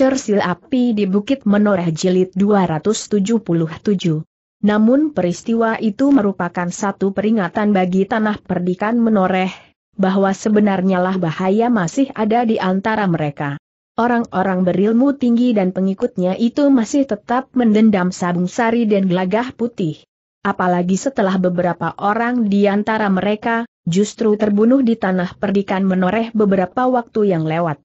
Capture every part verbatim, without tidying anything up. Cersil Api di Bukit Menoreh Jilid dua ratus tujuh puluh tujuh. Namun peristiwa itu merupakan satu peringatan bagi Tanah Perdikan Menoreh, bahwa sebenarnya lah bahaya masih ada di antara mereka. Orang-orang berilmu tinggi dan pengikutnya itu masih tetap mendendam Sabung Sari dan Gelagah Putih. Apalagi setelah beberapa orang di antara mereka, justru terbunuh di Tanah Perdikan Menoreh beberapa waktu yang lewat.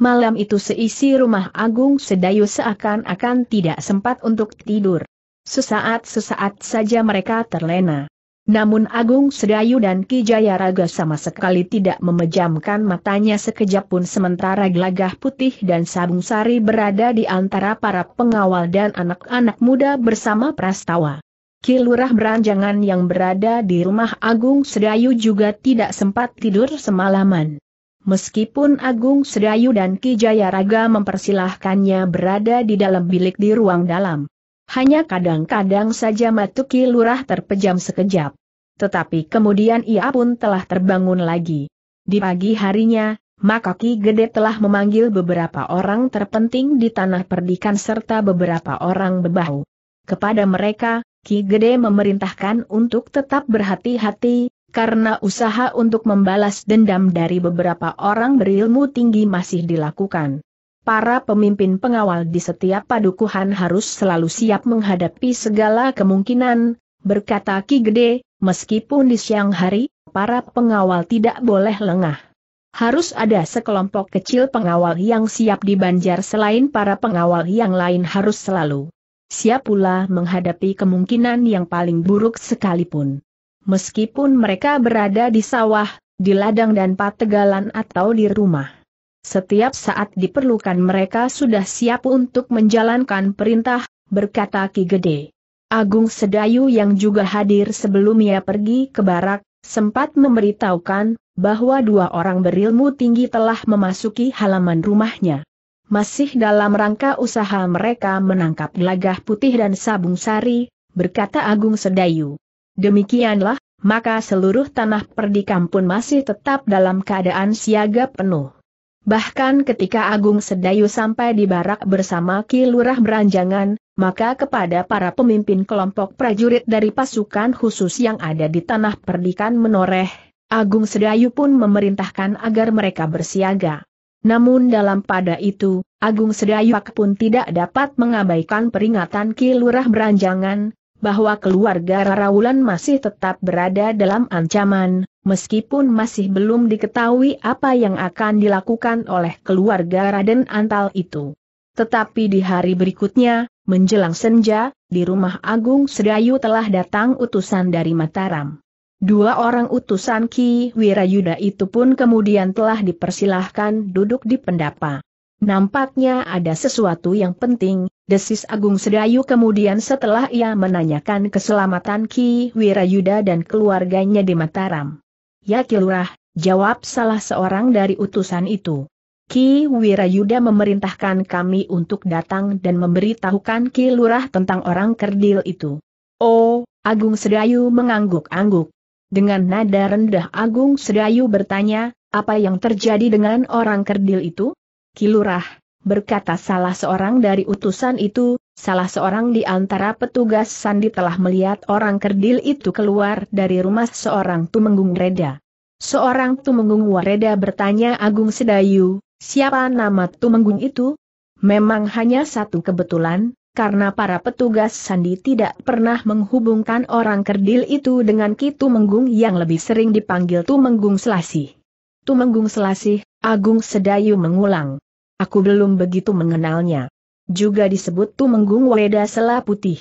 Malam itu seisi rumah Agung Sedayu seakan-akan tidak sempat untuk tidur. Sesaat-sesaat saja mereka terlena. Namun Agung Sedayu dan Ki Jayaraga sama sekali tidak memejamkan matanya sekejap pun, sementara Gelagah Putih dan Sabung Sari berada di antara para pengawal dan anak-anak muda bersama Prastawa. Ki Lurah Branjangan yang berada di rumah Agung Sedayu juga tidak sempat tidur semalaman. Meskipun Agung Sedayu dan Ki Jayaraga mempersilahkannya berada di dalam bilik di ruang dalam, hanya kadang-kadang saja mata Ki Lurah terpejam sekejap. Tetapi kemudian ia pun telah terbangun lagi. Di pagi harinya, maka Ki Gede telah memanggil beberapa orang terpenting di Tanah Perdikan serta beberapa orang bebahu. Kepada mereka, Ki Gede memerintahkan untuk tetap berhati-hati, karena usaha untuk membalas dendam dari beberapa orang berilmu tinggi masih dilakukan. Para pemimpin pengawal di setiap padukuhan harus selalu siap menghadapi segala kemungkinan, berkata Ki Gede, meskipun di siang hari, para pengawal tidak boleh lengah. Harus ada sekelompok kecil pengawal yang siap dibanjar, selain para pengawal yang lain harus selalu siap pula menghadapi kemungkinan yang paling buruk sekalipun. Meskipun mereka berada di sawah, di ladang dan pategalan atau di rumah, setiap saat diperlukan mereka sudah siap untuk menjalankan perintah, berkata Ki Gede. Agung Sedayu yang juga hadir sebelum ia pergi ke barak, sempat memberitahukan bahwa dua orang berilmu tinggi telah memasuki halaman rumahnya. Masih dalam rangka usaha mereka menangkap Gelagah Putih dan Sabung Sari, berkata Agung Sedayu. Demikianlah, maka seluruh Tanah Perdikan pun masih tetap dalam keadaan siaga penuh. Bahkan ketika Agung Sedayu sampai di barak bersama Ki Lurah Branjangan, maka kepada para pemimpin kelompok prajurit dari pasukan khusus yang ada di Tanah Perdikan Menoreh, Agung Sedayu pun memerintahkan agar mereka bersiaga. Namun dalam pada itu, Agung Sedayu pun tidak dapat mengabaikan peringatan Ki Lurah Branjangan, bahwa keluarga Rara Wulan masih tetap berada dalam ancaman, meskipun masih belum diketahui apa yang akan dilakukan oleh keluarga Raden Antal itu. Tetapi di hari berikutnya, menjelang senja, di rumah Agung Sedayu telah datang utusan dari Mataram. Dua orang utusan Ki Wirayuda itu pun kemudian telah dipersilahkan duduk di pendapa. Nampaknya ada sesuatu yang penting, desis Agung Sedayu kemudian setelah ia menanyakan keselamatan Ki Wirayuda dan keluarganya di Mataram. Ya Ki Lurah, jawab salah seorang dari utusan itu. Ki Wirayuda memerintahkan kami untuk datang dan memberitahukan Ki Lurah tentang orang kerdil itu. Oh, Agung Sedayu mengangguk-angguk. Dengan nada rendah Agung Sedayu bertanya, apa yang terjadi dengan orang kerdil itu? Ki Lurah, berkata salah seorang dari utusan itu, salah seorang di antara petugas sandi telah melihat orang kerdil itu keluar dari rumah seorang Tumenggung Wreda. Seorang Tumenggung Wreda, bertanya Agung Sedayu, siapa nama Tumenggung itu? Memang hanya satu kebetulan, karena para petugas sandi tidak pernah menghubungkan orang kerdil itu dengan Ki Tumenggung yang lebih sering dipanggil Tumenggung Selasih. Tumenggung Selasih, Agung Sedayu mengulang. Aku belum begitu mengenalnya. Juga disebut Tumenggung Wreda Sela Putih.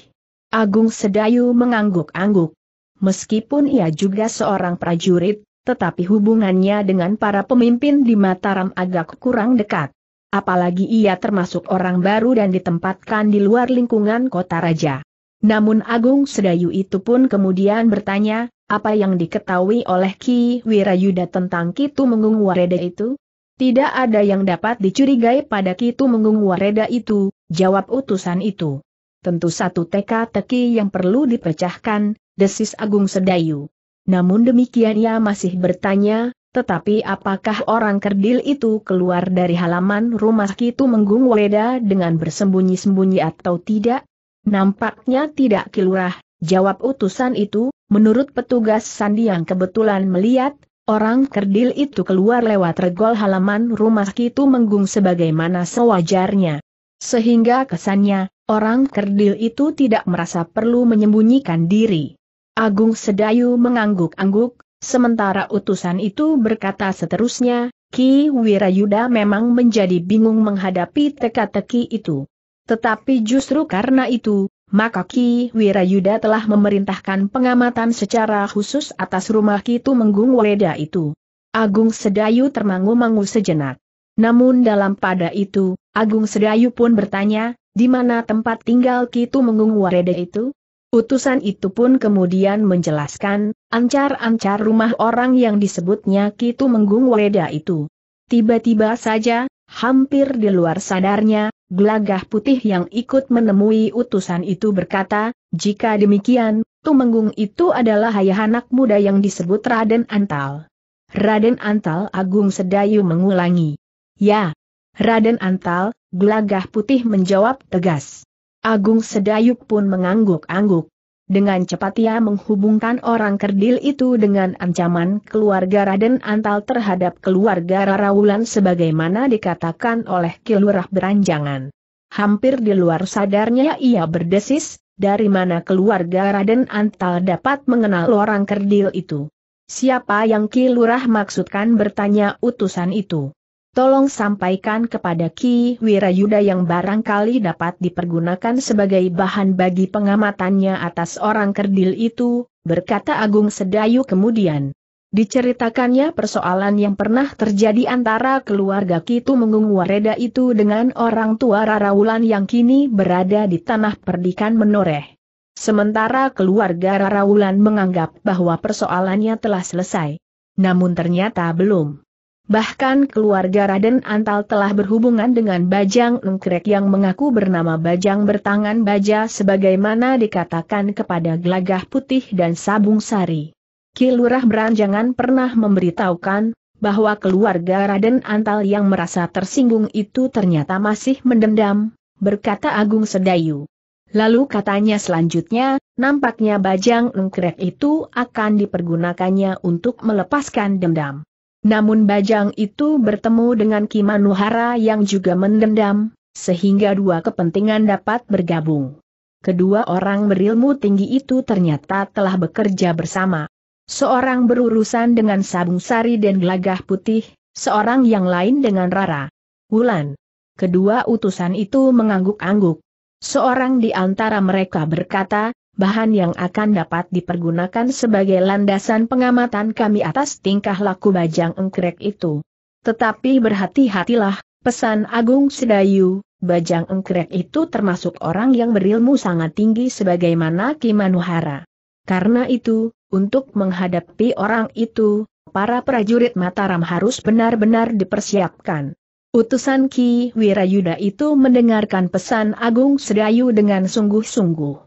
Agung Sedayu mengangguk-angguk. Meskipun ia juga seorang prajurit, tetapi hubungannya dengan para pemimpin di Mataram agak kurang dekat. Apalagi ia termasuk orang baru dan ditempatkan di luar lingkungan kota raja. Namun Agung Sedayu itu pun kemudian bertanya, apa yang diketahui oleh Ki Wirayuda tentang Ki Tumenggung Wreda itu? Tidak ada yang dapat dicurigai pada Ki Tumenggung Wreda itu, jawab utusan itu. Tentu satu teka-teki yang perlu dipecahkan, desis Agung Sedayu. Namun demikian ia masih bertanya, Tetapi apakah orang kerdil itu keluar dari halaman rumah Ki Tumenggung Wreda dengan bersembunyi-sembunyi atau tidak? Nampaknya tidak, Ki Lurah, jawab utusan itu. Menurut petugas sandi yang kebetulan melihat, orang kerdil itu keluar lewat regol halaman rumah Ki Tumenggung sebagaimana sewajarnya. Sehingga kesannya, orang kerdil itu tidak merasa perlu menyembunyikan diri. Agung Sedayu mengangguk-angguk. Sementara utusan itu berkata seterusnya, Ki Wirayuda memang menjadi bingung menghadapi teka-teki itu. Tetapi justru karena itu, maka Ki Wirayuda telah memerintahkan pengamatan secara khusus atas rumah Ki Tumenggung Wreda itu. Agung Sedayu termangu-mangu sejenak. Namun dalam pada itu, Agung Sedayu pun bertanya, di mana tempat tinggal Ki Tumenggung Wreda itu? Utusan itu pun kemudian menjelaskan, ancar-ancar rumah orang yang disebutnya Ki Tumenggung Wreda itu. Tiba-tiba saja, hampir di luar sadarnya, Gelagah Putih yang ikut menemui utusan itu berkata, jika demikian, Tumenggung itu adalah ayah anak muda yang disebut Raden Antal. Raden Antal, Agung Sedayu mengulangi. Ya, Raden Antal, Gelagah Putih menjawab tegas. Agung Sedayu pun mengangguk-angguk. Dengan cepat ia menghubungkan orang kerdil itu dengan ancaman keluarga Raden Antal terhadap keluarga Rara Wulan sebagaimana dikatakan oleh Ki Lurah Branjangan. Hampir di luar sadarnya ia berdesis, dari mana keluarga Raden Antal dapat mengenal orang kerdil itu? Siapa yang Ki Lurah maksudkan, bertanya utusan itu. Tolong sampaikan kepada Ki Wirayuda yang barangkali dapat dipergunakan sebagai bahan bagi pengamatannya atas orang kerdil itu, berkata Agung Sedayu kemudian. Diceritakannya persoalan yang pernah terjadi antara keluarga Ki Tumenggung Wreda itu dengan orang tua Rara Wulan yang kini berada di Tanah Perdikan Menoreh. Sementara keluarga Rara Wulan menganggap bahwa persoalannya telah selesai. Namun ternyata belum. Bahkan keluarga Raden Antal telah berhubungan dengan Bajang Nungkrek yang mengaku bernama Bajang Bertangan Baja sebagaimana dikatakan kepada Gelagah Putih dan Sabung Sari. Ki Lurah Branjangan pernah memberitahukan bahwa keluarga Raden Antal yang merasa tersinggung itu ternyata masih mendendam, berkata Agung Sedayu. Lalu katanya selanjutnya, nampaknya Bajang Nungkrek itu akan dipergunakannya untuk melepaskan dendam. Namun Bajang itu bertemu dengan Ki Manuhara yang juga mendendam, sehingga dua kepentingan dapat bergabung. Kedua orang berilmu tinggi itu ternyata telah bekerja bersama. Seorang berurusan dengan Sabung Sari dan Gelagah Putih, seorang yang lain dengan Rara Wulan. Kedua utusan itu mengangguk-angguk. Seorang di antara mereka berkata, bahan yang akan dapat dipergunakan sebagai landasan pengamatan kami atas tingkah laku Bajang Engkrek itu. Tetapi berhati-hatilah, pesan Agung Sedayu, Bajang Engkrek itu termasuk orang yang berilmu sangat tinggi sebagaimana Ki Manuhara. Karena itu, untuk menghadapi orang itu, para prajurit Mataram harus benar-benar dipersiapkan. Utusan Ki Wirayuda itu mendengarkan pesan Agung Sedayu dengan sungguh-sungguh.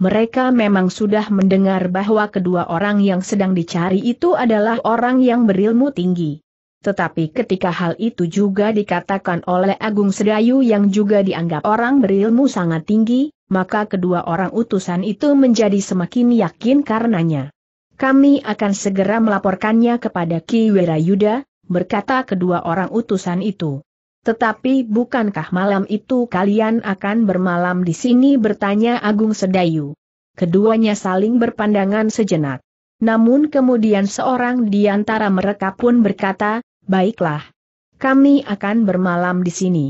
Mereka memang sudah mendengar bahwa kedua orang yang sedang dicari itu adalah orang yang berilmu tinggi. Tetapi ketika hal itu juga dikatakan oleh Agung Sedayu yang juga dianggap orang berilmu sangat tinggi, maka kedua orang utusan itu menjadi semakin yakin karenanya. Kami akan segera melaporkannya kepada Ki Wirayuda, berkata kedua orang utusan itu. Tetapi bukankah malam itu kalian akan bermalam di sini, bertanya Agung Sedayu. Keduanya saling berpandangan sejenak. Namun kemudian seorang di antara mereka pun berkata, baiklah, kami akan bermalam di sini.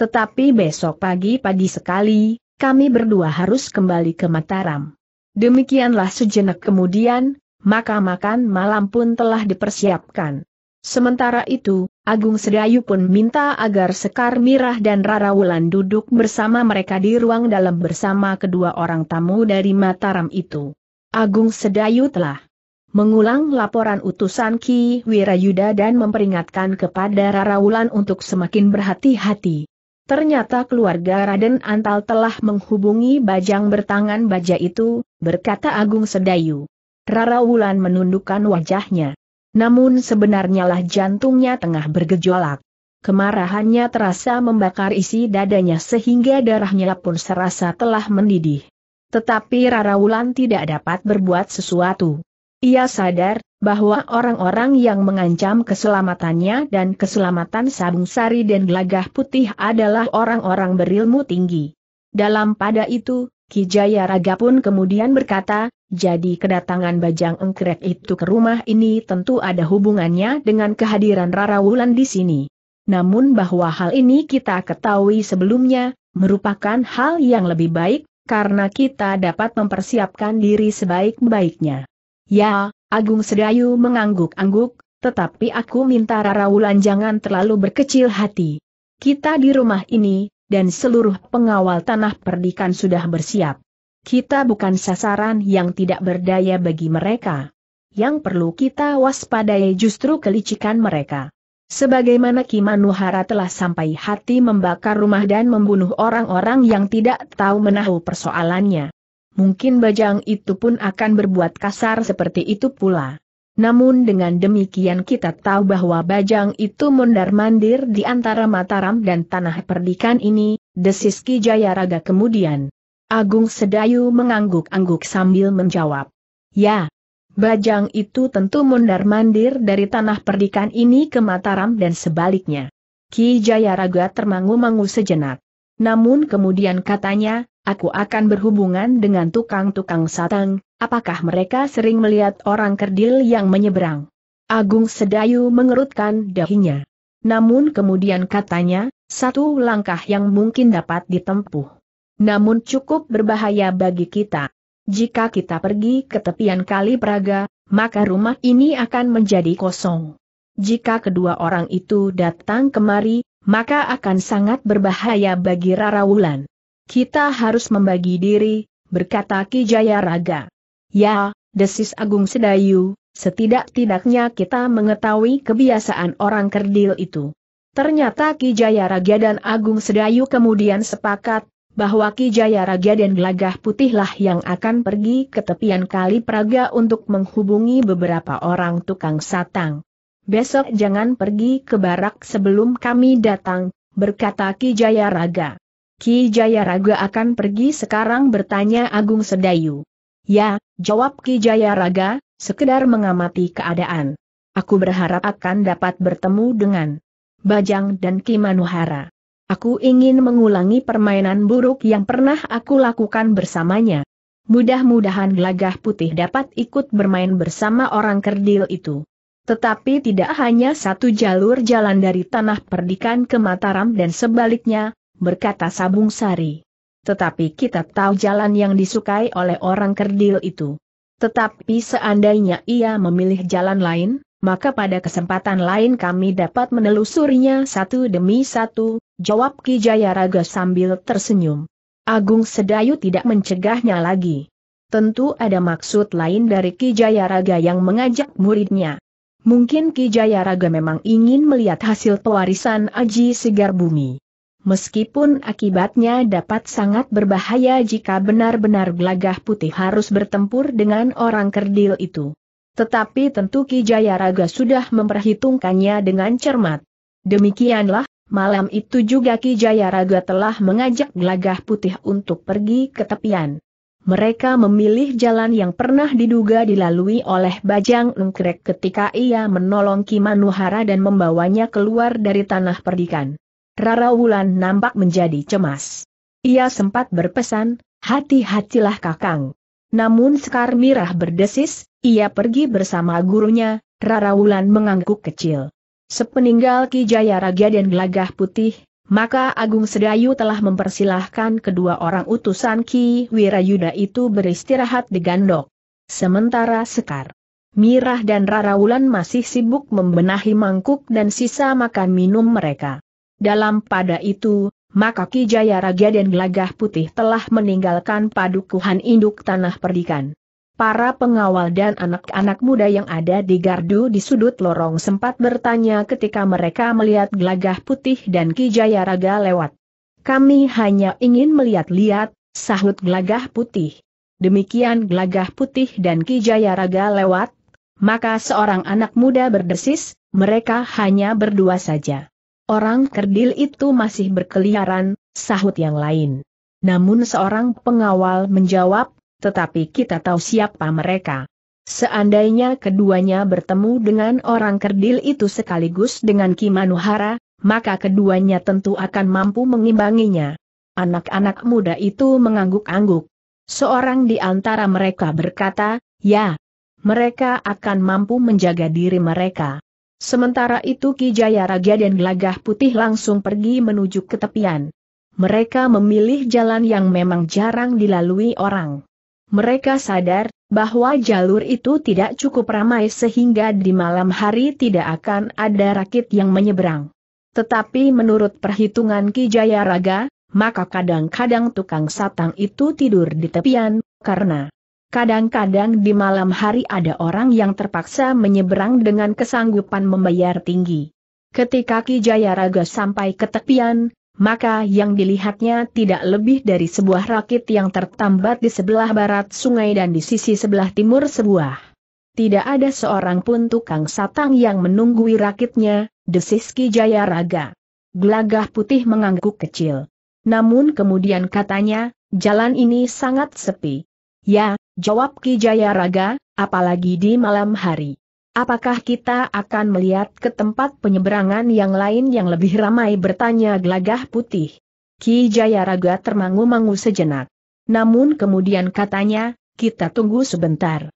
Tetapi besok pagi-pagi sekali, kami berdua harus kembali ke Mataram. Demikianlah sejenak kemudian, maka makan malam pun telah dipersiapkan. Sementara itu, Agung Sedayu pun minta agar Sekar Mirah dan Rara Wulan duduk bersama mereka di ruang dalam bersama kedua orang tamu dari Mataram itu. Agung Sedayu telah mengulang laporan utusan Ki Wirayuda dan memperingatkan kepada Rara Wulan untuk semakin berhati-hati. Ternyata keluarga Raden Antal telah menghubungi Bajang Bertangan Baja itu, berkata Agung Sedayu. Rara Wulan menundukkan wajahnya. Namun sebenarnya lah jantungnya tengah bergejolak. Kemarahannya terasa membakar isi dadanya sehingga darahnya pun serasa telah mendidih. Tetapi Rara Wulan tidak dapat berbuat sesuatu. Ia sadar bahwa orang-orang yang mengancam keselamatannya dan keselamatan Sabung Sari dan Gelagah Putih adalah orang-orang berilmu tinggi. Dalam pada itu, Ki Jayaraga pun kemudian berkata, jadi kedatangan Bajang Nungkrek itu ke rumah ini tentu ada hubungannya dengan kehadiran Rara Wulan di sini. Namun bahwa hal ini kita ketahui sebelumnya, merupakan hal yang lebih baik, karena kita dapat mempersiapkan diri sebaik-baiknya. Ya, Agung Sedayu mengangguk-angguk, tetapi aku minta Rara Wulan jangan terlalu berkecil hati. Kita di rumah ini, dan seluruh pengawal tanah perdikan sudah bersiap. Kita bukan sasaran yang tidak berdaya bagi mereka. Yang perlu kita waspadai justru kelicikan mereka. Sebagaimana Ki Manuhara telah sampai hati membakar rumah dan membunuh orang-orang yang tidak tahu menahu persoalannya. Mungkin bajang itu pun akan berbuat kasar seperti itu pula. Namun dengan demikian kita tahu bahwa bajang itu mondar-mandir di antara Mataram dan Tanah Perdikan ini, desis Ki Jayaraga kemudian. Agung Sedayu mengangguk-angguk sambil menjawab. Ya. Bajang itu tentu mondar-mandir dari Tanah Perdikan ini ke Mataram dan sebaliknya. Ki Jayaraga termangu-mangu sejenak. Namun kemudian katanya, aku akan berhubungan dengan tukang-tukang satang, apakah mereka sering melihat orang kerdil yang menyeberang? Agung Sedayu mengerutkan dahinya. Namun kemudian katanya, satu langkah yang mungkin dapat ditempuh. Namun cukup berbahaya bagi kita. Jika kita pergi ke tepian Kali Praga, maka rumah ini akan menjadi kosong. Jika kedua orang itu datang kemari, maka akan sangat berbahaya bagi Rara Wulan. Kita harus membagi diri, berkata Ki Jayaraga. Ya, desis Agung Sedayu, setidak-tidaknya kita mengetahui kebiasaan orang kerdil itu. Ternyata Ki Jayaraga dan Agung Sedayu kemudian sepakat bahwa Ki Jayaraga dan Gelagah Putihlah yang akan pergi ke tepian Kali Praga untuk menghubungi beberapa orang tukang satang. Besok jangan pergi ke barak sebelum kami datang, berkata Ki Jayaraga. Ki Jayaraga akan pergi sekarang, bertanya Agung Sedayu. Ya, jawab Ki Jayaraga, sekedar mengamati keadaan. Aku berharap akan dapat bertemu dengan Bajang dan Ki Manuhara. Aku ingin mengulangi permainan buruk yang pernah aku lakukan bersamanya. Mudah-mudahan Gelagah Putih dapat ikut bermain bersama orang kerdil itu. Tetapi tidak hanya satu jalur jalan dari Tanah Perdikan ke Mataram dan sebaliknya, berkata Sabung Sari. Tetapi kita tahu jalan yang disukai oleh orang kerdil itu. Tetapi seandainya ia memilih jalan lain, maka pada kesempatan lain kami dapat menelusurinya satu demi satu, jawab Ki Jayaraga sambil tersenyum. Agung Sedayu tidak mencegahnya lagi. Tentu ada maksud lain dari Ki Jayaraga yang mengajak muridnya. Mungkin Ki Jayaraga memang ingin melihat hasil pewarisan Aji Segar Bumi. Meskipun akibatnya dapat sangat berbahaya jika benar-benar Gelagah Putih harus bertempur dengan orang kerdil itu. Tetapi tentu Ki Jayaraga sudah memperhitungkannya dengan cermat. Demikianlah. Malam itu juga Ki Jayaraga telah mengajak Gelagah Putih untuk pergi ke tepian. Mereka memilih jalan yang pernah diduga dilalui oleh Bajang Nungkrek ketika ia menolong Ki Manuhara dan membawanya keluar dari Tanah Perdikan. Rara Wulan nampak menjadi cemas. Ia sempat berpesan, hati-hatilah Kakang. Namun Sekar Mirah berdesis, ia pergi bersama gurunya. Rara Wulan mengangguk kecil. Sepeninggal Ki Jayaraga dan Gelagah Putih, maka Agung Sedayu telah mempersilahkan kedua orang utusan Ki Wirayuda itu beristirahat di gandok. Sementara Sekar Mirah dan Rara Wulan masih sibuk membenahi mangkuk dan sisa makan minum mereka. Dalam pada itu, maka Ki Jayaraga dan Gelagah Putih telah meninggalkan padukuhan induk Tanah Perdikan. Para pengawal dan anak-anak muda yang ada di gardu di sudut lorong sempat bertanya ketika mereka melihat Gelagah Putih dan Ki Jayaraga lewat. Kami hanya ingin melihat-lihat, sahut Gelagah Putih. Demikian Gelagah Putih dan Ki Jayaraga lewat, Maka seorang anak muda berdesis, mereka hanya berdua saja. Orang kerdil itu masih berkeliaran, sahut yang lain. Namun seorang pengawal menjawab, tetapi kita tahu siapa mereka. Seandainya keduanya bertemu dengan orang kerdil itu sekaligus dengan Ki Manuhara, maka keduanya tentu akan mampu mengimbanginya. Anak-anak muda itu mengangguk-angguk. Seorang di antara mereka berkata, "Ya, mereka akan mampu menjaga diri mereka." Sementara itu Ki Jayaraga dan Gelagah Putih langsung pergi menuju ke tepian. Mereka memilih jalan yang memang jarang dilalui orang. Mereka sadar bahwa jalur itu tidak cukup ramai sehingga di malam hari tidak akan ada rakit yang menyeberang. Tetapi menurut perhitungan Ki Jayaraga, maka kadang-kadang tukang satang itu tidur di tepian, karena kadang-kadang di malam hari ada orang yang terpaksa menyeberang dengan kesanggupan membayar tinggi. Ketika Ki Jayaraga sampai ke tepian, maka yang dilihatnya tidak lebih dari sebuah rakit yang tertambat di sebelah barat sungai dan di sisi sebelah timur sebuah. Tidak ada seorang pun tukang satang yang menunggui rakitnya, desis Ki Jayaraga. Gelagah Putih mengangguk kecil. Namun kemudian katanya, jalan ini sangat sepi. Ya, jawab Ki Jayaraga, apalagi di malam hari. Apakah kita akan melihat ke tempat penyeberangan yang lain yang lebih ramai, bertanya Gelagah Putih. Ki Jayaraga termangu-mangu sejenak. Namun kemudian katanya, kita tunggu sebentar.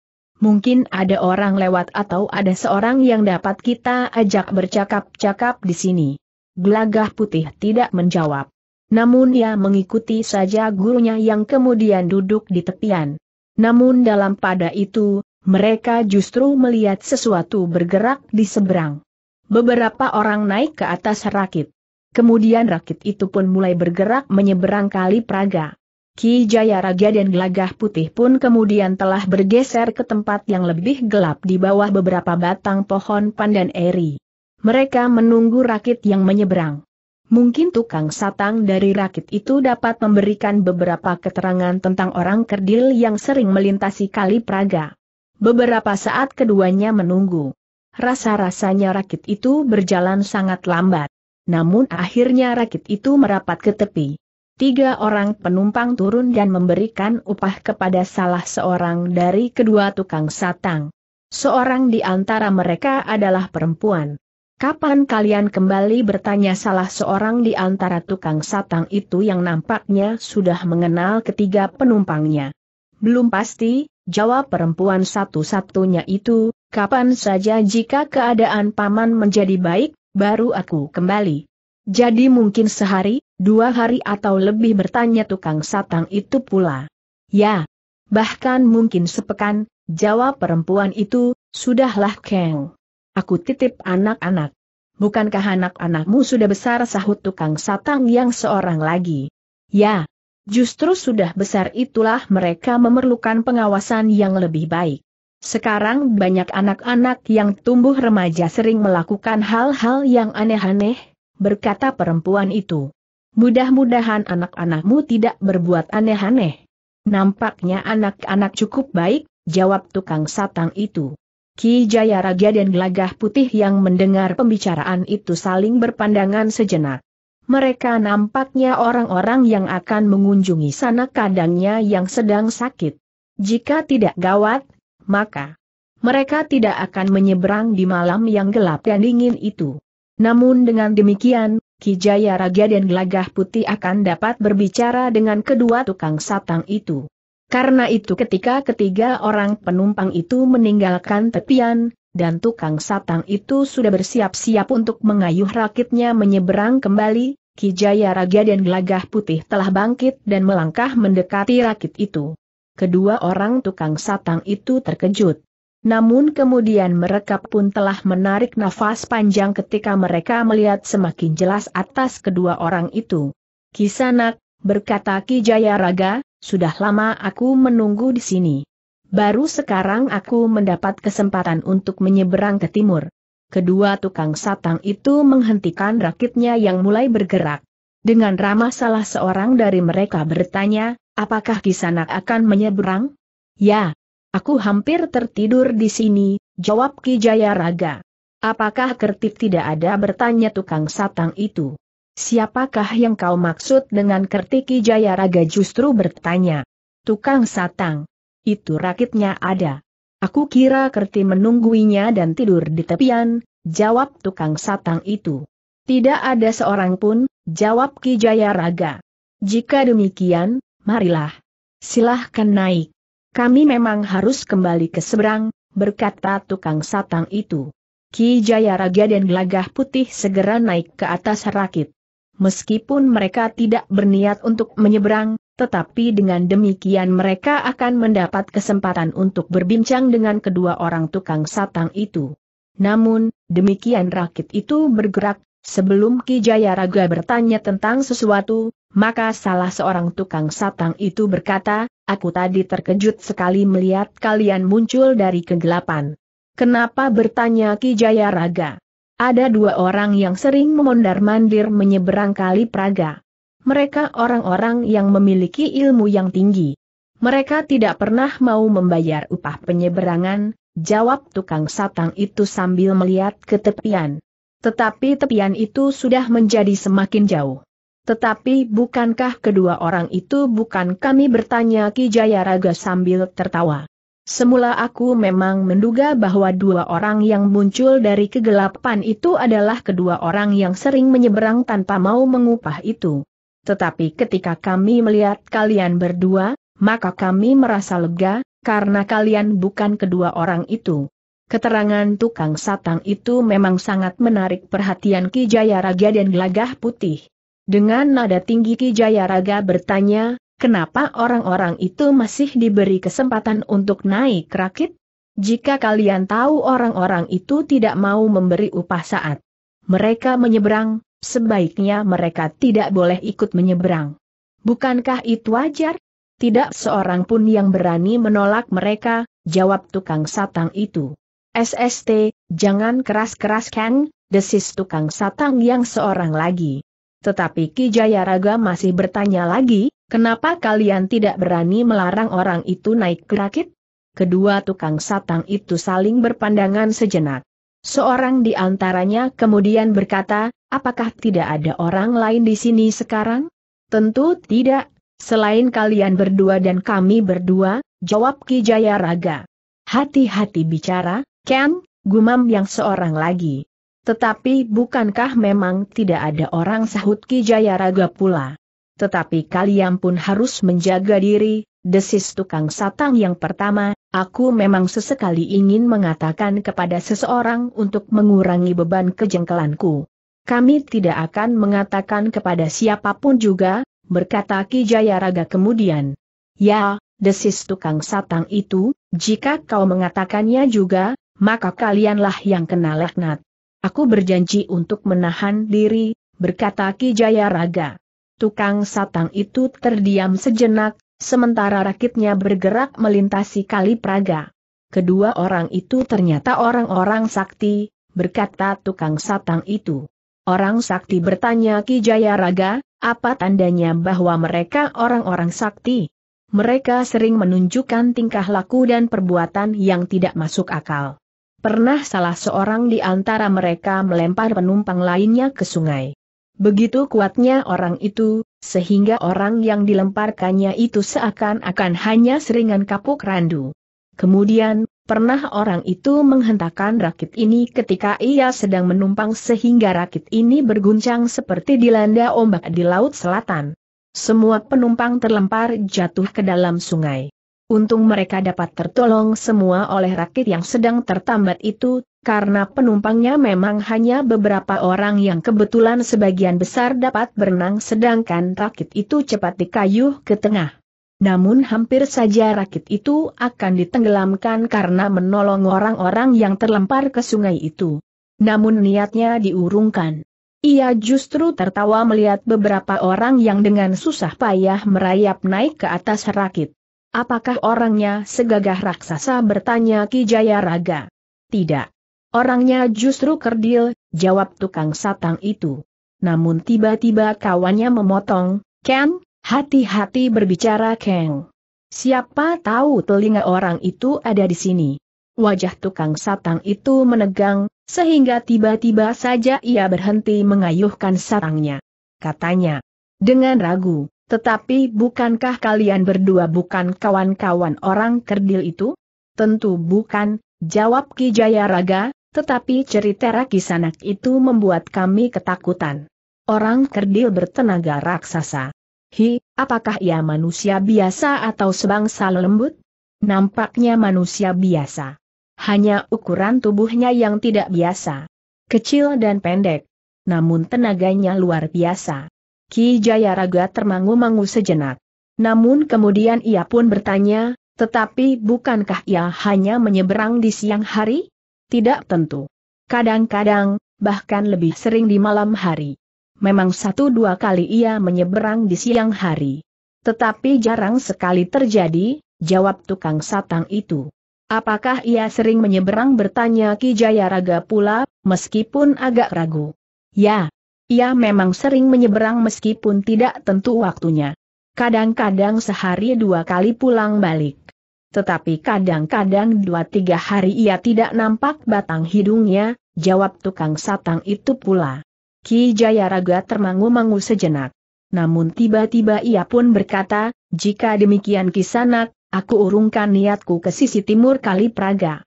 Mungkin ada orang lewat atau ada seorang yang dapat kita ajak bercakap-cakap di sini. Gelagah Putih tidak menjawab. Namun ia mengikuti saja gurunya yang kemudian duduk di tepian. Namun dalam pada itu, mereka justru melihat sesuatu bergerak di seberang. Beberapa orang naik ke atas rakit. Kemudian rakit itu pun mulai bergerak menyeberang Kali Praga. Ki Jayaraga dan Gelagah Putih pun kemudian telah bergeser ke tempat yang lebih gelap di bawah beberapa batang pohon pandan eri. Mereka menunggu rakit yang menyeberang. Mungkin tukang satang dari rakit itu dapat memberikan beberapa keterangan tentang orang kerdil yang sering melintasi Kali Praga. Beberapa saat keduanya menunggu. Rasa-rasanya rakit itu berjalan sangat lambat. Namun akhirnya rakit itu merapat ke tepi. Tiga orang penumpang turun dan memberikan upah kepada salah seorang dari kedua tukang satang. Seorang di antara mereka adalah perempuan. "Kapan kalian kembali?" bertanya salah seorang di antara tukang satang itu yang nampaknya sudah mengenal ketiga penumpangnya. "Belum pasti," jawab perempuan satu-satunya itu, "kapan saja jika keadaan paman menjadi baik, baru aku kembali." "Jadi mungkin sehari, dua hari atau lebih?" bertanya tukang satang itu pula. "Ya, bahkan mungkin sepekan," jawab perempuan itu. "Sudahlah Kang, aku titip anak-anak." "Bukankah anak-anakmu sudah besar?" sahut tukang satang yang seorang lagi. "Ya. Justru sudah besar itulah mereka memerlukan pengawasan yang lebih baik. Sekarang banyak anak-anak yang tumbuh remaja sering melakukan hal-hal yang aneh-aneh," berkata perempuan itu. "Mudah-mudahan anak-anakmu tidak berbuat aneh-aneh." "Nampaknya anak-anak cukup baik," jawab tukang satang itu. Ki Jayaraga dan Gelagah Putih yang mendengar pembicaraan itu saling berpandangan sejenak. Mereka nampaknya orang-orang yang akan mengunjungi sanak kandangnya yang sedang sakit. Jika tidak gawat, maka mereka tidak akan menyeberang di malam yang gelap dan dingin itu. Namun dengan demikian, Ki Jayaraga dan Gelagah Putih akan dapat berbicara dengan kedua tukang satang itu. Karena itu ketika ketiga orang penumpang itu meninggalkan tepian, dan tukang satang itu sudah bersiap-siap untuk mengayuh rakitnya menyeberang kembali, Ki Jayaraga dan Gelagah Putih telah bangkit dan melangkah mendekati rakit itu. Kedua orang tukang satang itu terkejut. Namun kemudian mereka pun telah menarik nafas panjang ketika mereka melihat semakin jelas atas kedua orang itu. "Kisanak," berkata Ki Jayaraga, "sudah lama aku menunggu di sini. Baru sekarang aku mendapat kesempatan untuk menyeberang ke timur." Kedua tukang satang itu menghentikan rakitnya yang mulai bergerak. Dengan ramah salah seorang dari mereka bertanya, "Apakah Kisanak akan menyeberang?" "Ya, aku hampir tertidur di sini," jawab Ki Jayaraga. Apakah kertip tidak ada, bertanya tukang satang itu. Siapakah yang kau maksud dengan kertip? Ki Jayaraga justru bertanya. Tukang satang. Itu rakitnya ada. Aku kira kertip menungguinya dan tidur di tepian, jawab tukang satang itu. Tidak ada seorang pun, jawab Ki Jayaraga. Jika demikian, marilah. Silahkan naik. Kami memang harus kembali ke seberang, berkata tukang satang itu. Ki Jayaraga dan Gelagah Putih segera naik ke atas rakit. Meskipun mereka tidak berniat untuk menyeberang, tetapi dengan demikian mereka akan mendapat kesempatan untuk berbincang dengan kedua orang tukang satang itu. Namun, demikian rakit itu bergerak, sebelum Ki Jayaraga bertanya tentang sesuatu, maka salah seorang tukang satang itu berkata, "Aku tadi terkejut sekali melihat kalian muncul dari kegelapan." Kenapa, bertanya Ki Jayaraga. Ada dua orang yang sering memondar-mandir menyeberang Kali Praga. Mereka orang-orang yang memiliki ilmu yang tinggi. Mereka tidak pernah mau membayar upah penyeberangan, jawab tukang satang itu sambil melihat ke tepian. Tetapi tepian itu sudah menjadi semakin jauh. Tetapi bukankah kedua orang itu bukan kami, bertanya Ki Jayaraga sambil tertawa. Semula aku memang menduga bahwa dua orang yang muncul dari kegelapan itu adalah kedua orang yang sering menyeberang tanpa mau mengupah itu. Tetapi ketika kami melihat kalian berdua, maka kami merasa lega, karena kalian bukan kedua orang itu. Keterangan tukang satang itu memang sangat menarik perhatian Ki Jayaraga dan Gelagah Putih. Dengan nada tinggi Ki Jayaraga bertanya, kenapa orang-orang itu masih diberi kesempatan untuk naik rakit? Jika kalian tahu orang-orang itu tidak mau memberi upah saat mereka menyeberang, sebaiknya mereka tidak boleh ikut menyeberang. Bukankah itu wajar? Tidak seorang pun yang berani menolak mereka, jawab tukang satang itu. S S T, jangan keras-keras kan, desis tukang satang yang seorang lagi. Tetapi Ki Jayaraga masih bertanya lagi, kenapa kalian tidak berani melarang orang itu naik rakit? Kedua tukang satang itu saling berpandangan sejenak. Seorang di antaranya kemudian berkata, apakah tidak ada orang lain di sini sekarang? Tentu tidak, selain kalian berdua dan kami berdua, jawab Ki Jayaraga. Hati-hati bicara, Ken, gumam yang seorang lagi. Tetapi bukankah memang tidak ada orang, sahut Ki Jayaraga pula? Tetapi kalian pun harus menjaga diri, desis tukang satang yang pertama, aku memang sesekali ingin mengatakan kepada seseorang untuk mengurangi beban kejengkelanku. Kami tidak akan mengatakan kepada siapapun juga, berkata Ki Jayaraga kemudian. Ya, desis tukang satang itu, jika kau mengatakannya juga, maka kalianlah yang kena laknat. Aku berjanji untuk menahan diri, berkata Ki Jayaraga. Tukang satang itu terdiam sejenak, sementara rakitnya bergerak melintasi Kali Praga. Kedua orang itu ternyata orang-orang sakti, berkata tukang satang itu. Orang sakti, bertanya Ki Jayaraga, apa tandanya bahwa mereka orang-orang sakti? Mereka sering menunjukkan tingkah laku dan perbuatan yang tidak masuk akal. Pernah salah seorang di antara mereka melempar penumpang lainnya ke sungai. Begitu kuatnya orang itu, sehingga orang yang dilemparkannya itu seakan-akan hanya seringan kapuk randu. Kemudian, pernah orang itu menghentakkan rakit ini ketika ia sedang menumpang sehingga rakit ini berguncang seperti dilanda ombak di laut selatan. Semua penumpang terlempar jatuh ke dalam sungai. Untung mereka dapat tertolong semua oleh rakit yang sedang tertambat itu, karena penumpangnya memang hanya beberapa orang yang kebetulan sebagian besar dapat berenang, sedangkan rakit itu cepat dikayuh ke tengah. Namun hampir saja rakit itu akan ditenggelamkan karena menolong orang-orang yang terlempar ke sungai itu. Namun niatnya diurungkan. Ia justru tertawa melihat beberapa orang yang dengan susah payah merayap naik ke atas rakit. Apakah orangnya segagah raksasa, bertanya Ki Jayaraga? Tidak. Orangnya justru kerdil, jawab tukang satang itu. Namun tiba-tiba kawannya memotong, Ken, hati-hati berbicara Ken. Siapa tahu telinga orang itu ada di sini. Wajah tukang satang itu menegang, sehingga tiba-tiba saja ia berhenti mengayuhkan satangnya. Katanya dengan ragu, "Tetapi bukankah kalian berdua bukan kawan-kawan orang kerdil itu?" "Tentu bukan," jawab Ki Jayaraga, "tetapi cerita Kisanak itu membuat kami ketakutan." "Orang kerdil bertenaga raksasa? Hi, apakah ia manusia biasa atau sebangsa lembut?" "Nampaknya manusia biasa. Hanya ukuran tubuhnya yang tidak biasa. Kecil dan pendek. Namun tenaganya luar biasa." Ki Jayaraga termangu-mangu sejenak. Namun kemudian ia pun bertanya, "Tetapi bukankah ia hanya menyeberang di siang hari?" "Tidak tentu. Kadang-kadang, bahkan lebih sering di malam hari. Memang satu dua kali ia menyeberang di siang hari. Tetapi jarang sekali terjadi," jawab tukang satang itu. "Apakah ia sering menyeberang?" bertanya Ki Jayaraga pula, meskipun agak ragu. "Ya, ia memang sering menyeberang meskipun tidak tentu waktunya. Kadang-kadang sehari dua kali pulang balik. Tetapi kadang-kadang dua tiga hari ia tidak nampak batang hidungnya," jawab tukang satang itu pula. Ki Jayaraga termangu-mangu sejenak. Namun tiba-tiba ia pun berkata, "Jika demikian Kisanak, aku urungkan niatku ke sisi timur Kali Praga.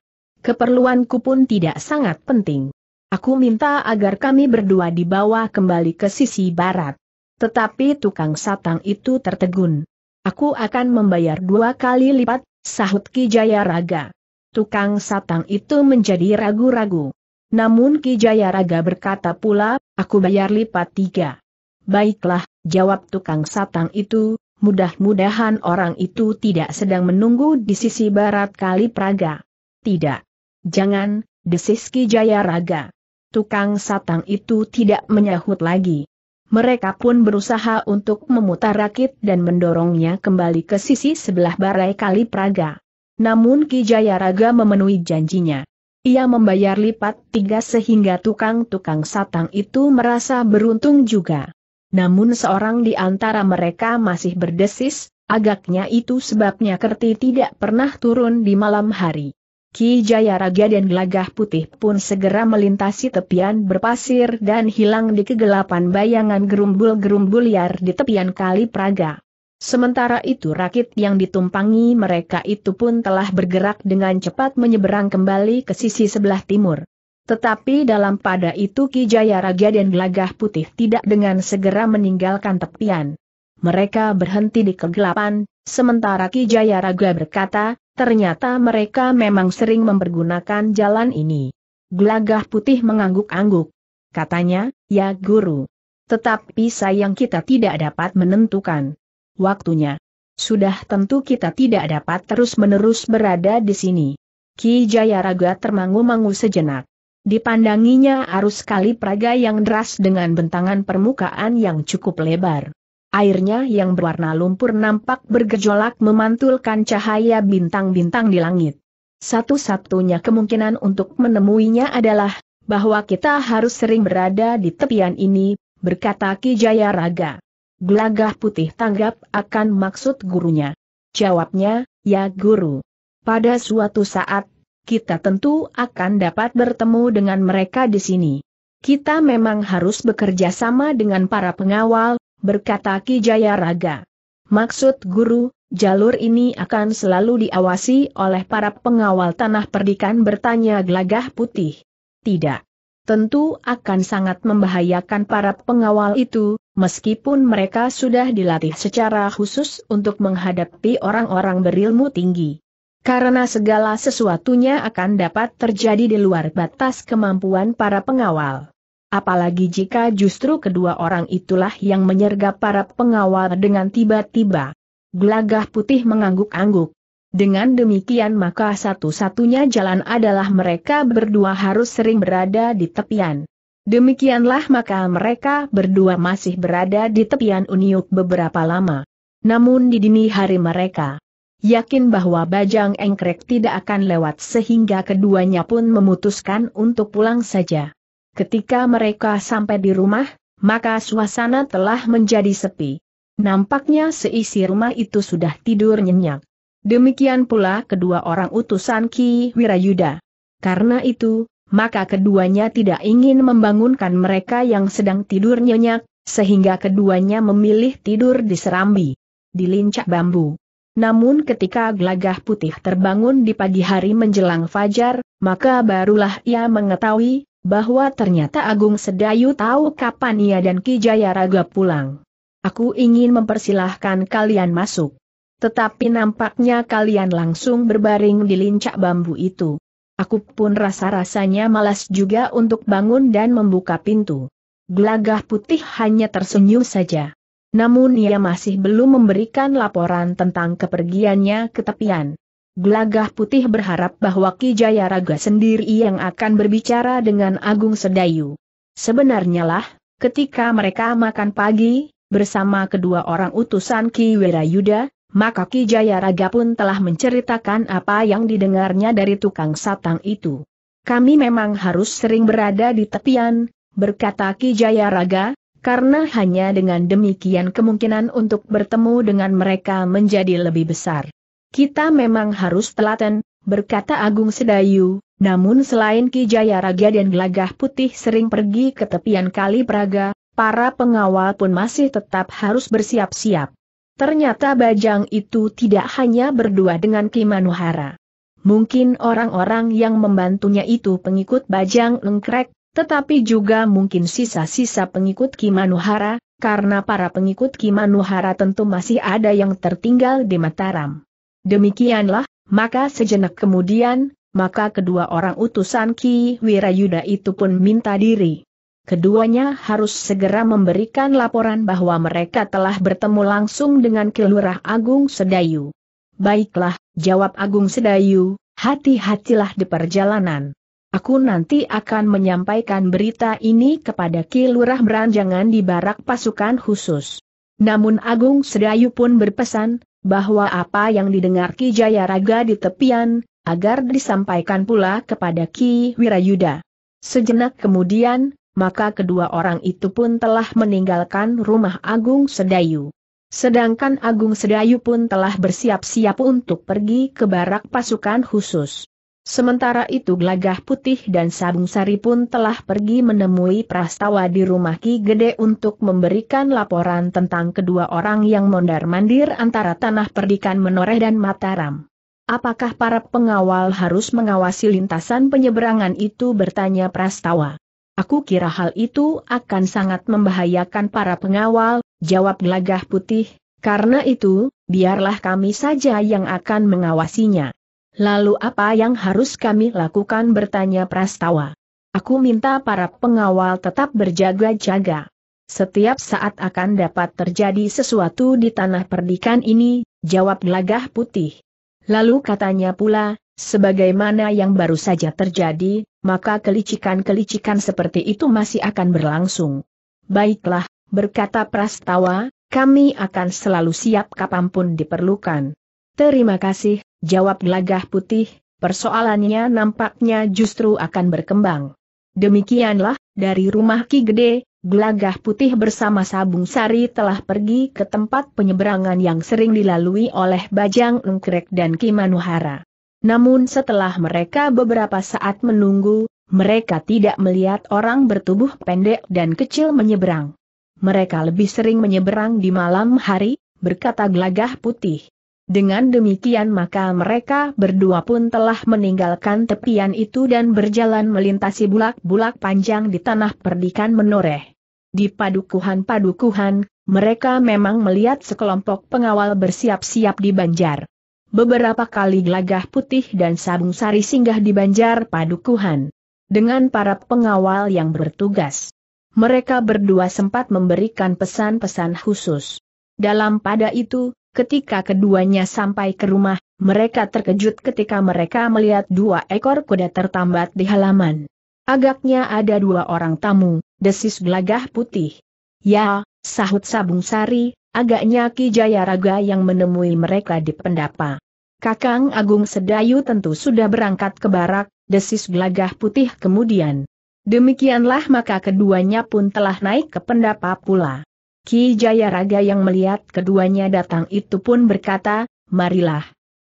Keperluanku pun tidak sangat penting. Aku minta agar kami berdua dibawa kembali ke sisi barat." Tetapi tukang satang itu tertegun. "Aku akan membayar dua kali lipat," sahut Ki Jayaraga. Tukang satang itu menjadi ragu-ragu. Namun Ki Jayaraga berkata pula, "Aku bayar lipat tiga." "Baiklah," jawab tukang satang itu, "mudah-mudahan orang itu tidak sedang menunggu di sisi barat Kali Praga." "Tidak. Jangan," desis Ki Jayaraga. Tukang satang itu tidak menyahut lagi. Mereka pun berusaha untuk memutar rakit dan mendorongnya kembali ke sisi sebelah barat Kali Praga. Namun Ki Jayaraga memenuhi janjinya. Ia membayar lipat tiga sehingga tukang-tukang satang itu merasa beruntung juga. Namun seorang di antara mereka masih berdesis, agaknya itu sebabnya Kerti tidak pernah turun di malam hari. Ki Jayaraga dan Gelagah Putih pun segera melintasi tepian berpasir dan hilang di kegelapan bayangan gerumbul-gerumbul liar di tepian Kali Praga. Sementara itu rakit yang ditumpangi mereka itu pun telah bergerak dengan cepat menyeberang kembali ke sisi sebelah timur. Tetapi dalam pada itu Ki Jayaraga dan Gelagah Putih tidak dengan segera meninggalkan tepian. Mereka berhenti di kegelapan, sementara Ki Jayaraga berkata, "Ternyata mereka memang sering mempergunakan jalan ini." Gelagah Putih mengangguk-angguk. Katanya, "Ya Guru. Tetapi sayang kita tidak dapat menentukan waktunya. Sudah tentu kita tidak dapat terus-menerus berada di sini." Ki Jayaraga termangu-mangu sejenak. Dipandanginya arus Kali Praga yang deras dengan bentangan permukaan yang cukup lebar. Airnya yang berwarna lumpur nampak bergejolak memantulkan cahaya bintang-bintang di langit. Satu-satunya kemungkinan untuk menemuinya adalah bahwa kita harus sering berada di tepian ini, berkata Ki Jayaraga. Gelagah Putih tanggap akan maksud gurunya. Jawabnya, "Ya Guru. Pada suatu saat kita tentu akan dapat bertemu dengan mereka di sini. Kita memang harus bekerja sama dengan para pengawal," berkata Ki Jayaraga. "Maksud Guru, jalur ini akan selalu diawasi oleh para pengawal Tanah Perdikan?" bertanya Gelagah Putih. "Tidak. Tentu akan sangat membahayakan para pengawal itu, meskipun mereka sudah dilatih secara khusus untuk menghadapi orang-orang berilmu tinggi. Karena segala sesuatunya akan dapat terjadi di luar batas kemampuan para pengawal. Apalagi jika justru kedua orang itulah yang menyergap para pengawal dengan tiba-tiba." Gelagah Putih mengangguk-angguk. "Dengan demikian maka satu-satunya jalan adalah mereka berdua harus sering berada di tepian." Demikianlah maka mereka berdua masih berada di tepian Unyuk beberapa lama. Namun di dini hari mereka yakin bahwa Bajang Nungkrek tidak akan lewat sehingga keduanya pun memutuskan untuk pulang saja. Ketika mereka sampai di rumah, maka suasana telah menjadi sepi. Nampaknya seisi rumah itu sudah tidur nyenyak. Demikian pula kedua orang utusan Ki Wirayuda. Karena itu, maka keduanya tidak ingin membangunkan mereka yang sedang tidur nyenyak, sehingga keduanya memilih tidur di serambi, di lincak bambu. Namun ketika Gelagah Putih terbangun di pagi hari menjelang fajar, maka barulah ia mengetahui bahwa ternyata Agung Sedayu tahu kapan ia dan Ki Jayaraga pulang. "Aku ingin mempersilahkan kalian masuk. Tetapi nampaknya kalian langsung berbaring di lincak bambu itu. Aku pun rasa-rasanya malas juga untuk bangun dan membuka pintu." Gelagah Putih hanya tersenyum saja. Namun ia masih belum memberikan laporan tentang kepergiannya ke tepian. Gelagah Putih berharap bahwa Ki Jayaraga sendiri yang akan berbicara dengan Agung Sedayu. Sebenarnya lah, ketika mereka makan pagi, bersama kedua orang utusan Ki Wirayuda, maka Ki Jayaraga pun telah menceritakan apa yang didengarnya dari tukang satang itu. "Kami memang harus sering berada di tepian," berkata Ki Jayaraga, "karena hanya dengan demikian kemungkinan untuk bertemu dengan mereka menjadi lebih besar." "Kita memang harus telaten," berkata Agung Sedayu, "namun selain Ki Jayaraga dan Gelagah Putih sering pergi ke tepian Kali Praga, para pengawal pun masih tetap harus bersiap-siap." Ternyata Bajang itu tidak hanya berdua dengan Ki Manuhara. Mungkin orang-orang yang membantunya itu pengikut Bajang Nungkrek, tetapi juga mungkin sisa-sisa pengikut Ki Manuhara, karena para pengikut Ki Manuhara tentu masih ada yang tertinggal di Mataram. Demikianlah, maka sejenak kemudian, maka kedua orang utusan Ki Wirayuda itu pun minta diri. Keduanya harus segera memberikan laporan bahwa mereka telah bertemu langsung dengan Ki Lurah Agung Sedayu. "Baiklah," jawab Agung Sedayu, "hati-hatilah di perjalanan. Aku nanti akan menyampaikan berita ini kepada Ki Lurah Branjangan di barak pasukan khusus." Namun Agung Sedayu pun berpesan, bahwa apa yang didengar Ki Jayaraga di tepian, agar disampaikan pula kepada Ki Wirayuda. Sejenak kemudian, maka kedua orang itu pun telah meninggalkan rumah Agung Sedayu. Sedangkan Agung Sedayu pun telah bersiap-siap untuk pergi ke barak pasukan khusus. Sementara itu Gelagah Putih dan Sabung Sari pun telah pergi menemui Prastawa di rumah Ki Gede untuk memberikan laporan tentang kedua orang yang mondar-mandir antara Tanah Perdikan Menoreh dan Mataram. "Apakah para pengawal harus mengawasi lintasan penyeberangan itu?" bertanya Prastawa. "Aku kira hal itu akan sangat membahayakan para pengawal," jawab Gelagah Putih, "karena itu, biarlah kami saja yang akan mengawasinya." "Lalu apa yang harus kami lakukan?" bertanya Prastawa. "Aku minta para pengawal tetap berjaga-jaga. Setiap saat akan dapat terjadi sesuatu di tanah perdikan ini," jawab Gelagah Putih. Lalu katanya pula, "Sebagaimana yang baru saja terjadi, maka kelicikan-kelicikan seperti itu masih akan berlangsung." "Baiklah," berkata Prastawa, "kami akan selalu siap kapanpun diperlukan." "Terima kasih," jawab Gelagah Putih, "persoalannya nampaknya justru akan berkembang." Demikianlah, dari rumah Ki Gede, Gelagah Putih bersama Sabung Sari telah pergi ke tempat penyeberangan yang sering dilalui oleh Bajang Nungkrek dan Ki Manuhara. Namun setelah mereka beberapa saat menunggu, mereka tidak melihat orang bertubuh pendek dan kecil menyeberang. "Mereka lebih sering menyeberang di malam hari," berkata Gelagah Putih. Dengan demikian maka mereka berdua pun telah meninggalkan tepian itu dan berjalan melintasi bulak-bulak panjang di tanah perdikan menoreh. Di padukuhan-padukuhan, mereka memang melihat sekelompok pengawal bersiap-siap di banjar. Beberapa kali Gelagah Putih dan Sabung Sari singgah di banjar padukuhan dengan para pengawal yang bertugas. Mereka berdua sempat memberikan pesan-pesan khusus. Dalam pada itu, ketika keduanya sampai ke rumah, mereka terkejut ketika mereka melihat dua ekor kuda tertambat di halaman. "Agaknya ada dua orang tamu," desis Gelagah Putih. "Ya," sahut Sabung Sari, "agaknya Ki Jayaraga yang menemui mereka di pendapa." "Kakang Agung Sedayu tentu sudah berangkat ke barak," desis Gelagah Putih kemudian. Demikianlah maka keduanya pun telah naik ke pendapa pula. Ki Jayaraga yang melihat keduanya datang itu pun berkata, "Marilah."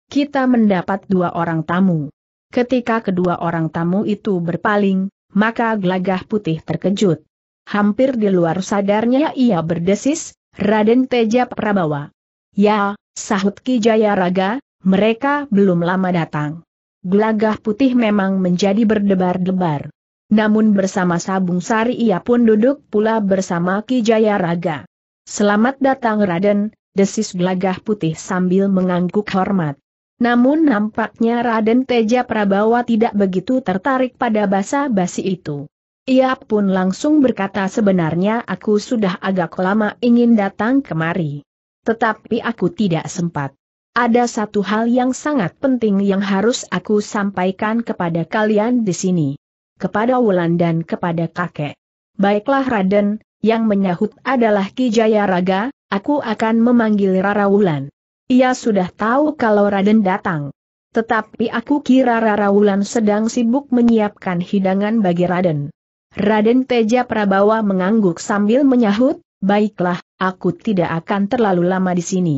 kita mendapat dua orang tamu. Ketika kedua orang tamu itu berpaling, maka Gelagah Putih terkejut. Hampir di luar sadarnya ia berdesis, "Raden Teja Prabawa." "Ya," sahut Ki Jayaraga, "mereka belum lama datang." Gelagah Putih memang menjadi berdebar-debar. Namun bersama Sabung Sari ia pun duduk pula bersama Ki Jayaraga. "Selamat datang Raden," desis Gelagah Putih sambil mengangguk hormat. Namun nampaknya Raden Teja Prabawa tidak begitu tertarik pada basa-basi itu. Ia pun langsung berkata, "Sebenarnya aku sudah agak lama ingin datang kemari. Tetapi aku tidak sempat. Ada satu hal yang sangat penting yang harus aku sampaikan kepada kalian di sini. Kepada Wulan dan kepada kakek." "Baiklah Raden," yang menyahut adalah Ki Jayaraga, "aku akan memanggil Rara Wulan." Ia sudah tahu kalau Raden datang. Tetapi aku kira Rara Wulan sedang sibuk menyiapkan hidangan bagi Raden. Raden Teja Prabawa mengangguk sambil menyahut, "Baiklah, aku tidak akan terlalu lama di sini."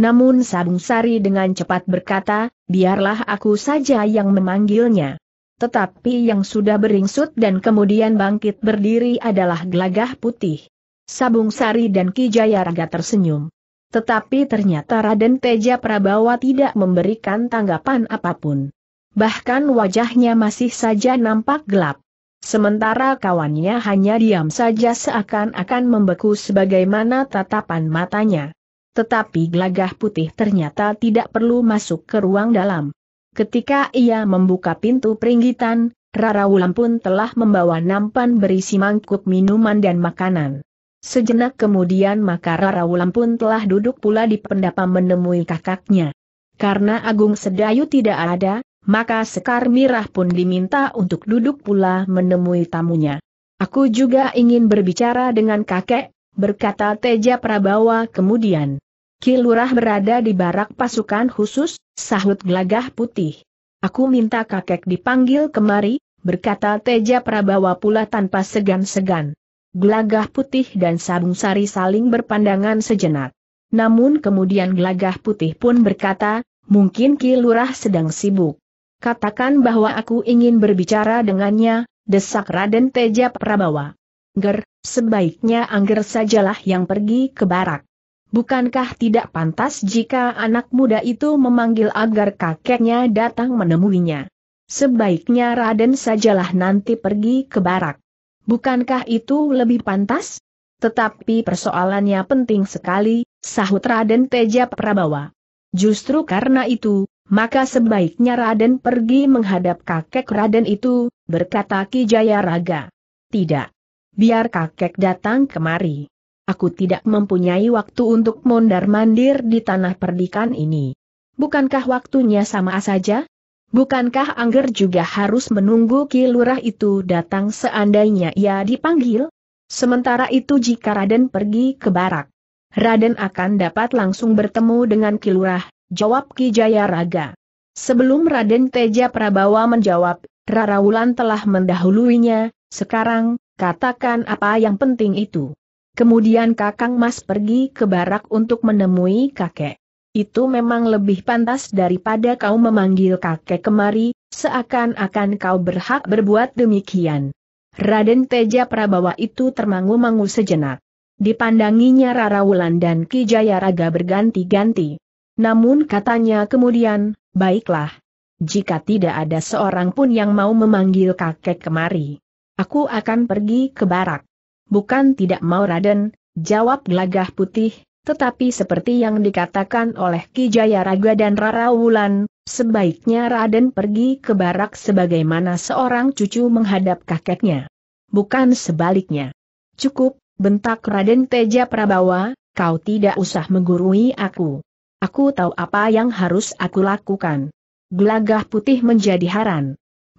Namun Sabung Sari dengan cepat berkata, "Biarlah aku saja yang memanggilnya." Tetapi yang sudah beringsut dan kemudian bangkit berdiri adalah Gelagah Putih. Sabung Sari dan Ki Jayaraga tersenyum. Tetapi ternyata Raden Teja Prabawa tidak memberikan tanggapan apapun. Bahkan wajahnya masih saja nampak gelap. Sementara kawannya hanya diam saja seakan-akan membeku sebagaimana tatapan matanya. Tetapi Gelagah Putih ternyata tidak perlu masuk ke ruang dalam. Ketika ia membuka pintu peringgitan, Rara Wulan pun telah membawa nampan berisi mangkuk minuman dan makanan. Sejenak kemudian maka Rara Wulan pun telah duduk pula di pendapa menemui kakaknya. Karena Agung Sedayu tidak ada, maka Sekar Mirah pun diminta untuk duduk pula menemui tamunya. "Aku juga ingin berbicara dengan kakek," berkata Teja Prabawa kemudian. "Ki Lurah berada di barak pasukan khusus," sahut Gelagah Putih. "Aku minta kakek dipanggil kemari," berkata Teja Prabawa pula tanpa segan-segan. Gelagah Putih dan Sabung Sari saling berpandangan sejenak. Namun kemudian Gelagah Putih pun berkata, "Mungkin Ki Lurah sedang sibuk." "Katakan bahwa aku ingin berbicara dengannya," desak Raden Teja Prabawa. "Ger, sebaiknya angger sajalah yang pergi ke barak. Bukankah tidak pantas jika anak muda itu memanggil agar kakeknya datang menemuinya? Sebaiknya Raden sajalah nanti pergi ke barak. Bukankah itu lebih pantas?" "Tetapi persoalannya penting sekali," sahut Raden Teja Prabawa. "Justru karena itu, maka sebaiknya Raden pergi menghadap kakek Raden itu," berkata Ki Jayaraga. "Tidak. Biar kakek datang kemari. Aku tidak mempunyai waktu untuk mondar-mandir di tanah perdikan ini." "Bukankah waktunya sama saja? Bukankah angger juga harus menunggu Ki Lurah itu datang seandainya ia dipanggil? Sementara itu jika Raden pergi ke barak, Raden akan dapat langsung bertemu dengan Ki Lurah," jawab Ki Jayaraga. Sebelum Raden Teja Prabawa menjawab, Rara Wulan telah mendahuluinya. "Sekarang, katakan apa yang penting itu. Kemudian Kakang Mas pergi ke barak untuk menemui kakek. Itu memang lebih pantas daripada kau memanggil kakek kemari, seakan-akan kau berhak berbuat demikian." Raden Teja Prabawa itu termangu-mangu sejenak. Dipandanginya Rara Wulan dan Ki Jayaraga berganti-ganti. Namun katanya kemudian, "Baiklah. Jika tidak ada seorang pun yang mau memanggil kakek kemari, aku akan pergi ke barak." "Bukan tidak mau Raden," jawab Gelagah Putih, "tetapi seperti yang dikatakan oleh Ki Jayaraga dan Rara Wulan, sebaiknya Raden pergi ke barak sebagaimana seorang cucu menghadap kakeknya. Bukan sebaliknya." "Cukup," bentak Raden Teja Prabawa, "kau tidak usah menggurui aku. Aku tahu apa yang harus aku lakukan." Gelagah Putih menjadi heran.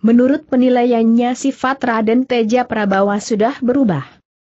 Menurut penilaiannya sifat Raden Teja Prabawa sudah berubah.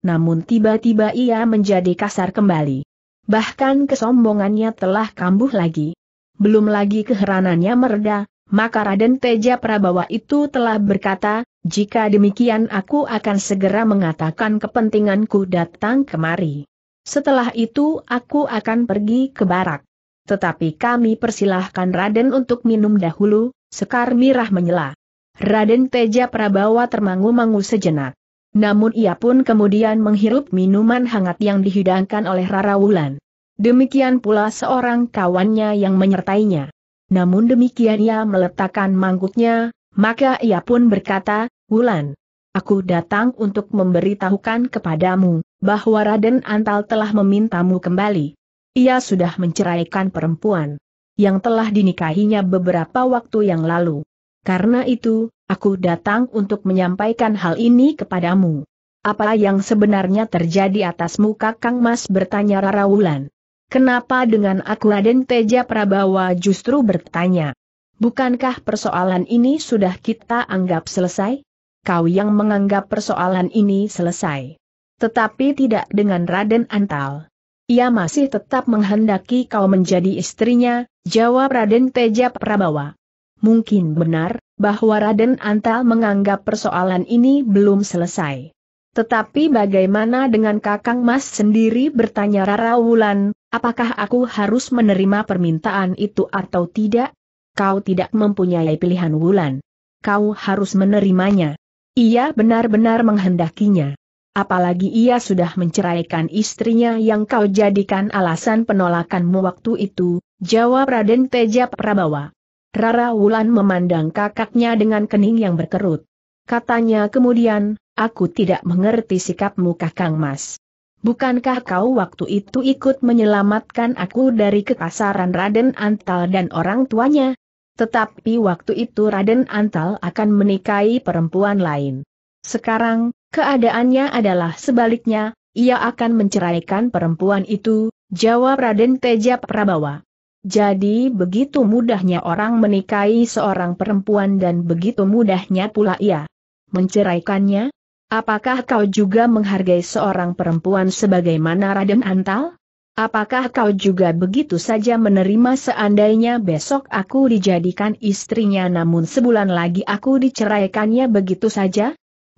Namun tiba-tiba ia menjadi kasar kembali. Bahkan kesombongannya telah kambuh lagi. Belum lagi keheranannya mereda, maka Raden Teja Prabawa itu telah berkata, "Jika demikian aku akan segera mengatakan kepentinganku datang kemari. Setelah itu aku akan pergi ke barak. Tetapi kami persilahkan Raden untuk minum dahulu," Sekar Mirah menyela. Raden Teja Prabawa termangu-mangu sejenak. Namun ia pun kemudian menghirup minuman hangat yang dihidangkan oleh Rara Wulan. Demikian pula seorang kawannya yang menyertainya. Namun demikian ia meletakkan mangkuknya, maka ia pun berkata, "Wulan, aku datang untuk memberitahukan kepadamu, bahwa Raden Antal telah memintamu kembali. Ia sudah menceraikan perempuan yang telah dinikahinya beberapa waktu yang lalu. Karena itu, aku datang untuk menyampaikan hal ini kepadamu." "Apa yang sebenarnya terjadi atasmu, Kakang Mas?" bertanya Rara Wulan. "Kenapa dengan aku?" Raden Teja Prabawa justru bertanya. "Bukankah persoalan ini sudah kita anggap selesai? Kau yang menganggap persoalan ini selesai. Tetapi tidak dengan Raden Antal. Ia masih tetap menghendaki kau menjadi istrinya," jawab Raden Teja Prabawa. "Mungkin benar, bahwa Raden Antal menganggap persoalan ini belum selesai. Tetapi bagaimana dengan Kakang Mas sendiri?" bertanya Rara Wulan. "Apakah aku harus menerima permintaan itu atau tidak?" "Kau tidak mempunyai pilihan, Wulan. Kau harus menerimanya. Ia benar-benar menghendakinya. Apalagi ia sudah menceraikan istrinya yang kau jadikan alasan penolakanmu waktu itu," jawab Raden Teja Prabawa. Rara Wulan memandang kakaknya dengan kening yang berkerut. Katanya kemudian, "Aku tidak mengerti sikapmu, Kakang Mas. Bukankah kau waktu itu ikut menyelamatkan aku dari kekasaran Raden Antal dan orang tuanya? Tetapi waktu itu Raden Antal akan menikahi perempuan lain. Sekarang, keadaannya adalah sebaliknya, ia akan menceraikan perempuan itu," jawab Raden Teja Prabawa. "Jadi begitu mudahnya orang menikahi seorang perempuan dan begitu mudahnya pula ia menceraikannya? Apakah kau juga menghargai seorang perempuan sebagaimana Raden Antal? Apakah kau juga begitu saja menerima seandainya besok aku dijadikan istrinya namun sebulan lagi aku diceraikannya begitu saja?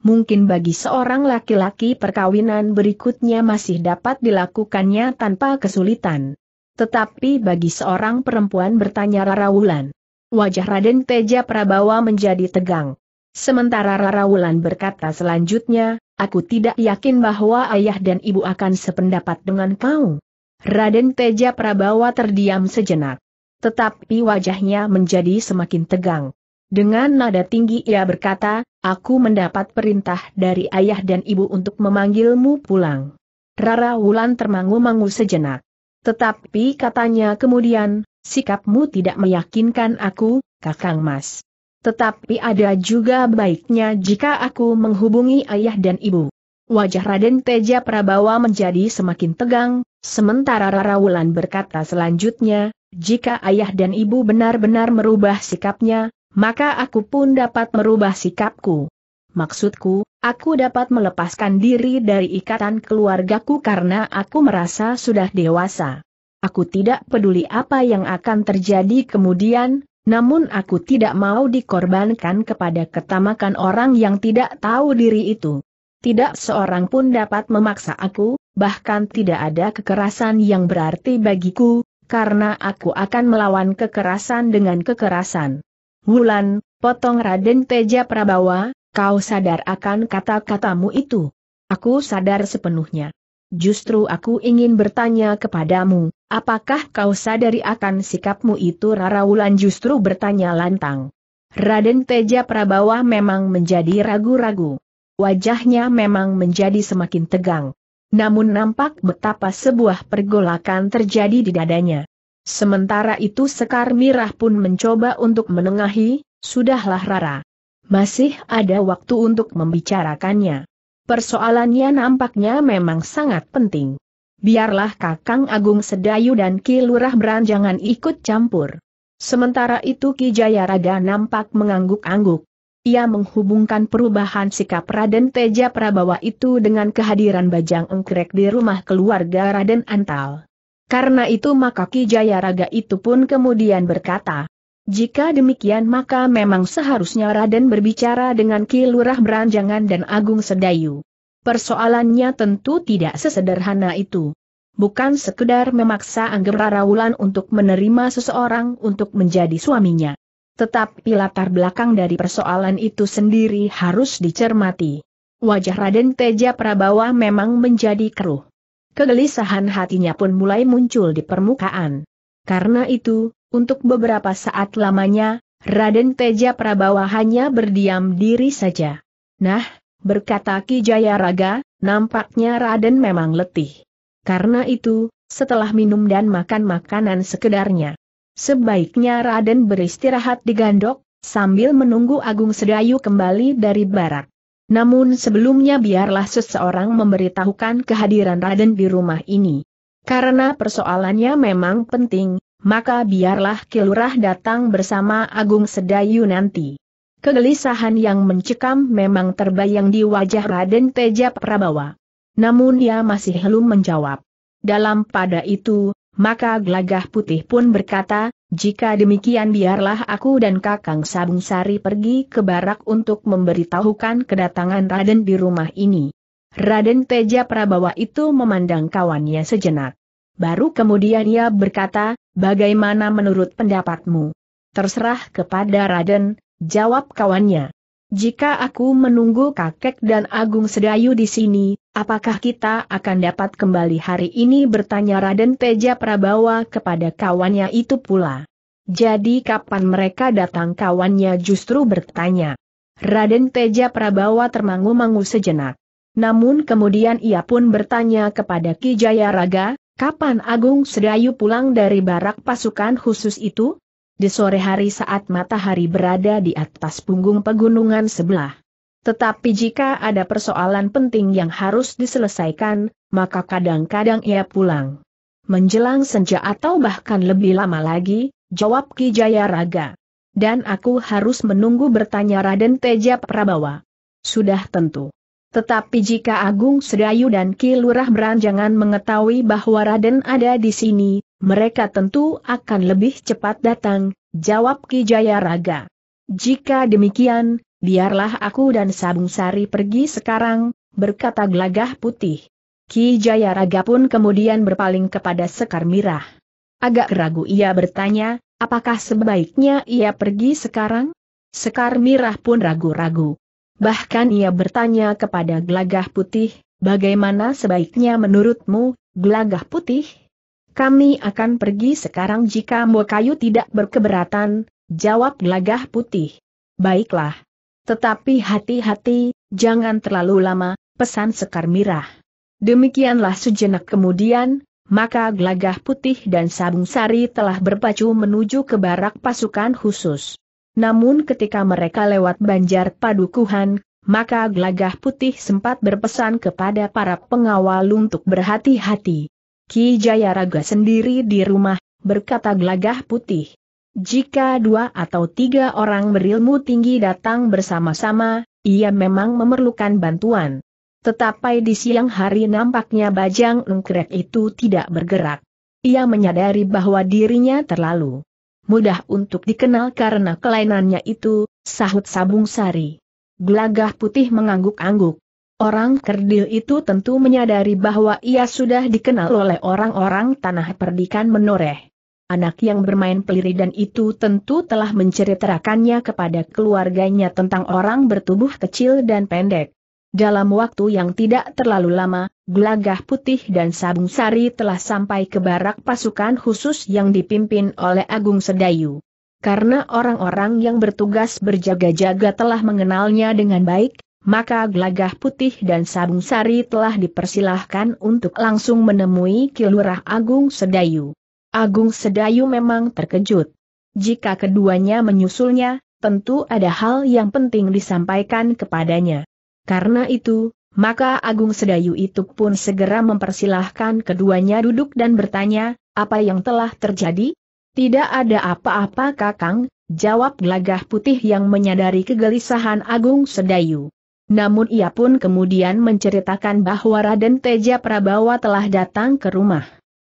Mungkin bagi seorang laki-laki perkawinan berikutnya masih dapat dilakukannya tanpa kesulitan. Tetapi bagi seorang perempuan?" bertanya Rara Wulan. Wajah Raden Teja Prabawa menjadi tegang. Sementara Rara Wulan berkata selanjutnya, "Aku tidak yakin bahwa ayah dan ibu akan sependapat dengan kau." Raden Teja Prabawa terdiam sejenak. Tetapi wajahnya menjadi semakin tegang. Dengan nada tinggi ia berkata, "Aku mendapat perintah dari ayah dan ibu untuk memanggilmu pulang." Rara Wulan termangu-mangu sejenak. "Tetapi," katanya kemudian, "sikapmu tidak meyakinkan aku, Kakang Mas. Tetapi ada juga baiknya jika aku menghubungi ayah dan ibu." Wajah Raden Teja Prabawa menjadi semakin tegang, sementara Rara Wulan berkata selanjutnya, "Jika ayah dan ibu benar-benar merubah sikapnya, maka aku pun dapat merubah sikapku. Maksudku, aku dapat melepaskan diri dari ikatan keluargaku karena aku merasa sudah dewasa. Aku tidak peduli apa yang akan terjadi kemudian, namun aku tidak mau dikorbankan kepada ketamakan orang yang tidak tahu diri itu. Tidak seorang pun dapat memaksa aku, bahkan tidak ada kekerasan yang berarti bagiku, karena aku akan melawan kekerasan dengan kekerasan." "Wulan," potong Raden Teja Prabawa, "kau sadar akan kata-katamu itu?" "Aku sadar sepenuhnya. Justru aku ingin bertanya kepadamu, apakah kau sadari akan sikapmu itu?" Rara Wulan justru bertanya lantang. Raden Teja Prabawa memang menjadi ragu-ragu. Wajahnya memang menjadi semakin tegang. Namun nampak betapa sebuah pergolakan terjadi di dadanya. Sementara itu Sekar Mirah pun mencoba untuk menengahi, "Sudahlah Rara. Masih ada waktu untuk membicarakannya. Persoalannya nampaknya memang sangat penting. Biarlah Kakang Agung Sedayu dan Ki Lurah Branjangan ikut campur." Sementara itu Ki Jayaraga nampak mengangguk-angguk. Ia menghubungkan perubahan sikap Raden Teja Prabawa itu dengan kehadiran Bajang Nungkrek di rumah keluarga Raden Antal. Karena itu maka Ki Jayaraga itu pun kemudian berkata, "Jika demikian maka memang seharusnya Raden berbicara dengan Ki Lurah Branjangan dan Agung Sedayu. Persoalannya tentu tidak sesederhana itu. bukan sekedar memaksa Angger Rara Wulan untuk menerima seseorang untuk menjadi suaminya. Tetapi latar belakang dari persoalan itu sendiri harus dicermati. Wajah Raden Teja Prabawa memang menjadi keruh. Kegelisahan hatinya pun mulai muncul di permukaan. Karena itu, untuk beberapa saat lamanya, Raden Teja Prabawa hanya berdiam diri saja. Nah, berkata Ki Jayaraga, nampaknya Raden memang letih. Karena itu, setelah minum dan makan makanan sekedarnya, sebaiknya Raden beristirahat di gandok, sambil menunggu Agung Sedayu kembali dari barak. Namun sebelumnya biarlah seseorang memberitahukan kehadiran Raden di rumah ini. Karena persoalannya memang penting, maka biarlah Ki Lurah datang bersama Agung Sedayu nanti. Kegelisahan yang mencekam memang terbayang di wajah Raden Teja Prabawa. Namun ia masih belum menjawab. Dalam pada itu, maka Gelagah Putih pun berkata, "Jika demikian biarlah aku dan Kakang Sabung Sari pergi ke barak untuk memberitahukan kedatangan Raden di rumah ini." Raden Teja Prabawa itu memandang kawannya sejenak. Baru kemudian ia berkata, "Bagaimana menurut pendapatmu?" "Terserah kepada Raden," jawab kawannya. "Jika aku menunggu kakek dan Agung Sedayu di sini, apakah kita akan dapat kembali hari ini?" bertanya Raden Teja Prabawa kepada kawannya itu pula. "Jadi kapan mereka datang?" kawannya justru bertanya. Raden Teja Prabawa termangu-mangu sejenak. Namun kemudian ia pun bertanya kepada Ki Jayaraga, "Kapan Agung Sedayu pulang dari barak pasukan khusus itu?" "Di sore hari saat matahari berada di atas punggung pegunungan sebelah. Tetapi jika ada persoalan penting yang harus diselesaikan, maka kadang-kadang ia pulang menjelang senja atau bahkan lebih lama lagi," jawab Ki Jayaraga. "Dan aku harus menunggu?" bertanya Raden Teja Prabawa. "Sudah tentu. Tetapi jika Agung Sedayu dan Ki Lurah Branjangan mengetahui bahwa Raden ada di sini, mereka tentu akan lebih cepat datang," jawab Ki Jayaraga. "Jika demikian, biarlah aku dan Sabung Sari pergi sekarang," berkata Gelagah Putih. Ki Jayaraga pun kemudian berpaling kepada Sekar Mirah. Agak ragu ia bertanya, "Apakah sebaiknya ia pergi sekarang?" Sekar Mirah pun ragu-ragu. Bahkan ia bertanya kepada Gelagah Putih, "Bagaimana sebaiknya menurutmu, Gelagah Putih?" "Kami akan pergi sekarang jika Mbok Kayu tidak berkeberatan," jawab Gelagah Putih. "Baiklah. Tetapi hati-hati, jangan terlalu lama," pesan Sekar Mirah. Demikianlah sejenak kemudian, maka Gelagah Putih dan Sabung Sari telah berpacu menuju ke barak pasukan khusus. Namun ketika mereka lewat banjar padukuhan, maka Gelagah Putih sempat berpesan kepada para pengawal untuk berhati-hati. "Ki Jayaraga sendiri di rumah," berkata Gelagah Putih. "Jika dua atau tiga orang berilmu tinggi datang bersama-sama, ia memang memerlukan bantuan. Tetapi di siang hari nampaknya Bajang Nungkrek itu tidak bergerak. Ia menyadari bahwa dirinya terlalu mudah untuk dikenal karena kelainannya itu," sahut Sabung Sari. Gelagah Putih mengangguk-angguk. Orang kerdil itu tentu menyadari bahwa ia sudah dikenal oleh orang-orang Tanah Perdikan Menoreh. Anak yang bermain Pliridan itu tentu telah menceritakannya kepada keluarganya tentang orang bertubuh kecil dan pendek. Dalam waktu yang tidak terlalu lama, Gelagah Putih dan Sabung Sari telah sampai ke barak pasukan khusus yang dipimpin oleh Agung Sedayu. Karena orang-orang yang bertugas berjaga-jaga telah mengenalnya dengan baik, maka Gelagah Putih dan Sabung Sari telah dipersilahkan untuk langsung menemui Ki Lurah Agung Sedayu. Agung Sedayu memang terkejut. Jika keduanya menyusulnya, tentu ada hal yang penting disampaikan kepadanya. Karena itu, maka Agung Sedayu itu pun segera mempersilahkan keduanya duduk dan bertanya, "Apa yang telah terjadi?" "Tidak ada apa-apa Kakang," jawab Gelagah Putih yang menyadari kegelisahan Agung Sedayu. Namun ia pun kemudian menceritakan bahwa Raden Teja Prabawa telah datang ke rumah.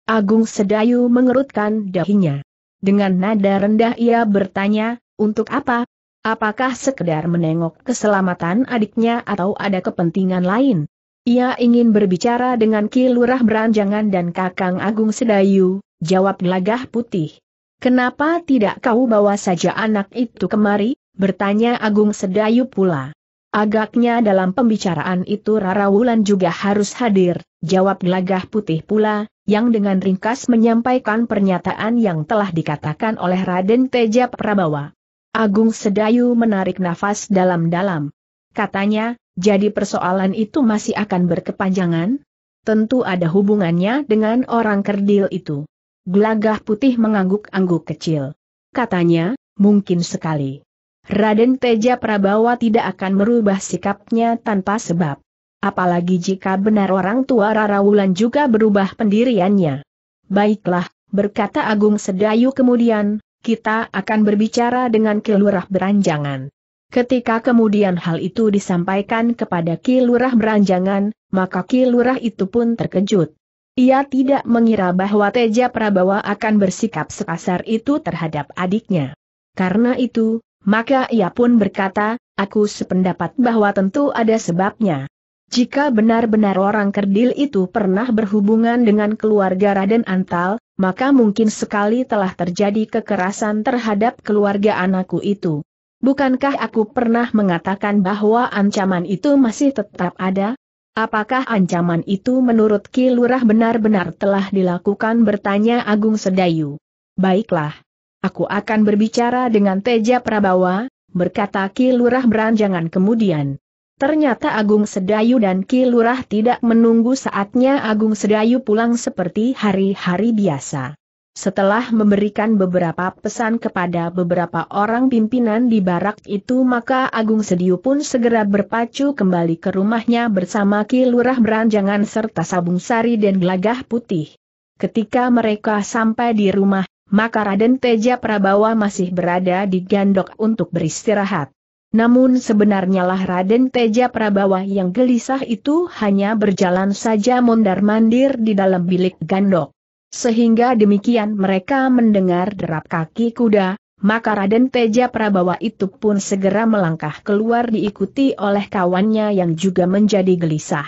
Agung Sedayu mengerutkan dahinya. Dengan nada rendah ia bertanya, "Untuk apa? Apakah sekedar menengok keselamatan adiknya atau ada kepentingan lain?" Ia ingin berbicara dengan Ki Lurah Branjangan dan Kakang Agung Sedayu, jawab Gelagah Putih. Kenapa tidak kau bawa saja anak itu kemari? Bertanya Agung Sedayu pula. Agaknya dalam pembicaraan itu Rara Wulan juga harus hadir, jawab Gelagah Putih pula, yang dengan ringkas menyampaikan pernyataan yang telah dikatakan oleh Raden Teja Prabawa. Agung Sedayu menarik nafas dalam-dalam. Katanya, jadi persoalan itu masih akan berkepanjangan? Tentu ada hubungannya dengan orang kerdil itu. Gelagah Putih mengangguk-angguk kecil. Katanya, mungkin sekali. Raden Teja Prabawa tidak akan merubah sikapnya tanpa sebab. Apalagi jika benar orang tua Rara Wulan juga berubah pendiriannya. Baiklah, berkata Agung Sedayu kemudian, kita akan berbicara dengan Ki Lurah Branjangan. Ketika kemudian hal itu disampaikan kepada Ki Lurah Branjangan, maka Ki Lurah itu pun terkejut. Ia tidak mengira bahwa Teja Prabawa akan bersikap sekasar itu terhadap adiknya. Karena itu, maka ia pun berkata, aku sependapat bahwa tentu ada sebabnya. Jika benar-benar orang kerdil itu pernah berhubungan dengan keluarga Raden Antal, maka mungkin sekali telah terjadi kekerasan terhadap keluarga anakku itu. Bukankah aku pernah mengatakan bahwa ancaman itu masih tetap ada? Apakah ancaman itu menurut Ki Lurah benar-benar telah dilakukan? Bertanya Agung Sedayu. Baiklah. Aku akan berbicara dengan Teja Prabawa, berkata Ki Lurah Branjangan kemudian. Ternyata Agung Sedayu dan Ki Lurah tidak menunggu saatnya Agung Sedayu pulang seperti hari-hari biasa. Setelah memberikan beberapa pesan kepada beberapa orang pimpinan di barak itu, maka Agung Sedayu pun segera berpacu kembali ke rumahnya bersama Ki Lurah Branjangan serta Sabung Sari dan Gelagah Putih. Ketika mereka sampai di rumah, maka Raden Teja Prabawa masih berada di gandok untuk beristirahat. Namun sebenarnya lah Raden Teja Prabawa yang gelisah itu hanya berjalan saja mondar-mandir di dalam bilik gandok. Sehingga demikian mereka mendengar derap kaki kuda, maka Raden Teja Prabawa itu pun segera melangkah keluar diikuti oleh kawannya yang juga menjadi gelisah.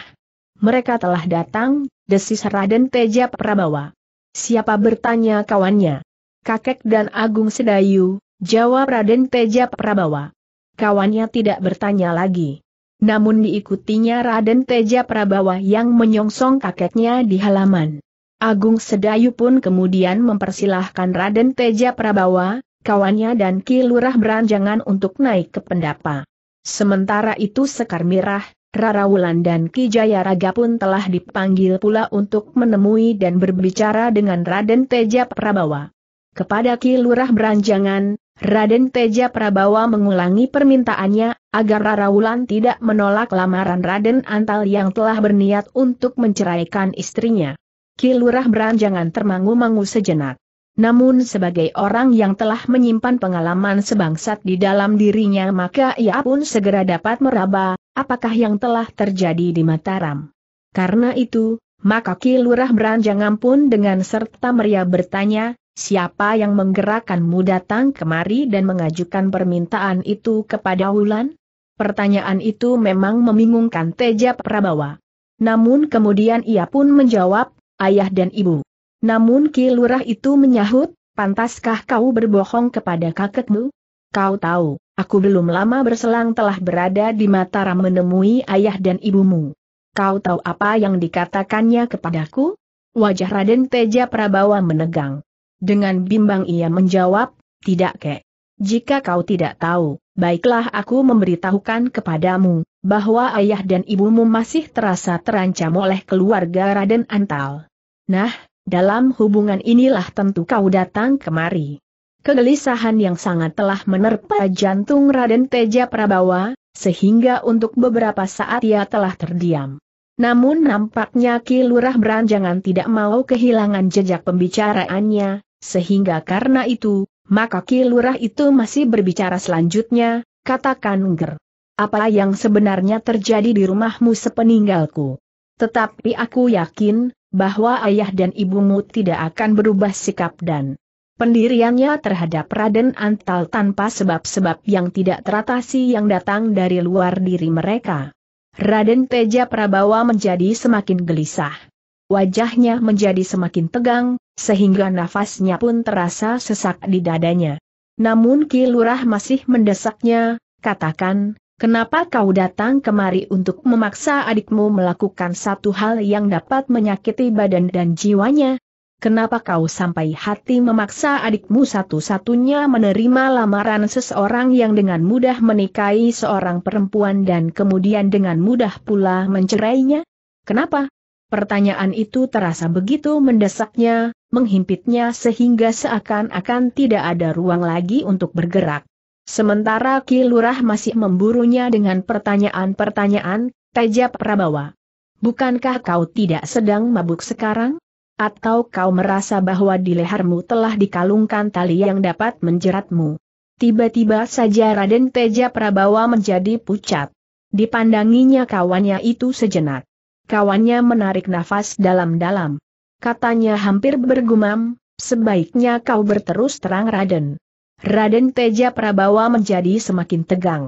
Mereka telah datang, desis Raden Teja Prabawa. Siapa? bertanya kawannya. Kakek dan Agung Sedayu, jawab Raden Teja Prabawa. Kawannya tidak bertanya lagi. Namun diikutinya Raden Teja Prabawa yang menyongsong kakeknya di halaman. Agung Sedayu pun kemudian mempersilahkan Raden Teja Prabawa, kawannya dan Ki Lurah Branjangan untuk naik ke pendapa. Sementara itu Sekar Mirah, Rara Wulan dan Ki Jayaraga pun telah dipanggil pula untuk menemui dan berbicara dengan Raden Teja Prabawa. Kepada Ki Lurah Branjangan, Raden Teja Prabawa mengulangi permintaannya, agar Rara Wulan tidak menolak lamaran Raden Antal yang telah berniat untuk menceraikan istrinya. Ki Lurah Branjangan termangu-mangu sejenak. Namun sebagai orang yang telah menyimpan pengalaman sebangsat di dalam dirinya, maka ia pun segera dapat meraba, apakah yang telah terjadi di Mataram. Karena itu, maka Ki Lurah Branjangan pun dengan serta meriah bertanya, siapa yang menggerakkanmu datang kemari dan mengajukan permintaan itu kepada Wulan? Pertanyaan itu memang membingungkan Teja Prabawa. Namun kemudian ia pun menjawab, ayah dan ibu. Namun Ki Lurah itu menyahut, pantaskah kau berbohong kepada kakekmu? Kau tahu, aku belum lama berselang telah berada di Mataram menemui ayah dan ibumu. Kau tahu apa yang dikatakannya kepadaku? Wajah Raden Teja Prabawa menegang. Dengan bimbang ia menjawab, tidak kek. Jika kau tidak tahu, baiklah aku memberitahukan kepadamu, bahwa ayah dan ibumu masih terasa terancam oleh keluarga Raden Antal. Nah, dalam hubungan inilah tentu kau datang kemari. Kegelisahan yang sangat telah menerpa jantung Raden Teja Prabawa, sehingga untuk beberapa saat ia telah terdiam. Namun nampaknya Ki Lurah Branjangan tidak mau kehilangan jejak pembicaraannya, sehingga karena itu, maka Ki Lurah itu masih berbicara selanjutnya, katakan Ger. Apa yang sebenarnya terjadi di rumahmu sepeninggalku? Tetapi aku yakin, bahwa ayah dan ibumu tidak akan berubah sikap dan pendiriannya terhadap Raden Antal tanpa sebab-sebab yang tidak teratasi yang datang dari luar diri mereka. Raden Teja Prabawa menjadi semakin gelisah. Wajahnya menjadi semakin tegang, sehingga nafasnya pun terasa sesak di dadanya. Namun Ki Lurah masih mendesaknya, "Katakan, kenapa kau datang kemari untuk memaksa adikmu melakukan satu hal yang dapat menyakiti badan dan jiwanya? Kenapa kau sampai hati memaksa adikmu satu-satunya menerima lamaran seseorang yang dengan mudah menikahi seorang perempuan dan kemudian dengan mudah pula mencerainya? Kenapa?" Pertanyaan itu terasa begitu mendesaknya, menghimpitnya sehingga seakan-akan tidak ada ruang lagi untuk bergerak. Sementara Ki Lurah masih memburunya dengan pertanyaan-pertanyaan, "Teja Prabawa, bukankah kau tidak sedang mabuk sekarang? Atau kau merasa bahwa di lehermu telah dikalungkan tali yang dapat menjeratmu?" Tiba-tiba saja Raden Teja Prabawa menjadi pucat. Dipandanginya kawannya itu sejenak. Kawannya menarik nafas dalam-dalam. Katanya hampir bergumam, "Sebaiknya kau berterus terang, Raden." Raden Teja Prabawa menjadi semakin tegang.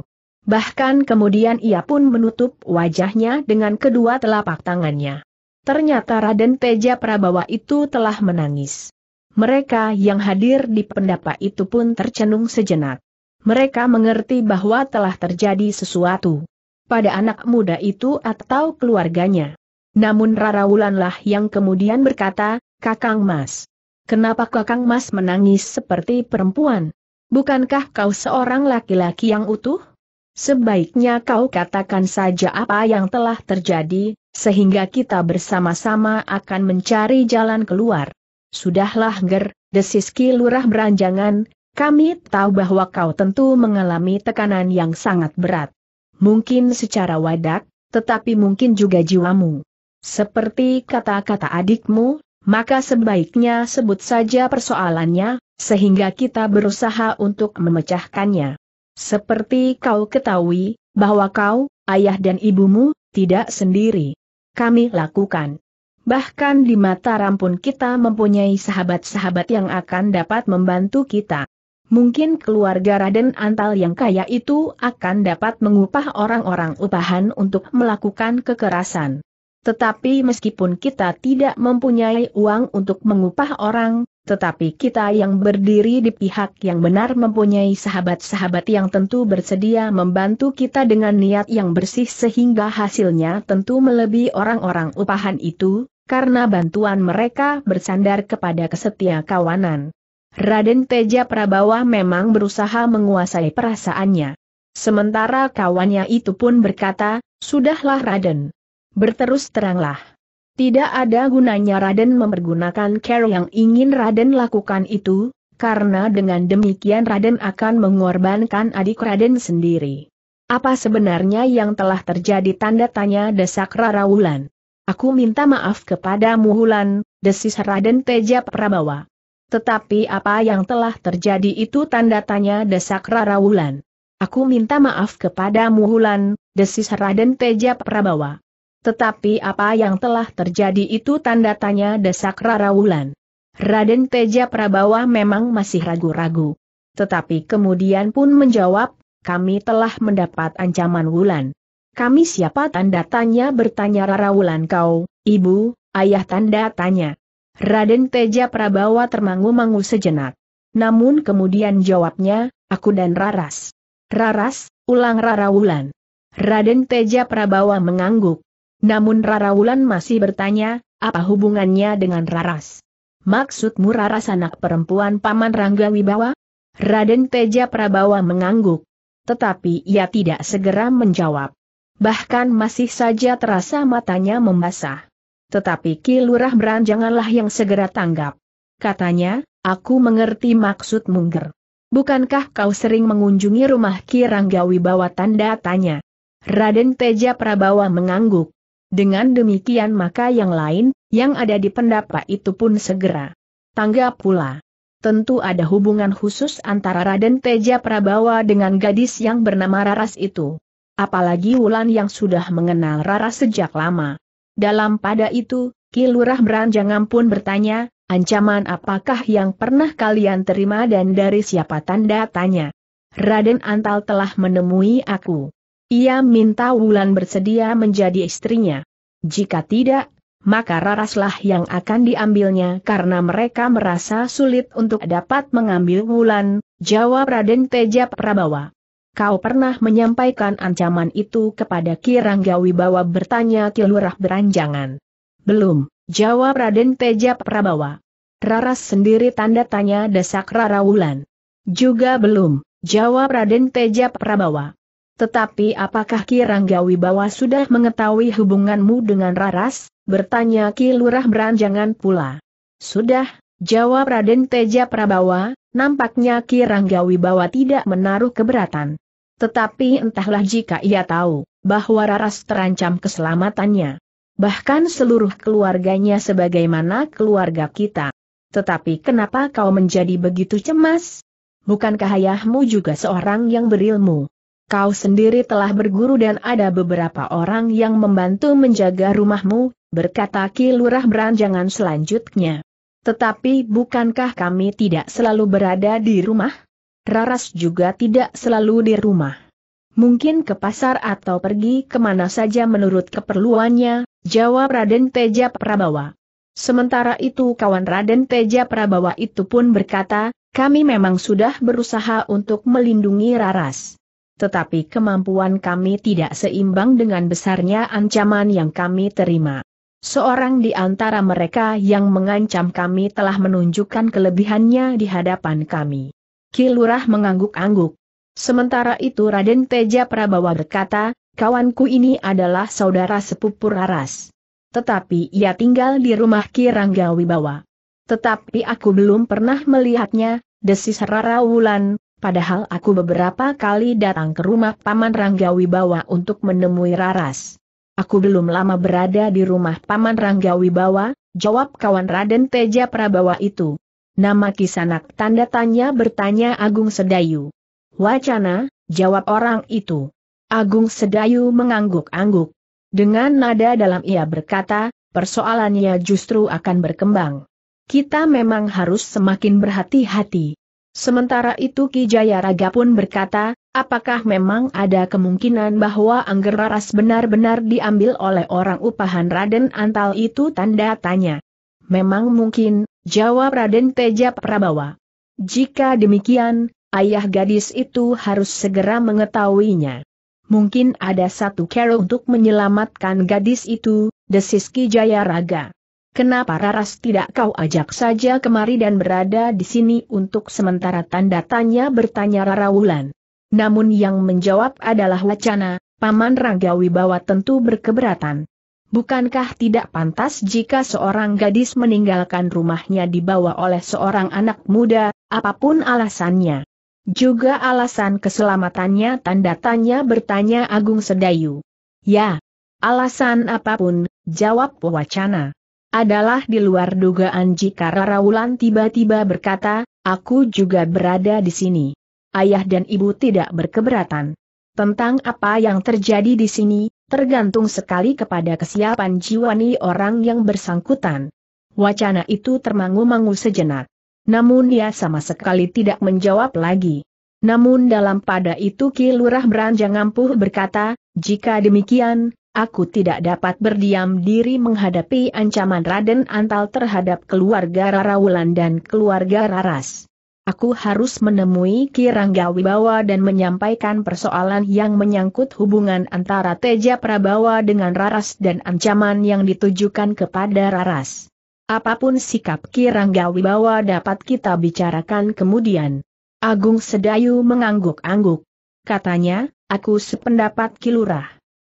Bahkan kemudian ia pun menutup wajahnya dengan kedua telapak tangannya. Ternyata Raden Teja Prabawa itu telah menangis. Mereka yang hadir di pendapa itu pun tercenung sejenak. Mereka mengerti bahwa telah terjadi sesuatu pada anak muda itu atau keluarganya. Namun Rara Wulanlah yang kemudian berkata, "Kakang Mas, kenapa Kakang Mas menangis seperti perempuan? Bukankah kau seorang laki-laki yang utuh? Sebaiknya kau katakan saja apa yang telah terjadi, sehingga kita bersama-sama akan mencari jalan keluar." "Sudahlah, Ger," desis Ki Lurah Branjangan, "kami tahu bahwa kau tentu mengalami tekanan yang sangat berat. Mungkin secara wadak, tetapi mungkin juga jiwamu. Seperti kata-kata adikmu, maka sebaiknya sebut saja persoalannya, sehingga kita berusaha untuk memecahkannya. Seperti kau ketahui, bahwa kau, ayah dan ibumu, tidak sendiri. Kami lakukan. Bahkan di Mataram pun kita mempunyai sahabat-sahabat yang akan dapat membantu kita. Mungkin keluarga Raden Antal yang kaya itu akan dapat mengupah orang-orang upahan untuk melakukan kekerasan. Tetapi meskipun kita tidak mempunyai uang untuk mengupah orang, tetapi kita yang berdiri di pihak yang benar mempunyai sahabat-sahabat yang tentu bersedia membantu kita dengan niat yang bersih sehingga hasilnya tentu melebihi orang-orang upahan itu, karena bantuan mereka bersandar kepada kesetia kawanan." Raden Teja Prabawa memang berusaha menguasai perasaannya. Sementara kawannya itu pun berkata, "Sudahlah Raden. Berterus teranglah. Tidak ada gunanya Raden mempergunakan cara yang ingin Raden lakukan itu, karena dengan demikian Raden akan mengorbankan adik Raden sendiri." "Apa sebenarnya yang telah terjadi?" tanda tanya desak Rara Wulan. "Aku minta maaf kepadamu Wulan," desis Raden Teja Prabawa. "Tetapi apa yang telah terjadi itu?" tanda tanya desak Rara Wulan. "Aku minta maaf kepadamu Wulan," desis Raden Teja Prabawa. "Tetapi apa yang telah terjadi itu?" tanda tanya desak Rara Wulan. Raden Teja Prabawa memang masih ragu-ragu. Tetapi kemudian pun menjawab, "Kami telah mendapat ancaman Wulan." "Kami siapa?" tanda tanya bertanya Rara Wulan. "Kau, ibu, ayah?" tanda tanya. Raden Teja Prabawa termangu-mangu sejenak. Namun kemudian jawabnya, "Aku dan Raras." "Raras?" ulang Rara Wulan. Raden Teja Prabawa mengangguk. Namun Rara Wulan masih bertanya, "Apa hubungannya dengan Raras?" "Maksudmu Raras anak perempuan Paman Rangga Wibawa?" Raden Teja Prabawa mengangguk. Tetapi ia tidak segera menjawab. Bahkan masih saja terasa matanya membasah. Tetapi Ki Lurah Branjanganlah yang segera tanggap. Katanya, "Aku mengerti maksudmu Ger. Bukankah kau sering mengunjungi rumah Ki Rangga Wibawa?" tanda tanya. Raden Teja Prabawa mengangguk. Dengan demikian maka yang lain, yang ada di pendapa itu pun segera tanggap pula. Tentu ada hubungan khusus antara Raden Teja Prabawa dengan gadis yang bernama Raras itu. Apalagi Wulan yang sudah mengenal Raras sejak lama. Dalam pada itu, Ki Lurah Branjangan pun bertanya, "Ancaman apakah yang pernah kalian terima dan dari siapa?" tanda tanya. "Raden Antal telah menemui aku. Ia minta Wulan bersedia menjadi istrinya. Jika tidak, maka Raraslah yang akan diambilnya karena mereka merasa sulit untuk dapat mengambil Wulan, jawab Raden Teja Prabawa. Kau pernah menyampaikan ancaman itu kepada Ki Rangga Wibawa, bertanya Ki Lurah Branjangan. Belum, jawab Raden Teja Prabawa. Raras sendiri tanda tanya, desak Rara Wulan. Juga belum, jawab Raden Teja Prabawa. Tetapi apakah Ki Rangga Wibawa sudah mengetahui hubunganmu dengan Raras, bertanya Ki Lurah Branjangan pula. Sudah, jawab Raden Teja Prabawa, nampaknya Ki Rangga Wibawa tidak menaruh keberatan. Tetapi entahlah jika ia tahu bahwa Raras terancam keselamatannya, bahkan seluruh keluarganya sebagaimana keluarga kita. Tetapi kenapa kau menjadi begitu cemas? Bukankah ayahmu juga seorang yang berilmu? Kau sendiri telah berguru dan ada beberapa orang yang membantu menjaga rumahmu, berkata Ki Lurah Branjangan selanjutnya. Tetapi bukankah kami tidak selalu berada di rumah? Raras juga tidak selalu di rumah. Mungkin ke pasar atau pergi kemana saja menurut keperluannya, jawab Raden Teja Prabawa. Sementara itu kawan Raden Teja Prabawa itu pun berkata, kami memang sudah berusaha untuk melindungi Raras. Tetapi kemampuan kami tidak seimbang dengan besarnya ancaman yang kami terima. Seorang di antara mereka yang mengancam kami telah menunjukkan kelebihannya di hadapan kami. Ki Lurah mengangguk-angguk. Sementara itu Raden Teja Prabawa berkata, kawanku ini adalah saudara sepupu Raras. Tetapi ia tinggal di rumah Ki Rangga Wibawa. Tetapi aku belum pernah melihatnya, desis Rara Wulan, padahal aku beberapa kali datang ke rumah Paman Rangga Wibawa untuk menemui Raras. Aku belum lama berada di rumah Paman Rangga Wibawa, jawab kawan Raden Teja Prabawa itu. Nama kisanak tanda tanya, bertanya Agung Sedayu. Wacana, jawab orang itu. Agung Sedayu mengangguk-angguk. Dengan nada dalam ia berkata, persoalannya justru akan berkembang. Kita memang harus semakin berhati-hati. Sementara itu Ki Jayaraga pun berkata, apakah memang ada kemungkinan bahwa Angger Raras benar-benar diambil oleh orang upahan Raden Antal itu, tanda tanya. Memang mungkin, jawab Raden Teja Prabawa. Jika demikian, ayah gadis itu harus segera mengetahuinya. Mungkin ada satu cara untuk menyelamatkan gadis itu, desis Ki Jayaraga. Kenapa Raras tidak kau ajak saja kemari dan berada di sini untuk sementara, tanda tanya, bertanya Rara Wulan. Namun yang menjawab adalah Wacana, Paman Rangga Wibawa tentu berkeberatan. Bukankah tidak pantas jika seorang gadis meninggalkan rumahnya dibawa oleh seorang anak muda, apapun alasannya? Juga alasan keselamatannya, tanda tanya, bertanya Agung Sedayu. Ya, alasan apapun, jawab Wacana. Adalah di luar dugaan jika Rara Wulan tiba-tiba berkata, aku juga berada di sini. Ayah dan ibu tidak berkeberatan. Tentang apa yang terjadi di sini, tergantung sekali kepada kesiapan jiwani orang yang bersangkutan. Wacana itu termangu-mangu sejenak. Namun ia sama sekali tidak menjawab lagi. Namun dalam pada itu Ki Lurah Branjangan Puh berkata, jika demikian, aku tidak dapat berdiam diri menghadapi ancaman Raden Antal terhadap keluarga Rara Wulan dan keluarga Raras. Aku harus menemui Ki Rangga Wibawa dan menyampaikan persoalan yang menyangkut hubungan antara Teja Prabawa dengan Raras dan ancaman yang ditujukan kepada Raras. Apapun sikap Ki Rangga Wibawa dapat kita bicarakan kemudian. Agung Sedayu mengangguk-angguk. Katanya, aku sependapat Ki Lurah.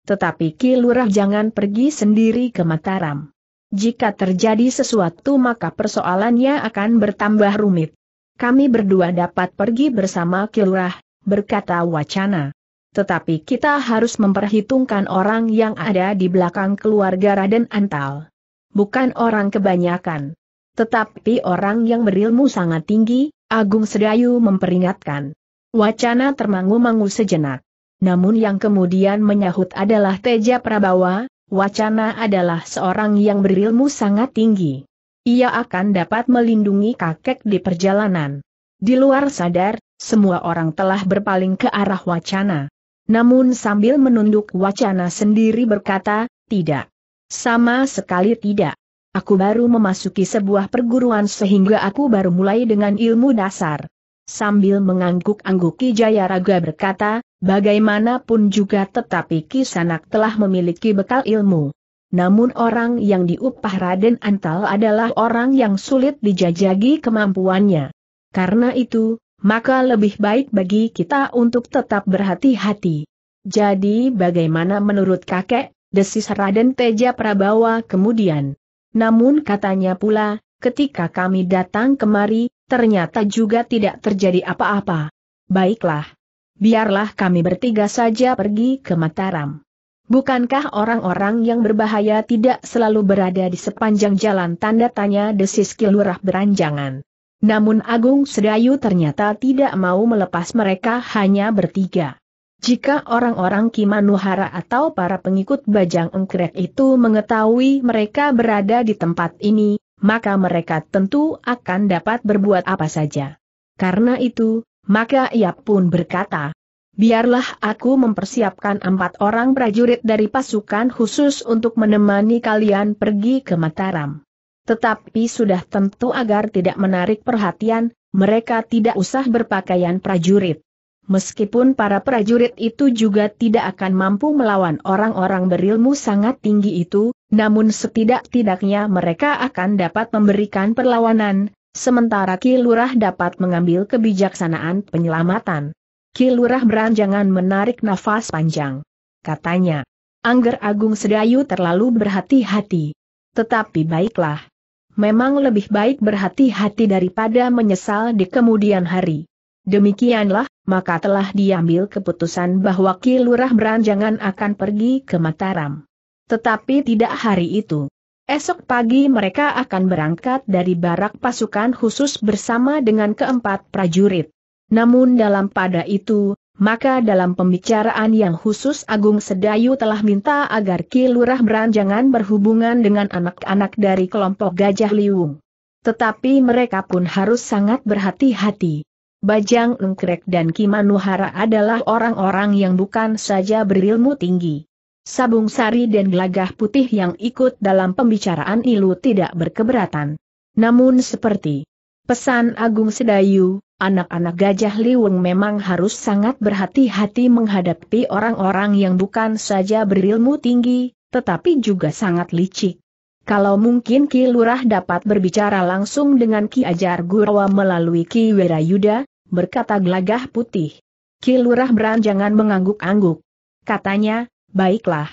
Tetapi Ki Lurah jangan pergi sendiri ke Mataram. Jika terjadi sesuatu maka persoalannya akan bertambah rumit. Kami berdua dapat pergi bersama Ki Lurah, berkata Wacana. Tetapi kita harus memperhitungkan orang yang ada di belakang keluarga Raden Antal. Bukan orang kebanyakan, tetapi orang yang berilmu sangat tinggi, Agung Sedayu memperingatkan. Wacana termangu-mangu sejenak. Namun yang kemudian menyahut adalah Teja Prabawa, Wacana adalah seorang yang berilmu sangat tinggi. Ia akan dapat melindungi kakek di perjalanan. Di luar sadar, semua orang telah berpaling ke arah Wacana. Namun sambil menunduk wacana sendiri berkata, tidak. Sama sekali tidak. Aku baru memasuki sebuah perguruan sehingga aku baru mulai dengan ilmu dasar. Sambil mengangguk-angguk Ki Jayaraga berkata, bagaimanapun juga tetapi Kisanak telah memiliki bekal ilmu. Namun orang yang diupah Raden Antal adalah orang yang sulit dijajagi kemampuannya. Karena itu, maka lebih baik bagi kita untuk tetap berhati-hati. Jadi bagaimana menurut kakek? Desis Raden Teja Prabawa kemudian. Namun katanya pula, ketika kami datang kemari, ternyata juga tidak terjadi apa-apa. Baiklah. Biarlah kami bertiga saja pergi ke Mataram. Bukankah orang-orang yang berbahaya tidak selalu berada di sepanjang jalan? Tanda tanya desis Ki Lurah Branjangan. Namun Agung Sedayu ternyata tidak mau melepas mereka hanya bertiga. Jika orang-orang Ki Manuhara atau para pengikut Bajang Nungkrek itu mengetahui mereka berada di tempat ini, maka mereka tentu akan dapat berbuat apa saja. Karena itu, maka ia pun berkata, biarlah aku mempersiapkan empat orang prajurit dari pasukan khusus untuk menemani kalian pergi ke Mataram. Tetapi sudah tentu agar tidak menarik perhatian, mereka tidak usah berpakaian prajurit. Meskipun para prajurit itu juga tidak akan mampu melawan orang-orang berilmu sangat tinggi itu, namun setidak-tidaknya mereka akan dapat memberikan perlawanan, sementara Ki Lurah dapat mengambil kebijaksanaan penyelamatan. Ki Lurah Branjangan menarik nafas panjang. Katanya, angger Agung Sedayu terlalu berhati-hati. Tetapi baiklah. Memang lebih baik berhati-hati daripada menyesal di kemudian hari. Demikianlah, maka telah diambil keputusan bahwa Ki Lurah Branjangan akan pergi ke Mataram. Tetapi tidak hari itu. Esok pagi mereka akan berangkat dari barak pasukan khusus bersama dengan keempat prajurit. Namun dalam pada itu, maka dalam pembicaraan yang khusus Agung Sedayu telah minta agar Ki Lurah Branjangan berhubungan dengan anak-anak dari kelompok Gajah Liwung. Tetapi mereka pun harus sangat berhati-hati. Bajang Nungkrek dan Ki Manuhara adalah orang-orang yang bukan saja berilmu tinggi. Sabung Sari dan Gelagah Putih yang ikut dalam pembicaraan itu tidak berkeberatan. Namun seperti pesan Agung Sedayu, anak-anak Gajah Liwung memang harus sangat berhati-hati menghadapi orang-orang yang bukan saja berilmu tinggi, tetapi juga sangat licik. Kalau mungkin Ki Lurah dapat berbicara langsung dengan Ki Ajar Gurawa melalui Ki Wirayuda, berkata Gelagah Putih. Ki Lurah Branjangan mengangguk-angguk. Katanya, baiklah.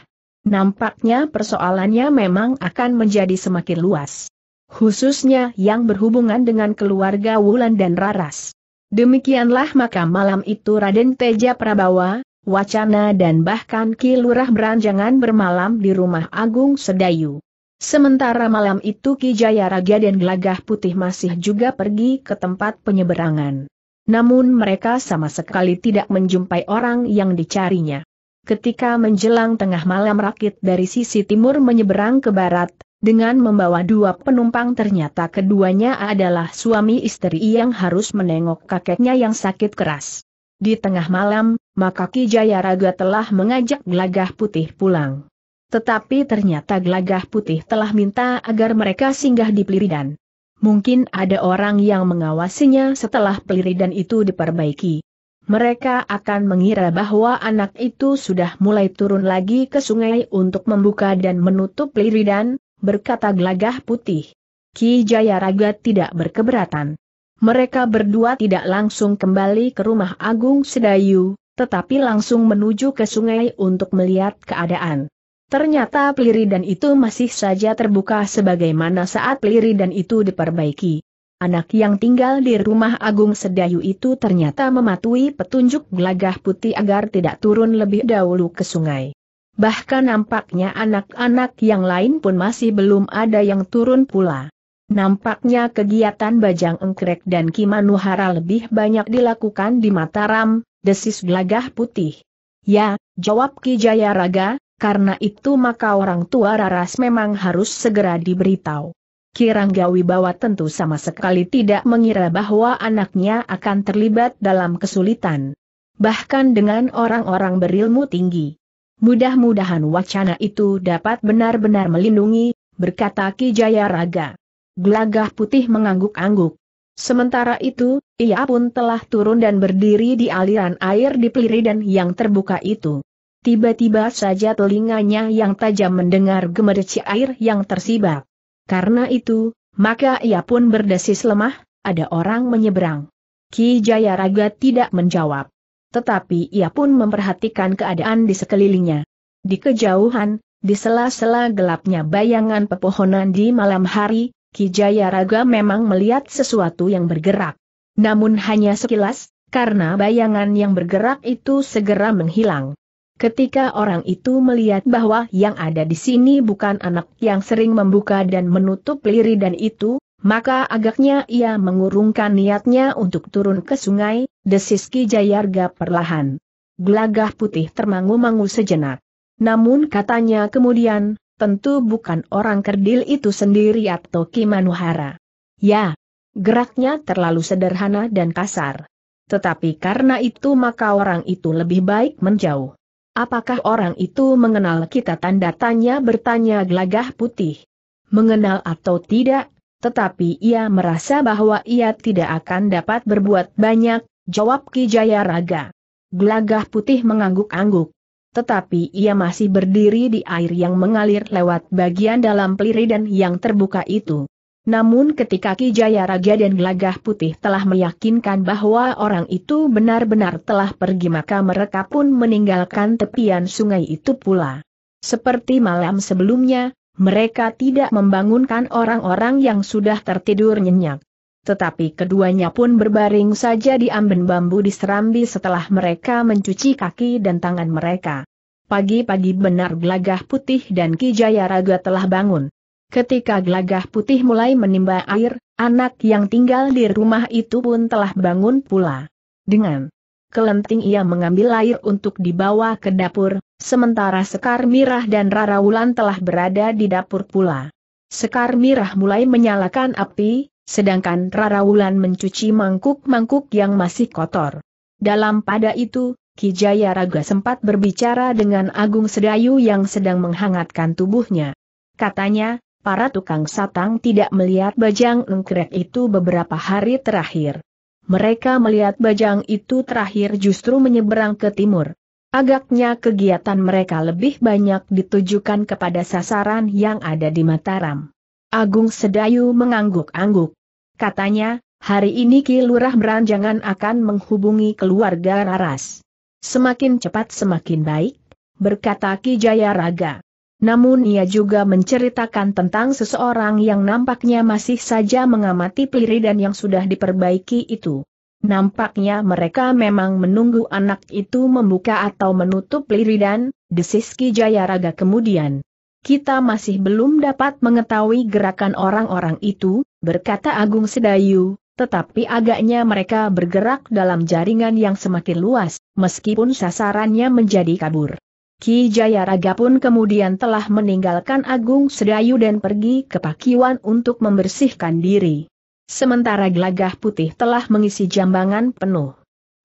Nampaknya persoalannya memang akan menjadi semakin luas. Khususnya yang berhubungan dengan keluarga Wulan dan Raras. Demikianlah maka malam itu Raden Teja Prabawa, Wacana dan bahkan Ki Lurah Branjangan bermalam di rumah Agung Sedayu. Sementara malam itu Ki Jayaraga dan Gelagah Putih masih juga pergi ke tempat penyeberangan. Namun mereka sama sekali tidak menjumpai orang yang dicarinya. Ketika menjelang tengah malam rakit dari sisi timur menyeberang ke barat, dengan membawa dua penumpang ternyata keduanya adalah suami istri yang harus menengok kakeknya yang sakit keras. Di tengah malam, maka Ki Jayaraga telah mengajak Gelagah Putih pulang. Tetapi ternyata Gelagah Putih telah minta agar mereka singgah di Pliridan. Mungkin ada orang yang mengawasinya setelah Pliridan itu diperbaiki. Mereka akan mengira bahwa anak itu sudah mulai turun lagi ke sungai untuk membuka dan menutup Pliridan, berkata Gelagah Putih. Ki Jayaraga tidak berkeberatan. Mereka berdua tidak langsung kembali ke rumah Agung Sedayu, tetapi langsung menuju ke sungai untuk melihat keadaan. Ternyata Pliridan itu masih saja terbuka sebagaimana saat Pliridan itu diperbaiki. Anak yang tinggal di rumah Agung Sedayu itu ternyata mematuhi petunjuk Gelagah Putih agar tidak turun lebih dahulu ke sungai. Bahkan nampaknya anak-anak yang lain pun masih belum ada yang turun pula. Nampaknya kegiatan Bajang Nungkrek dan Ki Manuhara lebih banyak dilakukan di Mataram, desis Gelagah Putih. Ya, jawab Ki Jayaraga, karena itu maka orang tua Raras memang harus segera diberitahu. Ki Rangga Wibawa tentu sama sekali tidak mengira bahwa anaknya akan terlibat dalam kesulitan. bahkan dengan orang-orang berilmu tinggi. Mudah-mudahan wacana itu dapat benar-benar melindungi, berkata Ki Jayaraga. Gelagah Putih mengangguk-angguk. Sementara itu, ia pun telah turun dan berdiri di aliran air di Pliridan yang terbuka itu. Tiba-tiba saja telinganya yang tajam mendengar gemericik air yang tersibak. Karena itu, maka ia pun berdesis lemah, ada orang menyeberang. Ki Jayaraga tidak menjawab. Tetapi ia pun memperhatikan keadaan di sekelilingnya. Di kejauhan, di sela-sela gelapnya bayangan pepohonan di malam hari, Ki Jayaraga memang melihat sesuatu yang bergerak. Namun hanya sekilas, karena bayangan yang bergerak itu segera menghilang. Ketika orang itu melihat bahwa yang ada di sini bukan anak yang sering membuka dan menutup Pliridan itu, maka agaknya ia mengurungkan niatnya untuk turun ke sungai, desis Ki Jayaraga perlahan. Gelagah Putih termangu-mangu sejenak. Namun katanya kemudian, tentu bukan orang kerdil itu sendiri atau Ki Manuhara. Ya, geraknya terlalu sederhana dan kasar. Tetapi karena itu maka orang itu lebih baik menjauh. Apakah orang itu mengenal kita? Tanda tanya bertanya Gelagah Putih. Mengenal atau tidak, tetapi ia merasa bahwa ia tidak akan dapat berbuat banyak, jawab Ki Jayaraga. Gelagah Putih mengangguk-angguk. Tetapi ia masih berdiri di air yang mengalir lewat bagian dalam Pliridan yang terbuka itu. Namun ketika Ki Jayaraga dan Gelagah Putih telah meyakinkan bahwa orang itu benar-benar telah pergi, maka mereka pun meninggalkan tepian sungai itu pula. Seperti malam sebelumnya, mereka tidak membangunkan orang-orang yang sudah tertidur nyenyak. Tetapi keduanya pun berbaring saja di amben bambu di serambi setelah mereka mencuci kaki dan tangan mereka. Pagi-pagi benar Gelagah Putih dan Ki Jayaraga telah bangun. Ketika Gelagah Putih mulai menimba air, anak yang tinggal di rumah itu pun telah bangun pula. Dengan kelenting ia mengambil air untuk dibawa ke dapur, sementara Sekar Mirah dan Rara Wulan telah berada di dapur pula. Sekar Mirah mulai menyalakan api, sedangkan Rara Wulan mencuci mangkuk-mangkuk yang masih kotor. Dalam pada itu, Ki Jayaraga sempat berbicara dengan Agung Sedayu yang sedang menghangatkan tubuhnya. Katanya, para tukang satang tidak melihat Bajang Nungkrek itu beberapa hari terakhir. Mereka melihat Bajang itu terakhir justru menyeberang ke timur. Agaknya kegiatan mereka lebih banyak ditujukan kepada sasaran yang ada di Mataram. Agung Sedayu mengangguk-angguk. Katanya, hari ini Ki Lurah Branjangan akan menghubungi keluarga Raras. Semakin cepat semakin baik, berkata Ki Jayaraga. Namun ia juga menceritakan tentang seseorang yang nampaknya masih saja mengamati Pliridan yang sudah diperbaiki itu. Nampaknya mereka memang menunggu anak itu membuka atau menutup Pliridan, desis Ki Jayaraga kemudian. Kita masih belum dapat mengetahui gerakan orang-orang itu, berkata Agung Sedayu, tetapi agaknya mereka bergerak dalam jaringan yang semakin luas, meskipun sasarannya menjadi kabur. Ki Jayaraga pun kemudian telah meninggalkan Agung Sedayu dan pergi ke pakiwan untuk membersihkan diri. Sementara Gelagah Putih telah mengisi jambangan penuh.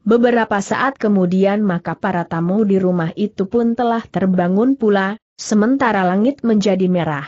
Beberapa saat kemudian maka para tamu di rumah itu pun telah terbangun pula. Sementara langit menjadi merah.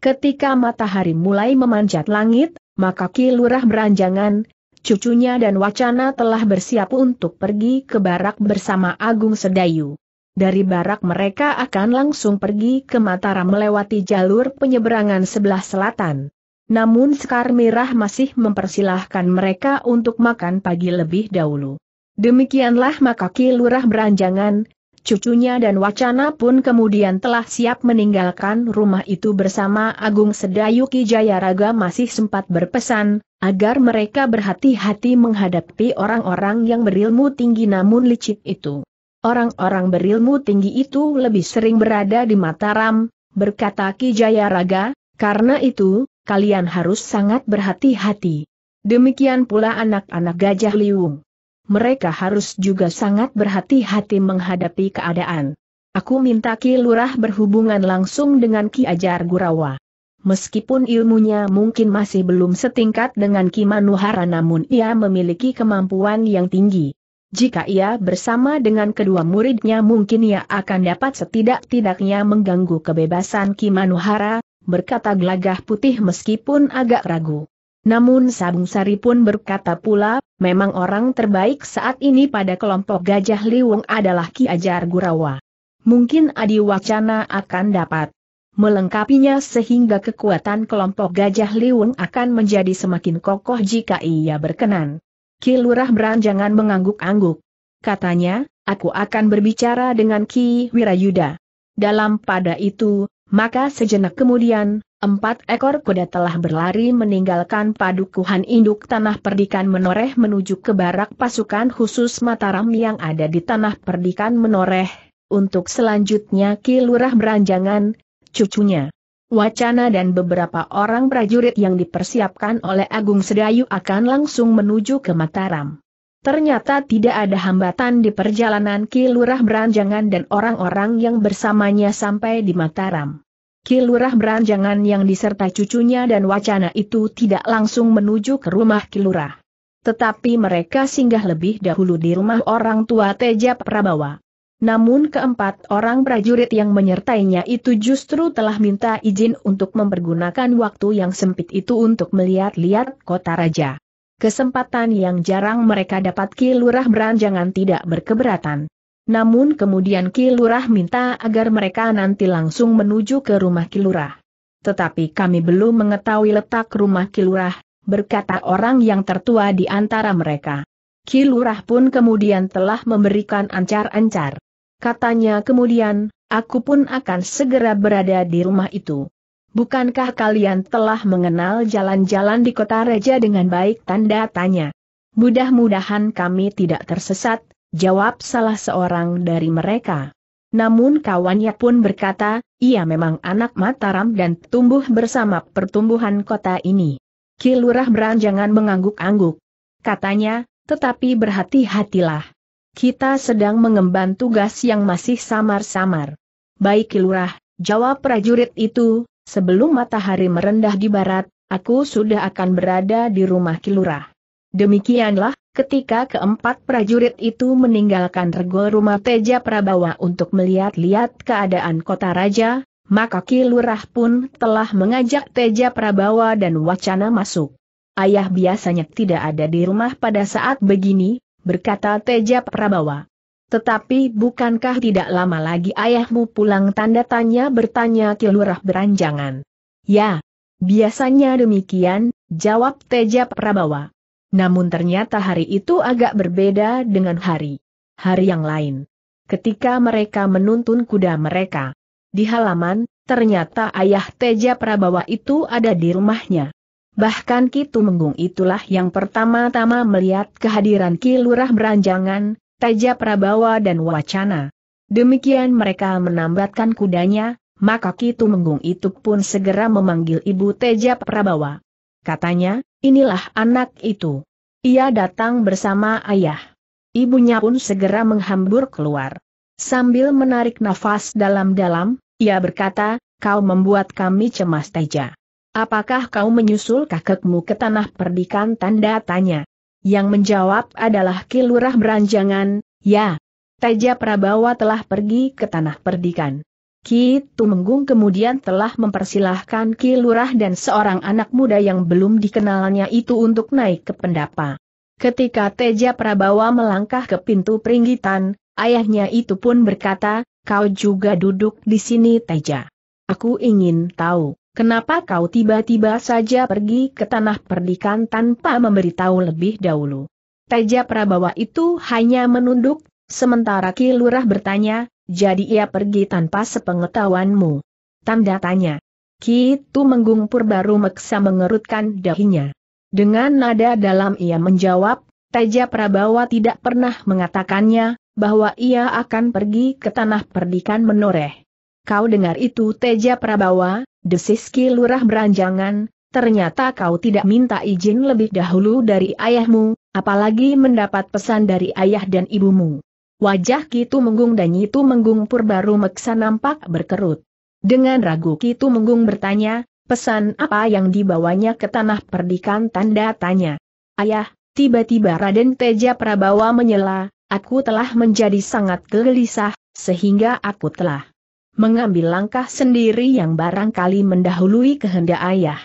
Ketika matahari mulai memanjat langit, maka Ki Lurah Branjangan, cucunya dan Wacana telah bersiap untuk pergi ke barak bersama Agung Sedayu. Dari barak mereka akan langsung pergi ke Mataram melewati jalur penyeberangan sebelah selatan. Namun Sekar Mirah masih mempersilahkan mereka untuk makan pagi lebih dahulu. Demikianlah maka Ki Lurah Branjangan, cucunya dan Wacana pun kemudian telah siap meninggalkan rumah itu bersama Agung Sedayu. Ki Jayaraga masih sempat berpesan, agar mereka berhati-hati menghadapi orang-orang yang berilmu tinggi namun licik itu. Orang-orang berilmu tinggi itu lebih sering berada di Mataram, berkata Ki Jayaraga, karena itu, kalian harus sangat berhati-hati. Demikian pula anak-anak Gajah Liwung. Mereka harus juga sangat berhati-hati menghadapi keadaan. Aku minta Ki Lurah berhubungan langsung dengan Ki Ajar Gurawa. Meskipun ilmunya mungkin masih belum setingkat dengan Ki Manuhara, namun ia memiliki kemampuan yang tinggi. Jika ia bersama dengan kedua muridnya mungkin ia akan dapat setidak-tidaknya mengganggu kebebasan Ki Manuhara, berkata Gelagah Putih meskipun agak ragu. Namun Sabung Sari pun berkata pula, memang orang terbaik saat ini pada kelompok Gajah Liwung adalah Ki Ajar Gurawa. Mungkin Adi Wacana akan dapat melengkapinya sehingga kekuatan kelompok Gajah Liwung akan menjadi semakin kokoh jika ia berkenan. Ki Lurah Branjangan mengangguk-angguk. Katanya, aku akan berbicara dengan Ki Wirayuda. Dalam pada itu, maka sejenak kemudian, empat ekor kuda telah berlari meninggalkan padukuhan induk Tanah Perdikan Menoreh menuju ke barak pasukan khusus Mataram yang ada di Tanah Perdikan Menoreh, untuk selanjutnya Ki Lurah Branjangan, cucunya Wacana dan beberapa orang prajurit yang dipersiapkan oleh Agung Sedayu akan langsung menuju ke Mataram. Ternyata tidak ada hambatan di perjalanan Ki Lurah Branjangan dan orang-orang yang bersamanya sampai di Mataram. Ki Lurah Branjangan yang disertai cucunya dan Wacana itu tidak langsung menuju ke rumah Ki Lurah. Tetapi mereka singgah lebih dahulu di rumah orang tua Teja Prabawa. Namun keempat orang prajurit yang menyertainya itu justru telah minta izin untuk mempergunakan waktu yang sempit itu untuk melihat-lihat kota raja. Kesempatan yang jarang mereka dapat Ki Lurah Branjangan tidak berkeberatan. Namun kemudian Ki Lurah minta agar mereka nanti langsung menuju ke rumah Ki Lurah. Tetapi kami belum mengetahui letak rumah Ki Lurah, berkata orang yang tertua di antara mereka. Ki Lurah pun kemudian telah memberikan ancar-ancar. Katanya kemudian, aku pun akan segera berada di rumah itu. Bukankah kalian telah mengenal jalan-jalan di kota raja dengan baik? Tanda tanya. Mudah-mudahan kami tidak tersesat, jawab salah seorang dari mereka. Namun kawannya pun berkata, ia memang anak Mataram dan tumbuh bersama pertumbuhan kota ini. Ki Lurah Branjangan mengangguk-angguk. Katanya, tetapi berhati-hatilah. Kita sedang mengemban tugas yang masih samar-samar. Baik Ki Lurah, jawab prajurit itu, sebelum matahari merendah di barat, aku sudah akan berada di rumah Ki Lurah. Demikianlah, ketika keempat prajurit itu meninggalkan rego rumah Teja Prabawa untuk melihat-lihat keadaan kota raja, maka Ki Lurah pun telah mengajak Teja Prabawa dan Wacana masuk. Ayah biasanya tidak ada di rumah pada saat begini, berkata Teja Prabawa. Tetapi bukankah tidak lama lagi ayahmu pulang? Tanda tanya bertanya Ki Lurah Branjangan. Ya, biasanya demikian, jawab Teja Prabawa. Namun ternyata hari itu agak berbeda dengan hari-hari yang lain. Ketika mereka menuntun kuda mereka di halaman, ternyata ayah Teja Prabawa itu ada di rumahnya. Bahkan Ki Tumenggung itulah yang pertama-tama melihat kehadiran Ki Lurah Branjangan, Teja Prabawa dan Wacana. Demikian mereka menambatkan kudanya, maka Ki Tumenggung itu pun segera memanggil ibu Teja Prabawa. Katanya, inilah anak itu. Ia datang bersama ayah. Ibunya pun segera menghambur keluar. Sambil menarik nafas dalam-dalam, ia berkata, kau membuat kami cemas Teja. Apakah kau menyusul kakekmu ke Tanah Perdikan? Tanda tanya. Yang menjawab adalah Ki Lurah Branjangan, ya. Teja Prabawa telah pergi ke Tanah Perdikan. Ki Tumenggung kemudian telah mempersilahkan Ki Lurah dan seorang anak muda yang belum dikenalnya itu untuk naik ke pendapa. Ketika Teja Prabawa melangkah ke pintu peringgitan, ayahnya itu pun berkata, kau juga duduk di sini Teja. Aku ingin tahu. Kenapa kau tiba-tiba saja pergi ke Tanah Perdikan tanpa memberitahu lebih dahulu? Teja Prabawa itu hanya menunduk, sementara Ki Lurah bertanya, jadi ia pergi tanpa sepengetahuanmu? Tanda tanya. Ki Tumenggung Purbaya Meksa mengerutkan dahinya. Dengan nada dalam ia menjawab, Teja Prabawa tidak pernah mengatakannya, bahwa ia akan pergi ke Tanah Perdikan Menoreh. Kau dengar itu Teja Prabawa? Desis Ki Lurah Branjangan, ternyata kau tidak minta izin lebih dahulu dari ayahmu, apalagi mendapat pesan dari ayah dan ibumu. Wajah Ki Tumenggung dan Nyi Tumenggung Purbaya Meksa nampak berkerut. Dengan ragu Ki Tumenggung bertanya, pesan apa yang dibawanya ke Tanah Perdikan? Tanda tanya. Ayah, tiba-tiba Raden Teja Prabawa menyela, Aku telah menjadi sangat gelisah, sehingga aku telah mengambil langkah sendiri yang barangkali mendahului kehendak ayah.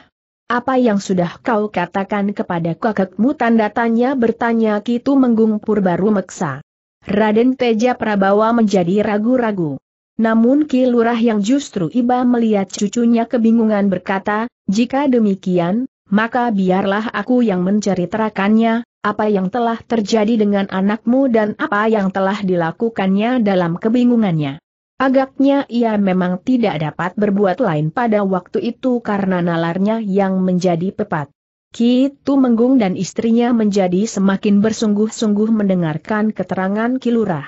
Apa yang sudah kau katakan kepada kakekmu? Tanda tanya bertanya Ki Tumenggung Purbaya Meksa. Raden Teja Prabawa menjadi ragu-ragu. Namun Ki Lurah yang justru iba melihat cucunya kebingungan berkata, jika demikian, maka biarlah aku yang menceritakannya, apa yang telah terjadi dengan anakmu dan apa yang telah dilakukannya dalam kebingungannya. Agaknya ia memang tidak dapat berbuat lain pada waktu itu karena nalarnya yang menjadi pepat. Ki Tumenggung dan istrinya menjadi semakin bersungguh-sungguh mendengarkan keterangan Ki Lurah.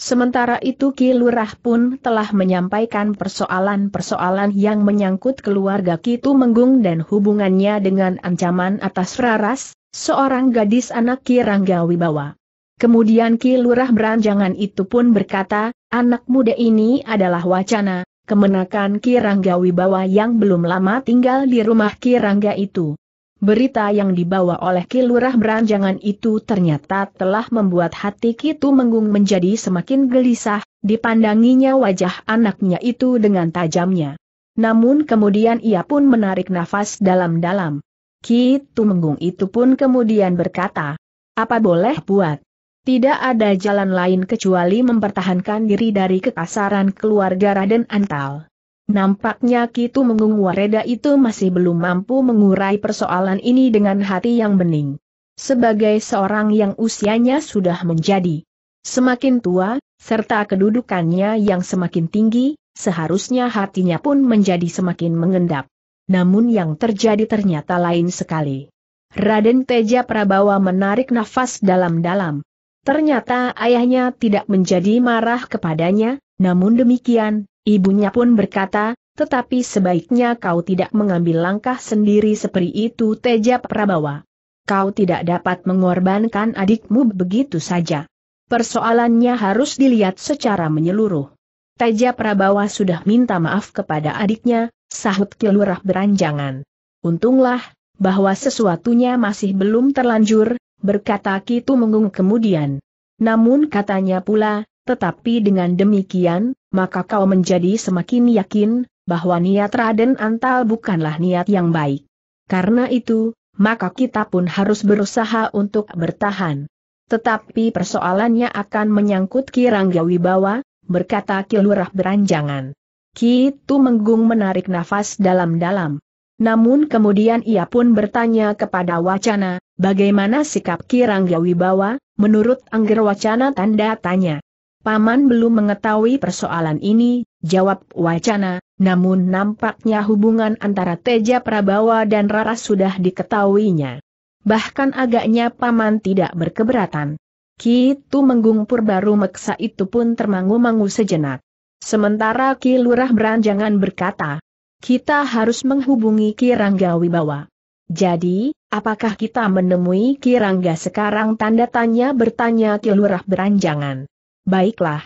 Sementara itu Ki Lurah pun telah menyampaikan persoalan-persoalan yang menyangkut keluarga Ki Tumenggung dan hubungannya dengan ancaman atas Raras, seorang gadis anak Ki Rangga Wibawa. Kemudian Ki Lurah Branjangan itu pun berkata, anak muda ini adalah Wacana, kemenakan Ki Rangga Wibawa yang belum lama tinggal di rumah Ki Rangga itu. Berita yang dibawa oleh Ki Lurah Branjangan itu ternyata telah membuat hati Ki Tumenggung menjadi semakin gelisah, dipandanginya wajah anaknya itu dengan tajamnya. Namun kemudian ia pun menarik nafas dalam-dalam. Ki Tumenggung itu pun kemudian berkata, apa boleh buat? Tidak ada jalan lain kecuali mempertahankan diri dari kekasaran keluarga Raden Antal. Nampaknya Ki Tumenggung Wreda itu masih belum mampu mengurai persoalan ini dengan hati yang bening. Sebagai seorang yang usianya sudah menjadi semakin tua, serta kedudukannya yang semakin tinggi, seharusnya hatinya pun menjadi semakin mengendap. Namun yang terjadi ternyata lain sekali. Raden Teja Prabawa menarik nafas dalam-dalam. Ternyata ayahnya tidak menjadi marah kepadanya, namun demikian, ibunya pun berkata, tetapi sebaiknya kau tidak mengambil langkah sendiri seperti itu Teja Prabawa. Kau tidak dapat mengorbankan adikmu begitu saja. Persoalannya harus dilihat secara menyeluruh. Teja Prabawa sudah minta maaf kepada adiknya, sahut Ki Lurah Branjangan. Untunglah, bahwa sesuatunya masih belum terlanjur, berkata Ki Tumenggung kemudian. Namun katanya pula, tetapi dengan demikian, maka kau menjadi semakin yakin bahwa niat Raden Antal bukanlah niat yang baik. Karena itu, maka kita pun harus berusaha untuk bertahan. Tetapi persoalannya akan menyangkut Ki Rangga Wibawa, berkata Ki Lurah Branjangan. Ki Tumenggung menarik nafas dalam-dalam. Namun kemudian ia pun bertanya kepada Wacana, bagaimana sikap Ki Rangga Wibawa, menurut Angger Wacana tanda tanya. Paman belum mengetahui persoalan ini, jawab Wacana, namun nampaknya hubungan antara Teja Prabawa dan Raras sudah diketahuinya. Bahkan agaknya Paman tidak berkeberatan. Ki Tumenggung Purbaya Meksa itu pun termangu-mangu sejenak. Sementara Ki Lurah Branjangan berkata, kita harus menghubungi Ki Rangga Wibawa. Jadi, apakah kita menemui Ki Rangga sekarang tanda tanya bertanya Ki Lurah Branjangan. Baiklah,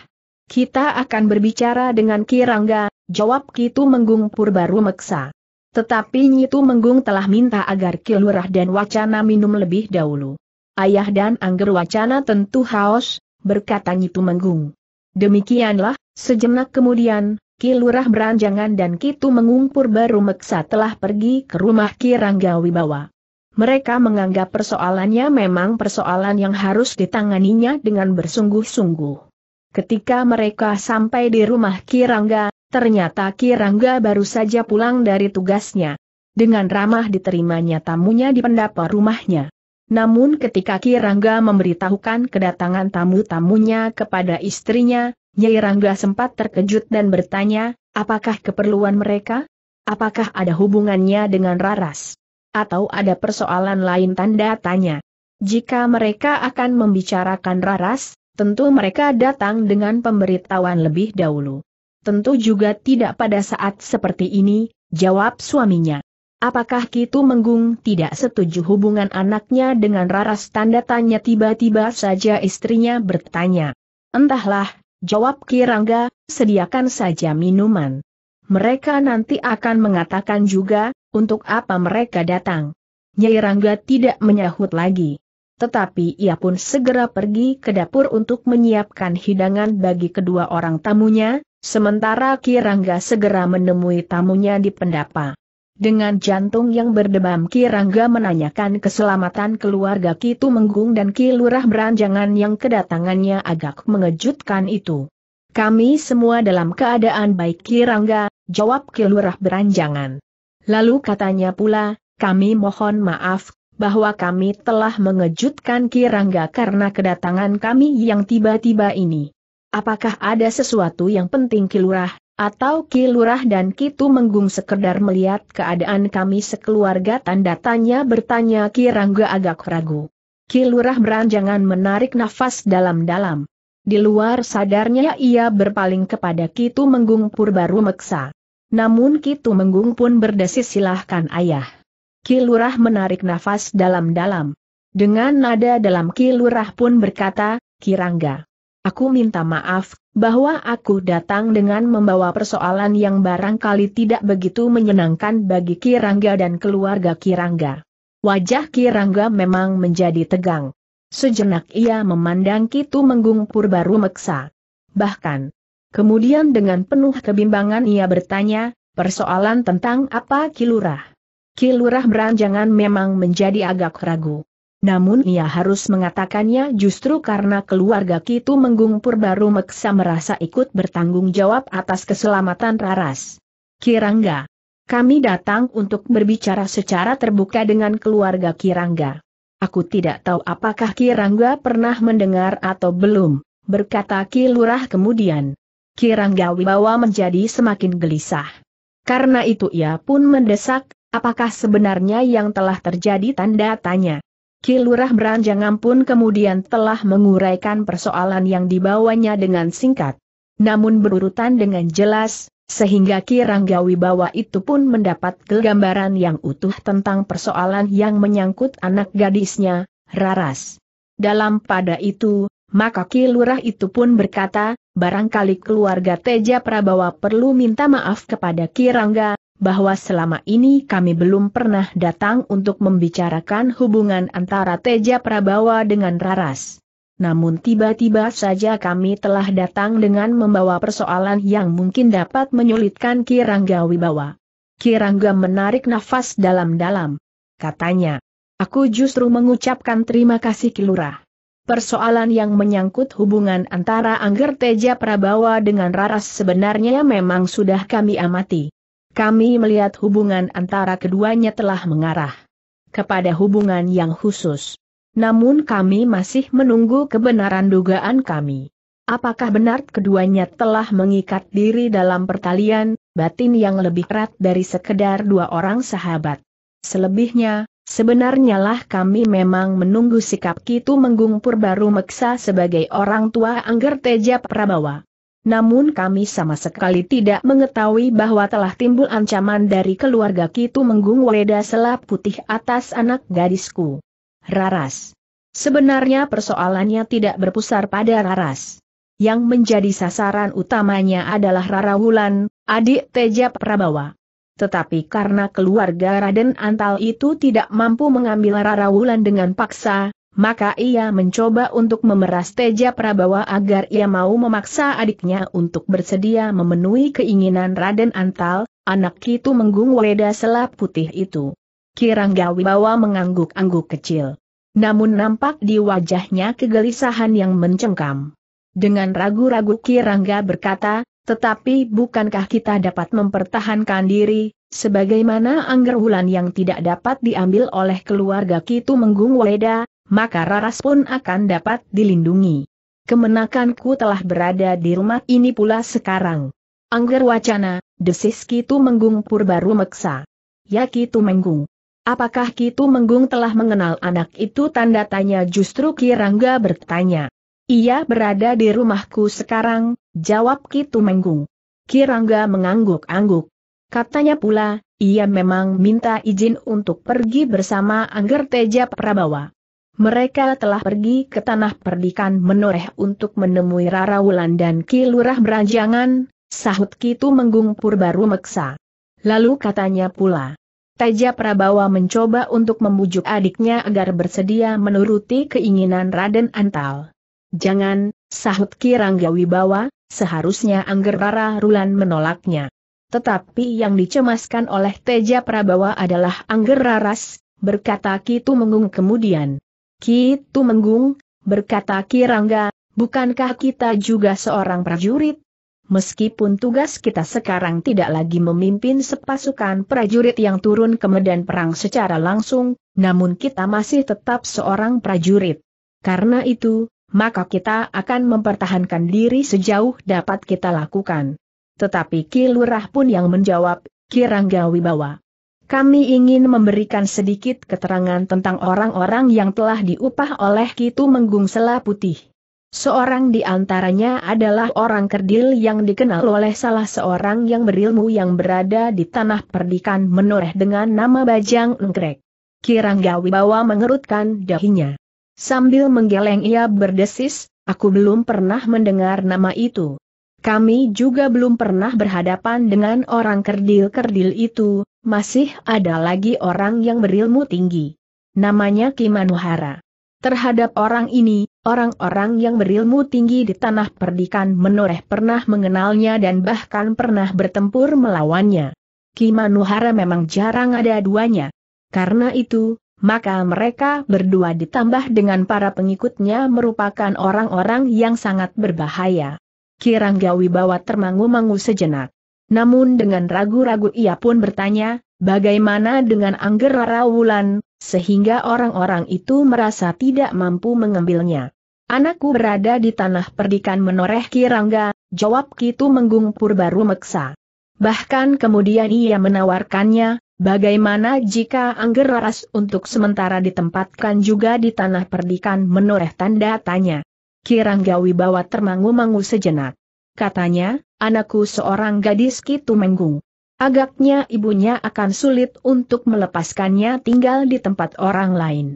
kita akan berbicara dengan Ki Rangga, jawab Ki Tumenggung Purbaya Meksa. Tetapi Nyi Tumenggung telah minta agar Ki Lurah dan Wacana minum lebih dahulu. Ayah dan Angger Wacana tentu haus, berkata Nyi Tumenggung. Demikianlah, sejenak kemudian, Ki Lurah Branjangan dan Ki Tumenggung Purbaya Meksa telah pergi ke rumah Ki Rangga Wibawa. Mereka menganggap persoalannya memang persoalan yang harus ditanganinya dengan bersungguh-sungguh. Ketika mereka sampai di rumah Ki Rangga, ternyata Ki Rangga baru saja pulang dari tugasnya. Dengan ramah diterimanya tamunya di pendapa rumahnya. Namun ketika Ki Rangga memberitahukan kedatangan tamu-tamunya kepada istrinya, Nyai Rangga sempat terkejut dan bertanya, apakah keperluan mereka? Apakah ada hubungannya dengan Raras? Atau ada persoalan lain tanda tanya? Jika mereka akan membicarakan Raras, tentu mereka datang dengan pemberitahuan lebih dahulu. Tentu juga tidak pada saat seperti ini, jawab suaminya. Apakah Ki Tumenggung tidak setuju hubungan anaknya dengan Raras tanda tanya tiba-tiba saja istrinya bertanya. Entahlah, jawab Ki Rangga, sediakan saja minuman. Mereka nanti akan mengatakan juga, untuk apa mereka datang. Nyai Rangga tidak menyahut lagi. tetapi ia pun segera pergi ke dapur untuk menyiapkan hidangan bagi kedua orang tamunya, sementara Ki Rangga segera menemui tamunya di pendapa. Dengan jantung yang berdebam Ki Rangga menanyakan keselamatan keluarga Ki Tumenggung dan Ki Lurah Branjangan yang kedatangannya agak mengejutkan itu. "Kami semua dalam keadaan baik Ki Rangga," jawab Ki Lurah Branjangan. Lalu katanya pula, "Kami mohon maaf, bahwa kami telah mengejutkan Ki Rangga karena kedatangan kami yang tiba-tiba ini. Apakah ada sesuatu yang penting Ki Lurah, atau Ki Lurah dan Ki Tumenggung sekedar melihat keadaan kami sekeluarga?" Tanda tanya bertanya Ki Rangga agak ragu. Ki Lurah Branjangan menarik nafas dalam-dalam. Di luar sadarnya ia berpaling kepada Ki Tumenggung Purbaya Meksa. Namun Ki Tumenggung pun berdesis, "Silahkan ayah." Ki Lurah menarik nafas dalam-dalam. Dengan nada dalam Ki Lurah pun berkata, "Ki Rangga, aku minta maaf, bahwa aku datang dengan membawa persoalan yang barangkali tidak begitu menyenangkan bagi Ki Rangga dan keluarga Ki Rangga." Wajah Ki Rangga memang menjadi tegang. Sejenak ia memandang Ki Tumenggung Purbaya Meksa. Bahkan kemudian dengan penuh kebimbangan ia bertanya, "Persoalan tentang apa Ki Lurah?" Ki Lurah Branjangan memang menjadi agak ragu. Namun ia harus mengatakannya justru karena keluarga Ki Tumenggung Purbaya Meksa merasa ikut bertanggung jawab atas keselamatan Raras. "Ki Rangga, kami datang untuk berbicara secara terbuka dengan keluarga Ki Rangga. Aku tidak tahu apakah Ki Rangga pernah mendengar atau belum," berkata Ki Lurah kemudian. Ki Rangga Wibawa menjadi semakin gelisah. Karena itu ia pun mendesak, "Apakah sebenarnya yang telah terjadi?" Tanda tanya. Ki Lurah Branjangan pun kemudian telah menguraikan persoalan yang dibawanya dengan singkat, namun berurutan dengan jelas, sehingga Ki Rangga Wibawa itu pun mendapat gambaran yang utuh tentang persoalan yang menyangkut anak gadisnya, Raras. Dalam pada itu, maka Ki Lurah itu pun berkata, "Barangkali keluarga Teja Prabawa perlu minta maaf kepada Ki Rangga, bahwa selama ini kami belum pernah datang untuk membicarakan hubungan antara Teja Prabawa dengan Raras. Namun tiba-tiba saja kami telah datang dengan membawa persoalan yang mungkin dapat menyulitkan Ki Rangga Wibawa." Ki Rangga menarik nafas dalam-dalam. Katanya, "Aku justru mengucapkan terima kasih Ki Lurah. Persoalan yang menyangkut hubungan antara Angger Teja Prabawa dengan Raras sebenarnya memang sudah kami amati. Kami melihat hubungan antara keduanya telah mengarah kepada hubungan yang khusus. Namun kami masih menunggu kebenaran dugaan kami. Apakah benar keduanya telah mengikat diri dalam pertalian batin yang lebih erat dari sekedar dua orang sahabat? Selebihnya, sebenarnya lah kami memang menunggu sikap Ki Tumenggung Purbaya Meksa sebagai orang tua Angger Teja Prabawa. Namun kami sama sekali tidak mengetahui bahwa telah timbul ancaman dari keluarga Ki Tumenggung Wreda Selap Putih atas anak gadisku, Raras. Sebenarnya persoalannya tidak berpusar pada Raras. Yang menjadi sasaran utamanya adalah Rara Wulan, adik Teja Prabawa. Tetapi karena keluarga Raden Antal itu tidak mampu mengambil Rara Wulan dengan paksa, maka ia mencoba untuk memeras Teja Prabawa agar ia mau memaksa adiknya untuk bersedia memenuhi keinginan Raden Antal, anak Ki Tumenggung Wreda Selap Putih itu." Ki Rangga Wibawa mengangguk-angguk kecil. Namun nampak di wajahnya kegelisahan yang mencengkam. Dengan ragu-ragu Ki Rangga berkata, "Tetapi bukankah kita dapat mempertahankan diri, sebagaimana Angger Wulan yang tidak dapat diambil oleh keluarga Ki Tumenggung Wreda, maka Raras pun akan dapat dilindungi. Kemenakanku telah berada di rumah ini pula sekarang." "Angger Wacana," desis Ki Tumenggung Purbaya Meksa. "Ya Ki Tumenggung, apakah Ki Tumenggung telah mengenal anak itu?" Tanda tanya justru Ki Rangga bertanya. "Ia berada di rumahku sekarang," jawab Ki Tumenggung. Ki Rangga mengangguk-angguk. Katanya pula, "Ia memang minta izin untuk pergi bersama Angger Teja Prabawa. Mereka telah pergi ke Tanah Perdikan Menoreh untuk menemui Rara Wulan dan Ki Lurah Branjangan," sahut Ki Tumenggung Purbaya Meksa. Lalu katanya pula, Teja Prabawa mencoba untuk membujuk adiknya agar bersedia menuruti keinginan Raden Antal. Jangan, sahut Ki Rangga Wibawa, seharusnya Angger Rara Wulan menolaknya. Tetapi yang dicemaskan oleh Teja Prabawa adalah Angger Raras, berkata Ki Tumenggung kemudian. Ki Tumenggung, berkata Ki Rangga, bukankah kita juga seorang prajurit? Meskipun tugas kita sekarang tidak lagi memimpin sepasukan prajurit yang turun ke medan perang secara langsung, namun kita masih tetap seorang prajurit. Karena itu, maka kita akan mempertahankan diri sejauh dapat kita lakukan. Tetapi Ki Lurah pun yang menjawab, Ki Rangga Wibawa, kami ingin memberikan sedikit keterangan tentang orang-orang yang telah diupah oleh Ki Tumenggung Selasih. Seorang di antaranya adalah orang kerdil yang dikenal oleh salah seorang yang berilmu yang berada di Tanah Perdikan Menoreh dengan nama Bajang Nungkrek. Ki Rangga Wibawa mengerutkan dahinya. Sambil menggeleng ia berdesis, aku belum pernah mendengar nama itu. Kami juga belum pernah berhadapan dengan orang kerdil-kerdil itu, masih ada lagi orang yang berilmu tinggi. Namanya Ki Manuhara. Terhadap orang ini, orang-orang yang berilmu tinggi di Tanah Perdikan Menoreh pernah mengenalnya dan bahkan pernah bertempur melawannya. Ki Manuhara memang jarang ada duanya. Karena itu, maka mereka berdua ditambah dengan para pengikutnya merupakan orang-orang yang sangat berbahaya. Ki Rangga Wibawa termangu-mangu sejenak. Namun dengan ragu-ragu ia pun bertanya, bagaimana dengan Angger Rara Wulan? Sehingga orang-orang itu merasa tidak mampu mengambilnya. Anakku berada di Tanah Perdikan Menoreh Ki Rangga, jawab Ki Tumenggung Purbaya Meksa. Bahkan kemudian ia menawarkannya, bagaimana jika Angger Raras untuk sementara ditempatkan juga di Tanah Perdikan Menoreh tanda tanya. Ki Rangga Wibawa termangu-mangu sejenak. Katanya, anakku seorang gadis Ki Tumenggung. Agaknya ibunya akan sulit untuk melepaskannya tinggal di tempat orang lain.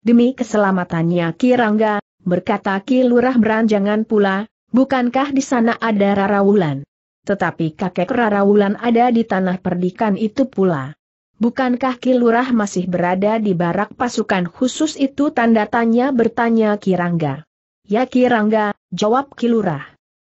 Demi keselamatannya Ki Rangga, berkata Ki Lurah Branjangan pula, bukankah di sana ada Rara Wulan? Tetapi kakek Rara Wulan ada di Tanah Perdikan itu pula. Bukankah Ki Lurah masih berada di barak pasukan khusus itu tanda tanya bertanya Ki Rangga. Ya Ki Rangga, jawab Ki Lurah.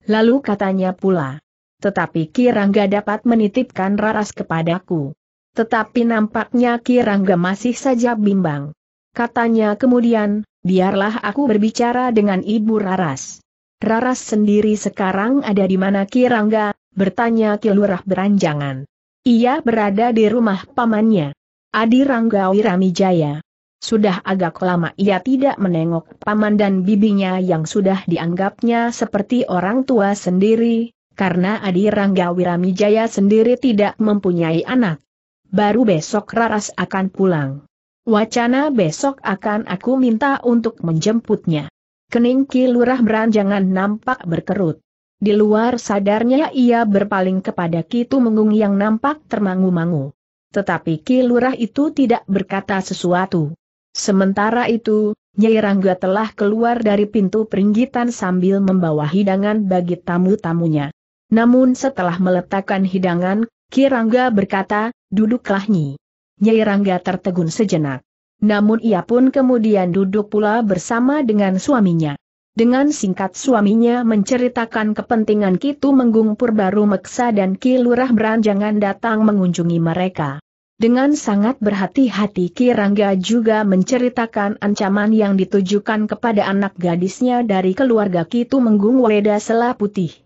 Lalu katanya pula. Tetapi Ki Rangga dapat menitipkan Raras kepadaku. Tetapi nampaknya Ki Rangga masih saja bimbang. Katanya kemudian, biarlah aku berbicara dengan Ibu Raras. Raras sendiri sekarang ada di mana Ki Rangga? Bertanya Ki Lurah Branjangan. Ia berada di rumah pamannya, Adi Rangga Wiramijaya. Sudah agak lama ia tidak menengok paman dan bibinya yang sudah dianggapnya seperti orang tua sendiri. Karena Adi Rangga Wiramijaya sendiri tidak mempunyai anak. Baru besok Raras akan pulang. Wacana besok akan aku minta untuk menjemputnya. Kening Ki Lurah Branjangan nampak berkerut. Di luar sadarnya ia berpaling kepada Ki Tumenggung yang nampak termangu-mangu. Tetapi Ki Lurah itu tidak berkata sesuatu. Sementara itu, Nyai Rangga telah keluar dari pintu peringgitan sambil membawa hidangan bagi tamu-tamunya. Namun setelah meletakkan hidangan, Ki Rangga berkata, duduklah Nyi. Nyai Rangga tertegun sejenak. Namun ia pun kemudian duduk pula bersama dengan suaminya. Dengan singkat suaminya menceritakan kepentingan Ki Tumenggung Purbaya Meksa dan Ki Lurah Branjangan datang mengunjungi mereka. Dengan sangat berhati-hati Ki Rangga juga menceritakan ancaman yang ditujukan kepada anak gadisnya dari keluarga Ki Tumenggung Wreda Selasih.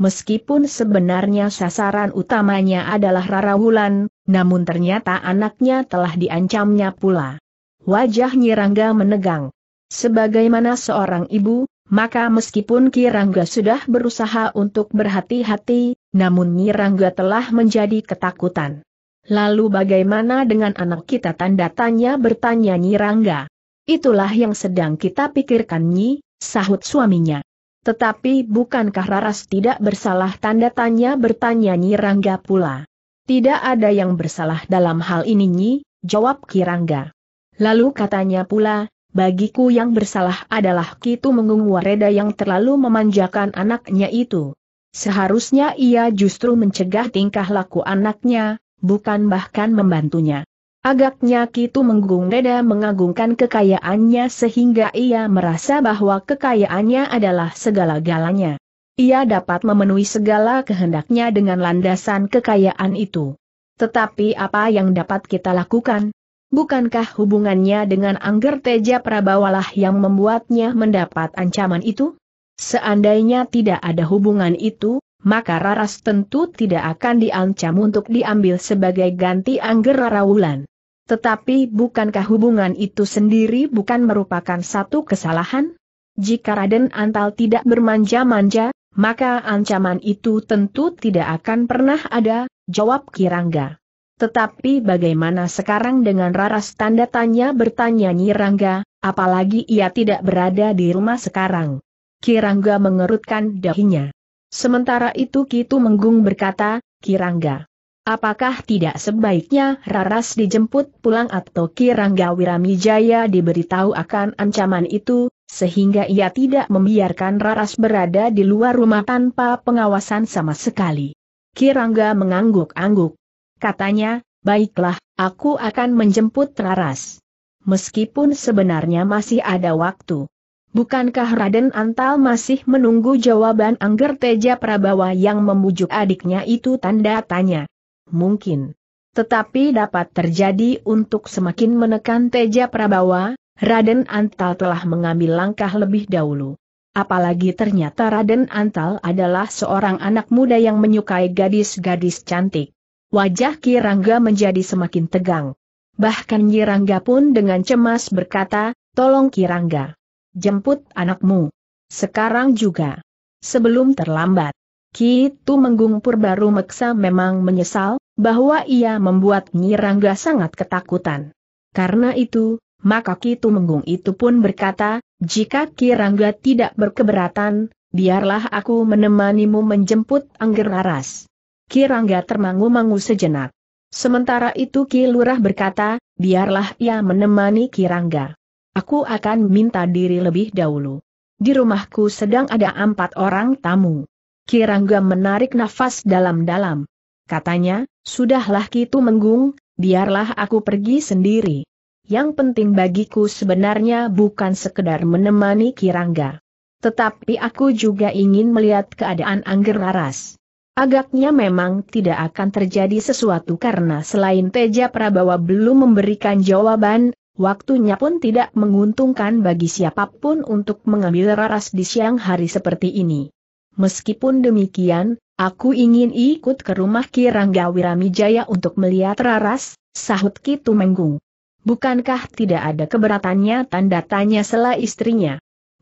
Meskipun sebenarnya sasaran utamanya adalah Rara Wulan, namun ternyata anaknya telah diancamnya pula. Wajah Nyi Rangga menegang. Sebagaimana seorang ibu, maka meskipun Ki Rangga sudah berusaha untuk berhati-hati, namun Nyi Rangga telah menjadi ketakutan. Lalu bagaimana dengan anak kita tanda tanya bertanya Nyi Rangga. Itulah yang sedang kita pikirkan Nyi, sahut suaminya. Tetapi bukankah Raras tidak bersalah tanda tanya bertanya Nyi Rangga pula. Tidak ada yang bersalah dalam hal ini Nyi, jawab Ki Rangga. Lalu katanya pula, bagiku yang bersalah adalah Ki Tumenggung Wreda yang terlalu memanjakan anaknya itu. Seharusnya ia justru mencegah tingkah laku anaknya, bukan bahkan membantunya. Agaknya Ki Tumenggung Wreda mengagungkan kekayaannya sehingga ia merasa bahwa kekayaannya adalah segala-galanya. Ia dapat memenuhi segala kehendaknya dengan landasan kekayaan itu. Tetapi apa yang dapat kita lakukan? Bukankah hubungannya dengan Angger Teja Prabawalah yang membuatnya mendapat ancaman itu? Seandainya tidak ada hubungan itu, maka Raras tentu tidak akan diancam untuk diambil sebagai ganti Angger Rara Wulan. Tetapi bukankah hubungan itu sendiri bukan merupakan satu kesalahan? Jika Raden Antal tidak bermanja-manja, maka ancaman itu tentu tidak akan pernah ada, jawab Ki Rangga. Tetapi bagaimana sekarang dengan Raras, tanda tanya bertanya Nyi Rangga, apalagi ia tidak berada di rumah sekarang. Ki Rangga mengerutkan dahinya. Sementara itu Ki Tumenggung berkata, Ki Rangga, apakah tidak sebaiknya Raras dijemput pulang atau Ki Rangga Wiramijaya diberitahu akan ancaman itu, sehingga ia tidak membiarkan Raras berada di luar rumah tanpa pengawasan sama sekali? Ki Rangga mengangguk-angguk. Katanya, baiklah, aku akan menjemput Raras. Meskipun sebenarnya masih ada waktu. Bukankah Raden Antal masih menunggu jawaban Angger Teja Prabawa yang membujuk adiknya itu, tanda tanya? Mungkin. Tetapi dapat terjadi. Untuk semakin menekan Teja Prabawa, Raden Antal telah mengambil langkah lebih dahulu. Apalagi ternyata Raden Antal adalah seorang anak muda yang menyukai gadis-gadis cantik. Wajah Ki Rangga menjadi semakin tegang. Bahkan Ki Rangga pun dengan cemas berkata, tolong Ki Rangga. Jemput anakmu. Sekarang juga. Sebelum terlambat. Ki Tumenggung Purbaya Meksa memang menyesal bahwa ia membuat Nyi Rangga sangat ketakutan. Karena itu, maka Ki Tumenggung itu pun berkata, jika Ki Rangga tidak berkeberatan, biarlah aku menemanimu menjemput Angger Raras. Ki Rangga termangu-mangu sejenak. Sementara itu Ki Lurah berkata, biarlah ia menemani Ki Rangga. Aku akan minta diri lebih dahulu. Di rumahku sedang ada empat orang tamu. Ki Rangga menarik nafas dalam-dalam. Katanya, sudahlah Ki Tumenggung, biarlah aku pergi sendiri. Yang penting bagiku sebenarnya bukan sekedar menemani Ki Rangga. Tetapi aku juga ingin melihat keadaan Angger Raras. Agaknya memang tidak akan terjadi sesuatu karena selain Teja Prabawa belum memberikan jawaban, waktunya pun tidak menguntungkan bagi siapapun untuk mengambil Raras di siang hari seperti ini. Meskipun demikian, aku ingin ikut ke rumah Ki Rangga Wiramijaya untuk melihat Raras, sahut Ki Tumenggung. Bukankah tidak ada keberatannya, tanda tanya sela istrinya?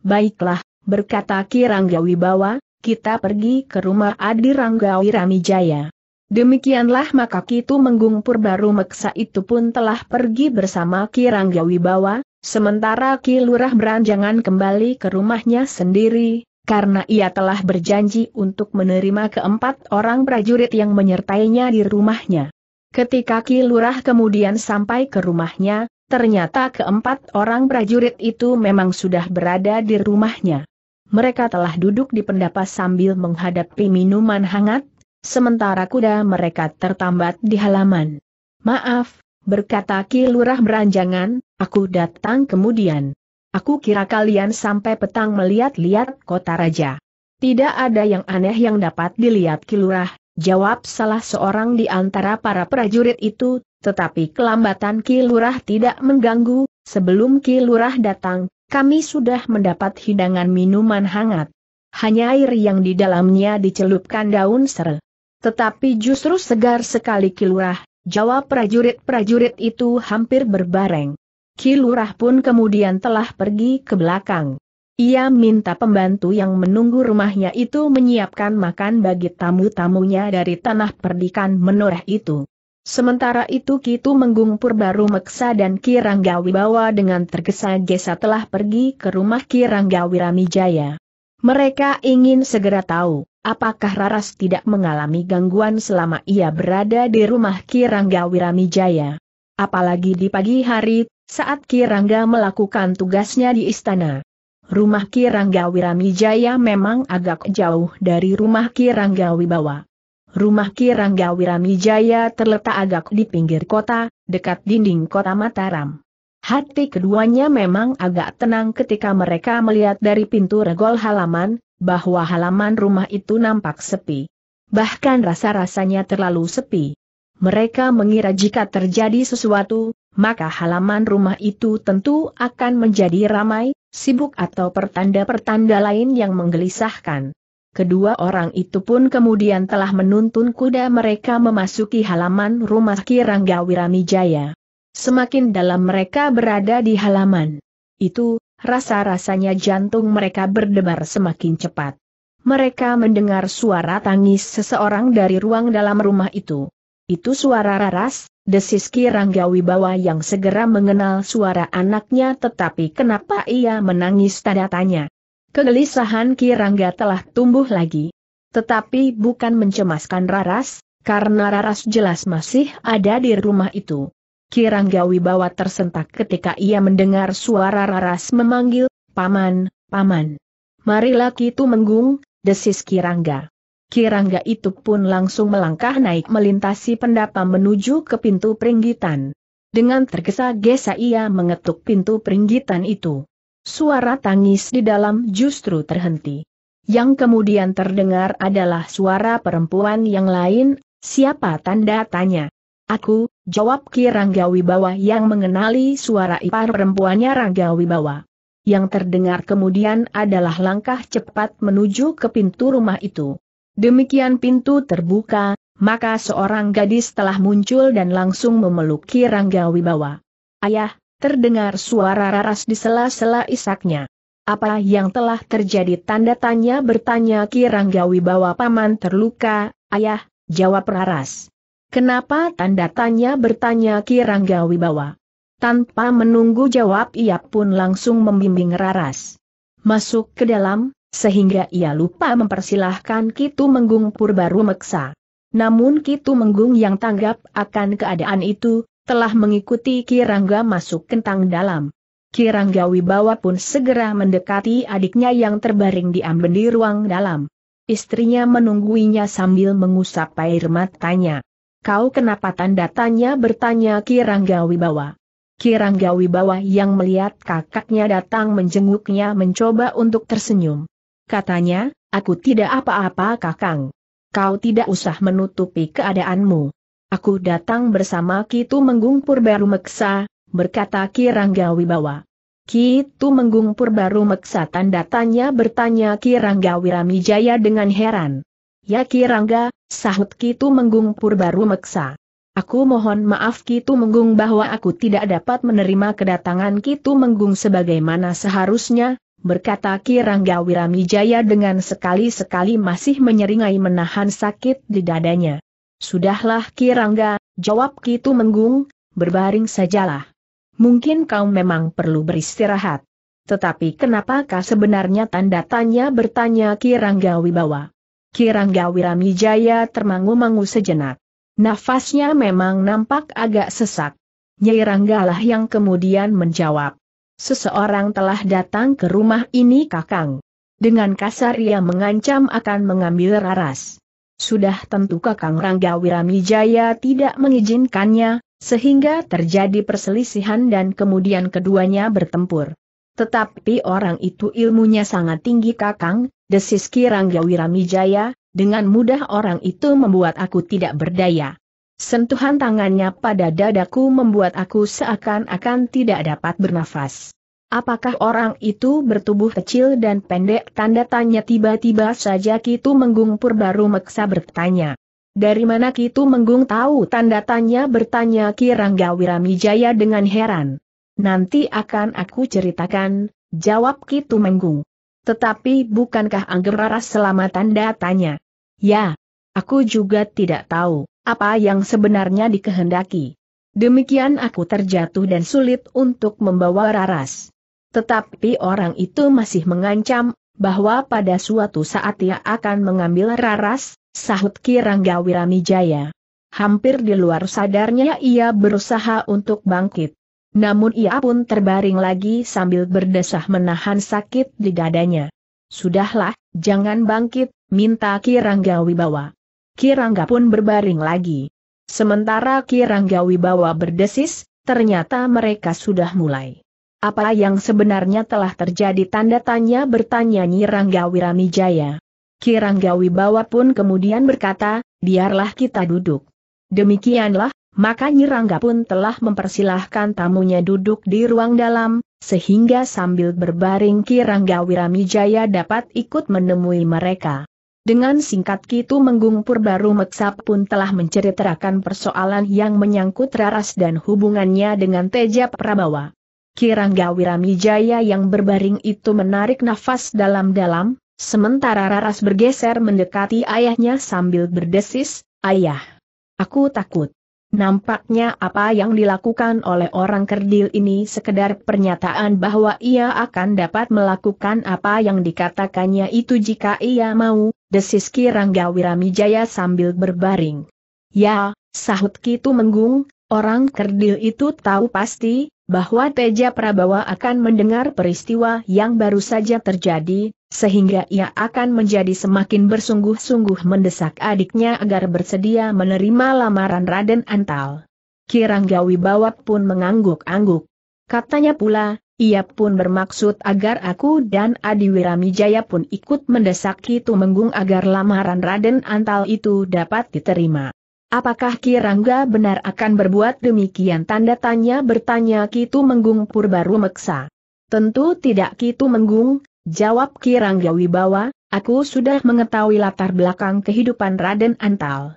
Baiklah, berkata Ki Rangga Wibawa, kita pergi ke rumah Adi Rangga Wiramijaya. Demikianlah maka Ki Tumenggung Purbaya Meksa itu pun telah pergi bersama Ki Rangga Wibawa, sementara Ki Lurah Branjangan kembali ke rumahnya sendiri, karena ia telah berjanji untuk menerima keempat orang prajurit yang menyertainya di rumahnya. Ketika Ki Lurah kemudian sampai ke rumahnya, ternyata keempat orang prajurit itu memang sudah berada di rumahnya. Mereka telah duduk di pendapa sambil menghadapi minuman hangat, sementara kuda mereka tertambat di halaman. Maaf, berkata Ki Lurah Branjangan, aku datang kemudian. Aku kira kalian sampai petang melihat-lihat kota raja. Tidak ada yang aneh yang dapat dilihat Ki Lurah, jawab salah seorang di antara para prajurit itu, tetapi kelambatan Ki Lurah tidak mengganggu. Sebelum Ki Lurah datang, kami sudah mendapat hidangan minuman hangat. Hanya air yang di dalamnya dicelupkan daun serai. Tetapi justru segar sekali Ki Lurah, jawab prajurit-prajurit itu hampir berbareng. Ki Lurah pun kemudian telah pergi ke belakang. Ia minta pembantu yang menunggu rumahnya itu menyiapkan makan bagi tamu-tamunya dari Tanah Perdikan Menoreh itu. Sementara itu Ki Tumenggung Purbaya Meksa dan Ki Rangga Wibawa dengan tergesa-gesa telah pergi ke rumah Ki Rangga Wiramijaya. Mereka ingin segera tahu, apakah Raras tidak mengalami gangguan selama ia berada di rumah Ki Rangga Wiramijaya. Apalagi di pagi hari, saat Ki Rangga melakukan tugasnya di istana. Rumah Ki Rangga Wiramijaya memang agak jauh dari rumah Ki Rangga Wibawa. Rumah Ki Rangga Wiramijaya terletak agak di pinggir kota, dekat dinding kota Mataram. Hati keduanya memang agak tenang ketika mereka melihat dari pintu regol halaman, bahwa halaman rumah itu nampak sepi. Bahkan rasa-rasanya terlalu sepi. Mereka mengira jika terjadi sesuatu, maka halaman rumah itu tentu akan menjadi ramai, sibuk atau pertanda-pertanda lain yang menggelisahkan. Kedua orang itu pun kemudian telah menuntun kuda mereka memasuki halaman rumah Ki Rangga Wiramijaya. Semakin dalam mereka berada di halaman itu, rasa-rasanya jantung mereka berdebar semakin cepat. Mereka mendengar suara tangis seseorang dari ruang dalam rumah itu. Itu suara Raras, desis Ki Rangga Wibawa yang segera mengenal suara anaknya, tetapi kenapa ia menangis tanda tanya. Kegelisahan Ki Rangga telah tumbuh lagi. Tetapi bukan mencemaskan Raras, karena Raras jelas masih ada di rumah itu. Ki Rangga Wibawa tersentak ketika ia mendengar suara Raras memanggil, "Paman, Paman. Marilah Ki Tumenggung," desis Ki Rangga. Ki Rangga itu pun langsung melangkah naik melintasi pendapa menuju ke pintu peringgitan. Dengan tergesa-gesa ia mengetuk pintu peringgitan itu. Suara tangis di dalam justru terhenti. Yang kemudian terdengar adalah suara perempuan yang lain, "Siapa?" tanda tanya. "Aku," jawab Ki Rangga Wibawa yang mengenali suara ipar perempuannya Rangga Wibawa. Yang terdengar kemudian adalah langkah cepat menuju ke pintu rumah itu. Demikian pintu terbuka, maka seorang gadis telah muncul dan langsung memeluk Ki Rangga Wibawa. "Ayah," terdengar suara Raras di sela-sela isaknya. "Apa yang telah terjadi?" tanda tanya bertanya Ki Rangga Wibawa. "Paman terluka, Ayah," jawab Raras. "Kenapa?" tanda tanya bertanya Ki Rangga Wibawa. Tanpa menunggu jawab ia pun langsung membimbing Raras masuk ke dalam, sehingga ia lupa mempersilahkan Ki Tumenggung Purbaya Meksa. Namun Ki Tumenggung yang tanggap akan keadaan itu telah mengikuti Ki Rangga masuk kentang dalam. Ki Rangga Wibawa pun segera mendekati adiknya yang terbaring diamben di ruang dalam. Istrinya menungguinya sambil mengusap air matanya. "Kau kenapa?" tanda tanya bertanya Ki Rangga Wibawa. Ki Rangga Wibawa yang melihat kakaknya datang menjenguknya mencoba untuk tersenyum. Katanya, "Aku tidak apa-apa, Kakang. Kau tidak usah menutupi keadaanmu. Aku datang bersama Ki Tumenggung Purbaya Meksa," berkata Ki Rangga Wibawa. "Ki Tumenggung Purbaya Meksa?" tanda tanya bertanya Ki Rangga Wiramijaya dengan heran. "Ya Ki Rangga," sahut Ki Tumenggung Purbaya Meksa. "Aku mohon maaf Ki Tumenggung bahwa aku tidak dapat menerima kedatangan Ki Tumenggung sebagaimana seharusnya," berkata Ki Rangga Wiramijaya dengan sekali-sekali masih menyeringai menahan sakit di dadanya. "Sudahlah Ki Rangga," jawab Ki Tumenggung, "berbaring sajalah. Mungkin kau memang perlu beristirahat. Tetapi kenapakah sebenarnya?" tanda tanya bertanya Ki Rangga Wibawa. Ki Rangga Wiramijaya termangu-mangu sejenak. Nafasnya memang nampak agak sesak. Nyai Rangga lah yang kemudian menjawab, "Seseorang telah datang ke rumah ini, Kakang." Dengan kasar ia mengancam akan mengambil Raras. Sudah tentu Kakang Rangga Wiramijaya tidak mengizinkannya, sehingga terjadi perselisihan dan kemudian keduanya bertempur. "Tetapi orang itu ilmunya sangat tinggi, Kakang," desis Ki Rangga Wiramijaya, "dengan mudah orang itu membuat aku tidak berdaya. Sentuhan tangannya pada dadaku membuat aku seakan-akan tidak dapat bernafas." "Apakah orang itu bertubuh kecil dan pendek?" tanda tanya tiba-tiba saja Ki Tumenggung Purbaya Meksa bertanya. "Dari mana Ki Tumenggung tahu?" tanda tanya bertanya Ki Rangga Wiramijaya dengan heran. "Nanti akan aku ceritakan," jawab Ki Tumenggung. "Tetapi bukankah Angger Raras selama?" tanda tanya. "Ya, aku juga tidak tahu apa yang sebenarnya dikehendaki. Demikian aku terjatuh dan sulit untuk membawa Raras. Tetapi orang itu masih mengancam, bahwa pada suatu saat ia akan mengambil Raras," sahut Ki Rangga Wiramijaya. Hampir di luar sadarnya ia berusaha untuk bangkit. Namun ia pun terbaring lagi sambil berdesah menahan sakit di dadanya. "Sudahlah, jangan bangkit," minta Ki Rangga Wibawa. Ki Rangga pun berbaring lagi. Sementara Ki Rangga Wibawa berdesis, ternyata mereka sudah mulai. Apa yang sebenarnya telah terjadi, tanda tanya bertanya Nyi Rangga Wiramijaya. Ki Rangga Wibawa pun kemudian berkata, biarlah kita duduk. Demikianlah, maka Nyi Rangga pun telah mempersilahkan tamunya duduk di ruang dalam, sehingga sambil berbaring Ki Rangga Wiramijaya dapat ikut menemui mereka. Dengan singkat Ki Tumenggung Purbaya Meksa pun telah menceritakan persoalan yang menyangkut Raras dan hubungannya dengan Teja Prabawa. Ki Rangga Wiramijaya yang berbaring itu menarik nafas dalam-dalam, sementara Raras bergeser mendekati ayahnya sambil berdesis, "Ayah, aku takut. Nampaknya apa yang dilakukan oleh orang kerdil ini sekedar pernyataan bahwa ia akan dapat melakukan apa yang dikatakannya itu jika ia mau," desis Ki Rangga Wiramijaya sambil berbaring. "Ya," sahut Ki Tumenggung, "orang kerdil itu tahu pasti bahwa Teja Prabawa akan mendengar peristiwa yang baru saja terjadi, sehingga ia akan menjadi semakin bersungguh-sungguh mendesak adiknya agar bersedia menerima lamaran Raden Antal." Ki Rangga Wibawa pun mengangguk-angguk. "Katanya pula, ia pun bermaksud agar aku dan Adi Wiramijaya pun ikut mendesak Ki Tumenggung agar lamaran Raden Antal itu dapat diterima. Apakah Ki Rangga benar akan berbuat demikian?" tanda tanya bertanya Ki Tumenggung Purbaya Meksa. "Tentu tidak Ki Tumenggung," jawab Ki Rangga Wibawa, "aku sudah mengetahui latar belakang kehidupan Raden Antal.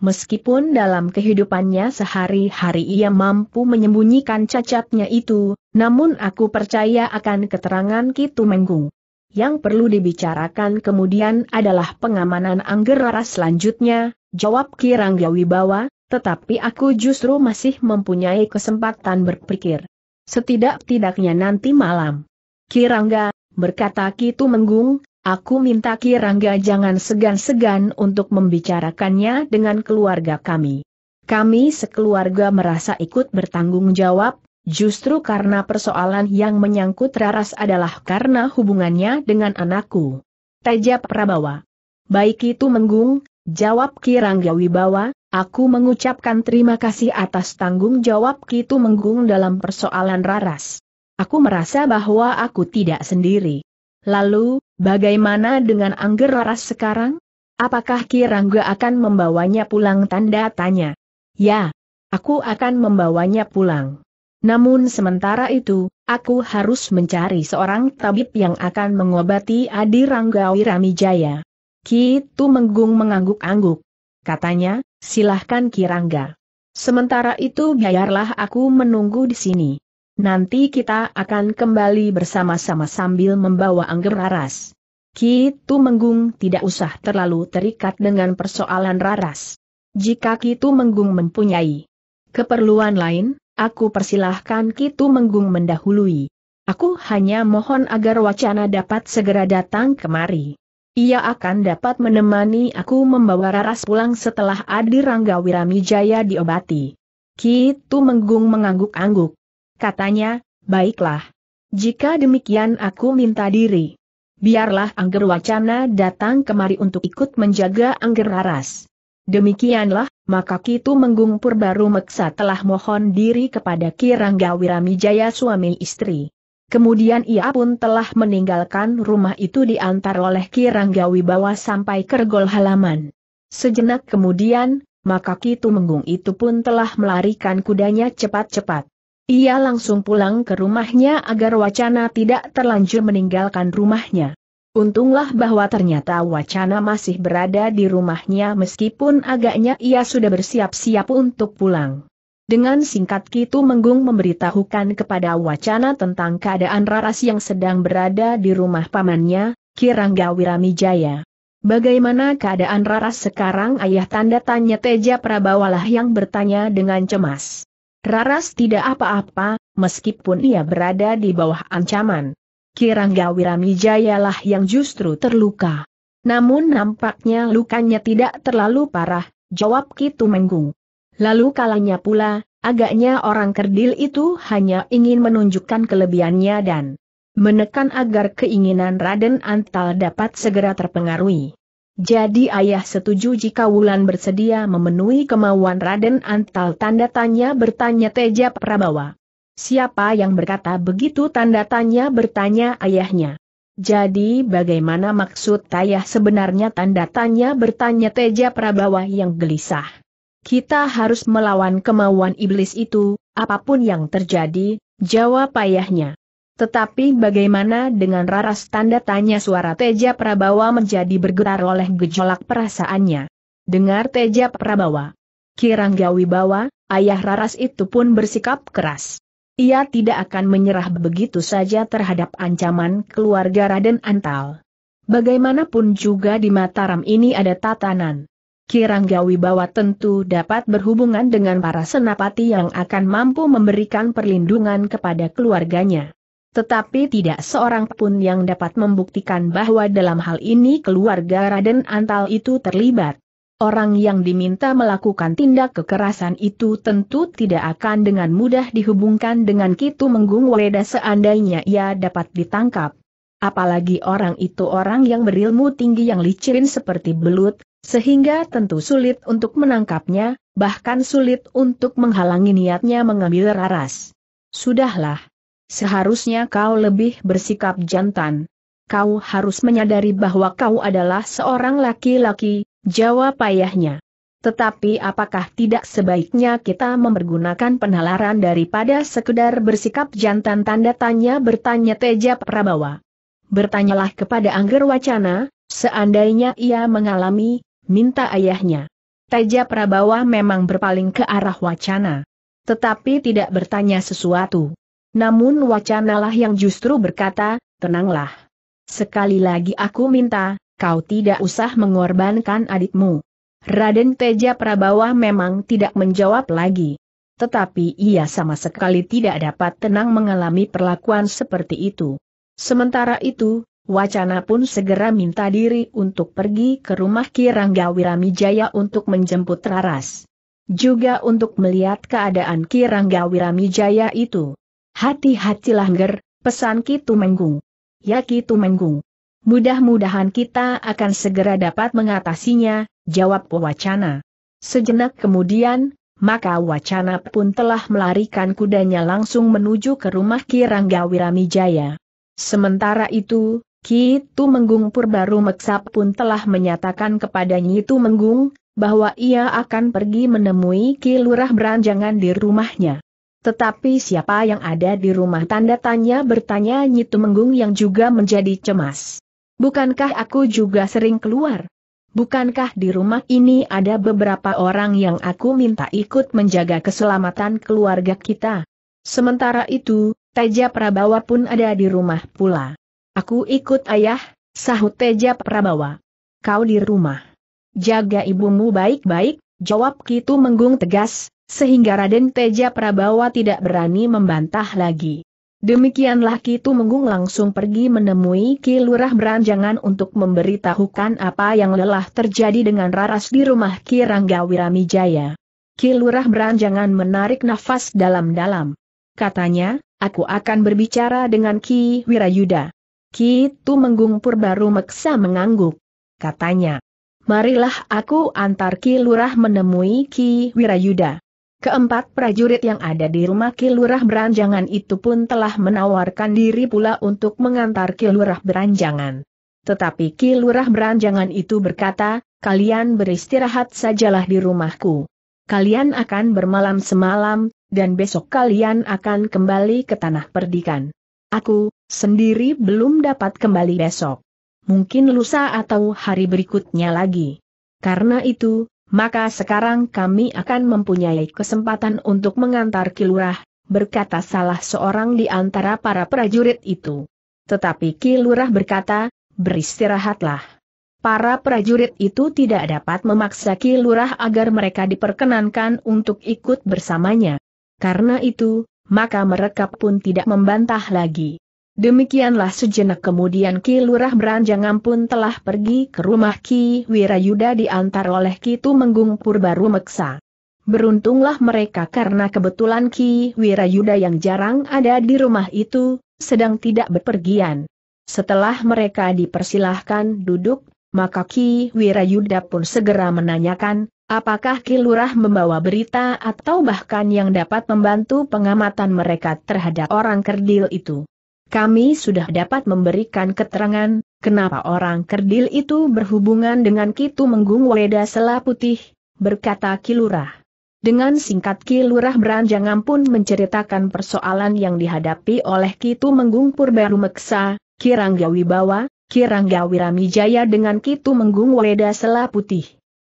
Meskipun dalam kehidupannya sehari-hari ia mampu menyembunyikan cacatnya itu, namun aku percaya akan keterangan Ki Tumenggung. Yang perlu dibicarakan kemudian adalah pengamanan Angger Raras selanjutnya," jawab Ki Rangga Wibawa, "tetapi aku justru masih mempunyai kesempatan berpikir. Setidak-tidaknya nanti malam." "Ki Rangga," berkata Ki Tumenggung, "aku minta Ki Rangga jangan segan-segan untuk membicarakannya dengan keluarga kami. Kami sekeluarga merasa ikut bertanggung jawab, justru karena persoalan yang menyangkut Raras adalah karena hubungannya dengan anakku, Teja Prabawa." "Baik Ki Tumenggung," jawab Ki Rangga Wibawa, "aku mengucapkan terima kasih atas tanggung jawab Ki Tumenggung dalam persoalan Raras. Aku merasa bahwa aku tidak sendiri." "Lalu, bagaimana dengan Angger Raras sekarang? Apakah Ki Rangga akan membawanya pulang?" tanda tanya. "Ya, aku akan membawanya pulang. Namun sementara itu, aku harus mencari seorang tabib yang akan mengobati Adi Rangga Wiramijaya." Ki Tumenggung mengangguk-angguk. Katanya, "Silahkan Ki Rangga. Sementara itu biarlah aku menunggu di sini. Nanti kita akan kembali bersama-sama sambil membawa Angger Raras." Ki Tumenggung tidak usah terlalu terikat dengan persoalan Raras. "Jika Ki Tumenggung mempunyai keperluan lain, aku persilahkan Ki Tumenggung mendahului. Aku hanya mohon agar Wacana dapat segera datang kemari. Ia akan dapat menemani aku membawa Raras pulang setelah Adi Rangga Wiramijaya diobati." Ki Tumenggung mengangguk-angguk. Katanya, "Baiklah. Jika demikian aku minta diri. Biarlah Angger Wacana datang kemari untuk ikut menjaga Angger Raras." Demikianlah, maka Ki Tumenggung Purbaya Meksa telah mohon diri kepada Ki Rangga Wiramijaya suami istri. Kemudian ia pun telah meninggalkan rumah itu diantar oleh Ki Rangga Wibawa sampai ke regol halaman. Sejenak kemudian, maka Ki Tumenggung itu pun telah melarikan kudanya cepat-cepat. Ia langsung pulang ke rumahnya agar Wacana tidak terlanjur meninggalkan rumahnya. Untunglah bahwa ternyata Wacana masih berada di rumahnya meskipun agaknya ia sudah bersiap-siap untuk pulang. Dengan singkat Ki Tumenggung memberitahukan kepada Wacana tentang keadaan Raras yang sedang berada di rumah pamannya, Ki Rangga Wiramijaya. "Bagaimana keadaan Raras sekarang ayah?" tanda tanya Teja Prabawalah yang bertanya dengan cemas. "Raras tidak apa-apa, meskipun ia berada di bawah ancaman." Ki Rangga Wiramijaya lah yang justru terluka. "Namun nampaknya lukanya tidak terlalu parah," jawab Ki Tumenggung. "Lalu kalanya pula, agaknya orang kerdil itu hanya ingin menunjukkan kelebihannya dan menekan agar keinginan Raden Antal dapat segera terpengaruhi. Jadi ayah setuju jika Wulan bersedia memenuhi kemauan Raden Antal? Tanda tanya bertanya Teja Prabawa. Siapa yang berkata begitu? Tanda tanya bertanya ayahnya. Jadi bagaimana maksud ayah sebenarnya? Tanda tanya bertanya Teja Prabawa yang gelisah. Kita harus melawan kemauan iblis itu, apapun yang terjadi, jawab ayahnya. Tetapi bagaimana dengan Raras? Tanda tanya suara Teja Prabawa menjadi bergetar oleh gejolak perasaannya. Dengar Teja Prabawa. Ki Rangga Wibawa, ayah Raras itu pun bersikap keras. Ia tidak akan menyerah begitu saja terhadap ancaman keluarga Raden Antal. Bagaimanapun juga di Mataram ini ada tatanan. Ki Rangga Wibawa tentu dapat berhubungan dengan para senapati yang akan mampu memberikan perlindungan kepada keluarganya. Tetapi tidak seorang pun yang dapat membuktikan bahwa dalam hal ini keluarga Raden Antal itu terlibat. Orang yang diminta melakukan tindak kekerasan itu tentu tidak akan dengan mudah dihubungkan dengan Ki Tumenggung Wreda seandainya ia dapat ditangkap. Apalagi orang itu orang yang berilmu tinggi yang licin seperti belut, sehingga tentu sulit untuk menangkapnya, bahkan sulit untuk menghalangi niatnya mengambil Raras. Sudahlah. Seharusnya kau lebih bersikap jantan. Kau harus menyadari bahwa kau adalah seorang laki-laki, jawab ayahnya. Tetapi apakah tidak sebaiknya kita mempergunakan penalaran daripada sekedar bersikap jantan? Tanda tanya bertanya Teja Prabawa. Bertanyalah kepada Angger Wacana, seandainya ia mengalami, minta ayahnya. Teja Prabawa memang berpaling ke arah Wacana, tetapi tidak bertanya sesuatu. Namun Wacanalah yang justru berkata, tenanglah. Sekali lagi aku minta, kau tidak usah mengorbankan adikmu. Raden Teja Prabawa memang tidak menjawab lagi. Tetapi ia sama sekali tidak dapat tenang mengalami perlakuan seperti itu. Sementara itu, Wacana pun segera minta diri untuk pergi ke rumah Ki Rangga Wiramijaya untuk menjemput Raras. Juga untuk melihat keadaan Ki Rangga Wiramijaya itu. Hati-hatilah Ger, pesan Ki Tumenggung. Ya Ki Tumenggung. Mudah-mudahan kita akan segera dapat mengatasinya, jawab Wacana. Sejenak kemudian, maka Wacana pun telah melarikan kudanya langsung menuju ke rumah Ki Rangga Wiramijaya. Sementara itu, Ki Tumenggung Purbaya Meksa pun telah menyatakan kepada Nyi Tumenggung bahwa ia akan pergi menemui Ki Lurah Branjangan di rumahnya. Tetapi siapa yang ada di rumah? Tanda tanya bertanya Nyi Tumenggung yang juga menjadi cemas. Bukankah aku juga sering keluar? Bukankah di rumah ini ada beberapa orang yang aku minta ikut menjaga keselamatan keluarga kita? Sementara itu, Teja Prabawa pun ada di rumah pula. Aku ikut ayah, sahut Teja Prabawa. Kau di rumah. Jaga ibumu baik-baik, jawab Ki Tumenggung tegas. Sehingga Raden Teja Prabawa tidak berani membantah lagi. Demikianlah Ki Tumenggung langsung pergi menemui Ki Lurah Branjangan untuk memberitahukan apa yang lelah terjadi dengan Raras di rumah Ki Rangga Wiramijaya. Ki Lurah Branjangan menarik nafas dalam-dalam. Katanya, aku akan berbicara dengan Ki Wirayuda. Ki Tumenggung Purbaya Meksa mengangguk. Katanya, marilah aku antar Ki Lurah menemui Ki Wirayuda. Keempat prajurit yang ada di rumah Ki Lurah Branjangan itu pun telah menawarkan diri pula untuk mengantar Ki Lurah Branjangan. Tetapi Ki Lurah Branjangan itu berkata, kalian beristirahat sajalah di rumahku. Kalian akan bermalam semalam, dan besok kalian akan kembali ke Tanah Perdikan. Aku sendiri belum dapat kembali besok. Mungkin lusa atau hari berikutnya lagi. Karena itu, maka sekarang kami akan mempunyai kesempatan untuk mengantar Ki Lurah, berkata salah seorang di antara para prajurit itu. Tetapi Ki Lurah berkata, beristirahatlah. Para prajurit itu tidak dapat memaksa Ki Lurah agar mereka diperkenankan untuk ikut bersamanya. Karena itu, maka mereka pun tidak membantah lagi. Demikianlah sejenak kemudian Ki Lurah Branjangan pun telah pergi ke rumah Ki Wirayuda diantar oleh Ki Tumenggung Purbaya Meksa. Beruntunglah mereka karena kebetulan Ki Wirayuda yang jarang ada di rumah itu, sedang tidak bepergian. Setelah mereka dipersilahkan duduk, maka Ki Wirayuda pun segera menanyakan, apakah Ki Lurah membawa berita atau bahkan yang dapat membantu pengamatan mereka terhadap orang kerdil itu. Kami sudah dapat memberikan keterangan, kenapa orang kerdil itu berhubungan dengan Ki Tumenggung Wreda Sela Putih, berkata Ki Lurah. Dengan singkat Ki Lurah Branjangan pun menceritakan persoalan yang dihadapi oleh Ki Tumenggung Purbaya Meksa, Ki Rangga Wibawa, Ki Rangga Wiramijaya dengan Ki Tumenggung Wreda Sela Putih.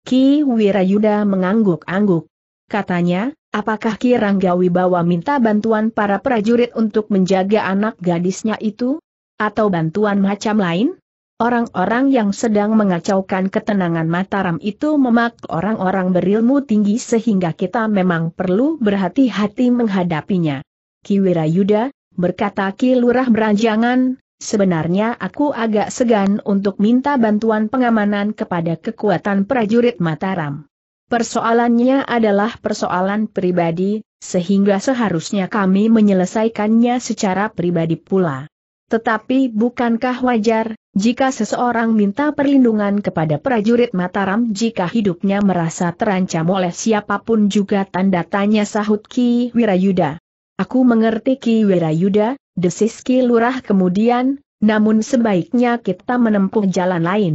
Ki Wirayuda mengangguk-angguk. Katanya, apakah Ki Rangga Wibawa minta bantuan para prajurit untuk menjaga anak gadisnya itu? Atau bantuan macam lain? Orang-orang yang sedang mengacaukan ketenangan Mataram itu memak orang-orang berilmu tinggi sehingga kita memang perlu berhati-hati menghadapinya. Ki Wirayuda, berkata Ki Lurah Branjangan, sebenarnya aku agak segan untuk minta bantuan pengamanan kepada kekuatan prajurit Mataram. Persoalannya adalah persoalan pribadi, sehingga seharusnya kami menyelesaikannya secara pribadi pula. Tetapi bukankah wajar, jika seseorang minta perlindungan kepada prajurit Mataram jika hidupnya merasa terancam oleh siapapun juga? Tanda tanya sahut Ki Wirayuda. Aku mengerti Ki Wirayuda, desis Ki Lurah kemudian, namun sebaiknya kita menempuh jalan lain.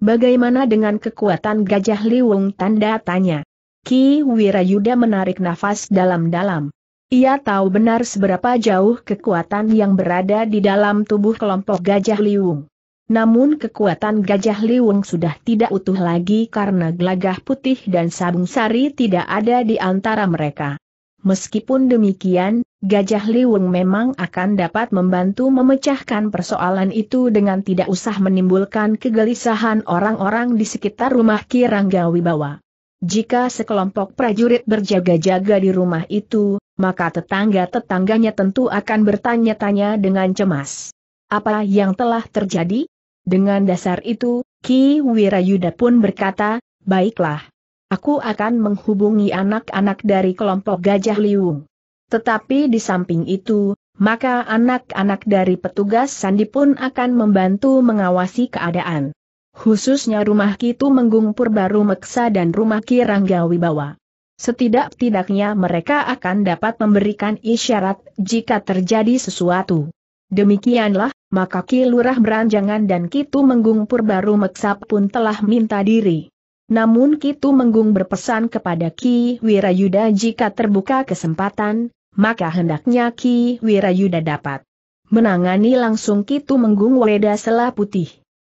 Bagaimana dengan kekuatan Gajah Liwung? Tanda tanya. Ki Wirayuda menarik nafas dalam-dalam. Ia tahu benar seberapa jauh kekuatan yang berada di dalam tubuh kelompok Gajah Liwung. Namun kekuatan Gajah Liwung sudah tidak utuh lagi karena Gelagah Putih dan Sabung Sari tidak ada di antara mereka. Meskipun demikian, Gajah Liwung memang akan dapat membantu memecahkan persoalan itu dengan tidak usah menimbulkan kegelisahan orang-orang di sekitar rumah Ki Rangga Wibawa. Jika sekelompok prajurit berjaga-jaga di rumah itu, maka tetangga-tetangganya tentu akan bertanya-tanya dengan cemas. Apa yang telah terjadi? Dengan dasar itu, Ki Wirayuda pun berkata, baiklah. Aku akan menghubungi anak-anak dari kelompok Gajah Liwung. Tetapi di samping itu, maka anak-anak dari petugas Sandi pun akan membantu mengawasi keadaan. Khususnya rumah Ki Tumenggung Purbaya Meksa dan rumah Ki Rangga Wibawa. Setidak-tidaknya mereka akan dapat memberikan isyarat jika terjadi sesuatu. Demikianlah, maka Ki Lurah Branjangan dan Ki Tumenggung Purbaya Meksa pun telah minta diri. Namun Ki Tumenggung berpesan kepada Ki Wirayuda jika terbuka kesempatan, maka hendaknya Ki Wirayuda dapat menangani langsung Ki Tumenggung Wreda Sela Putih.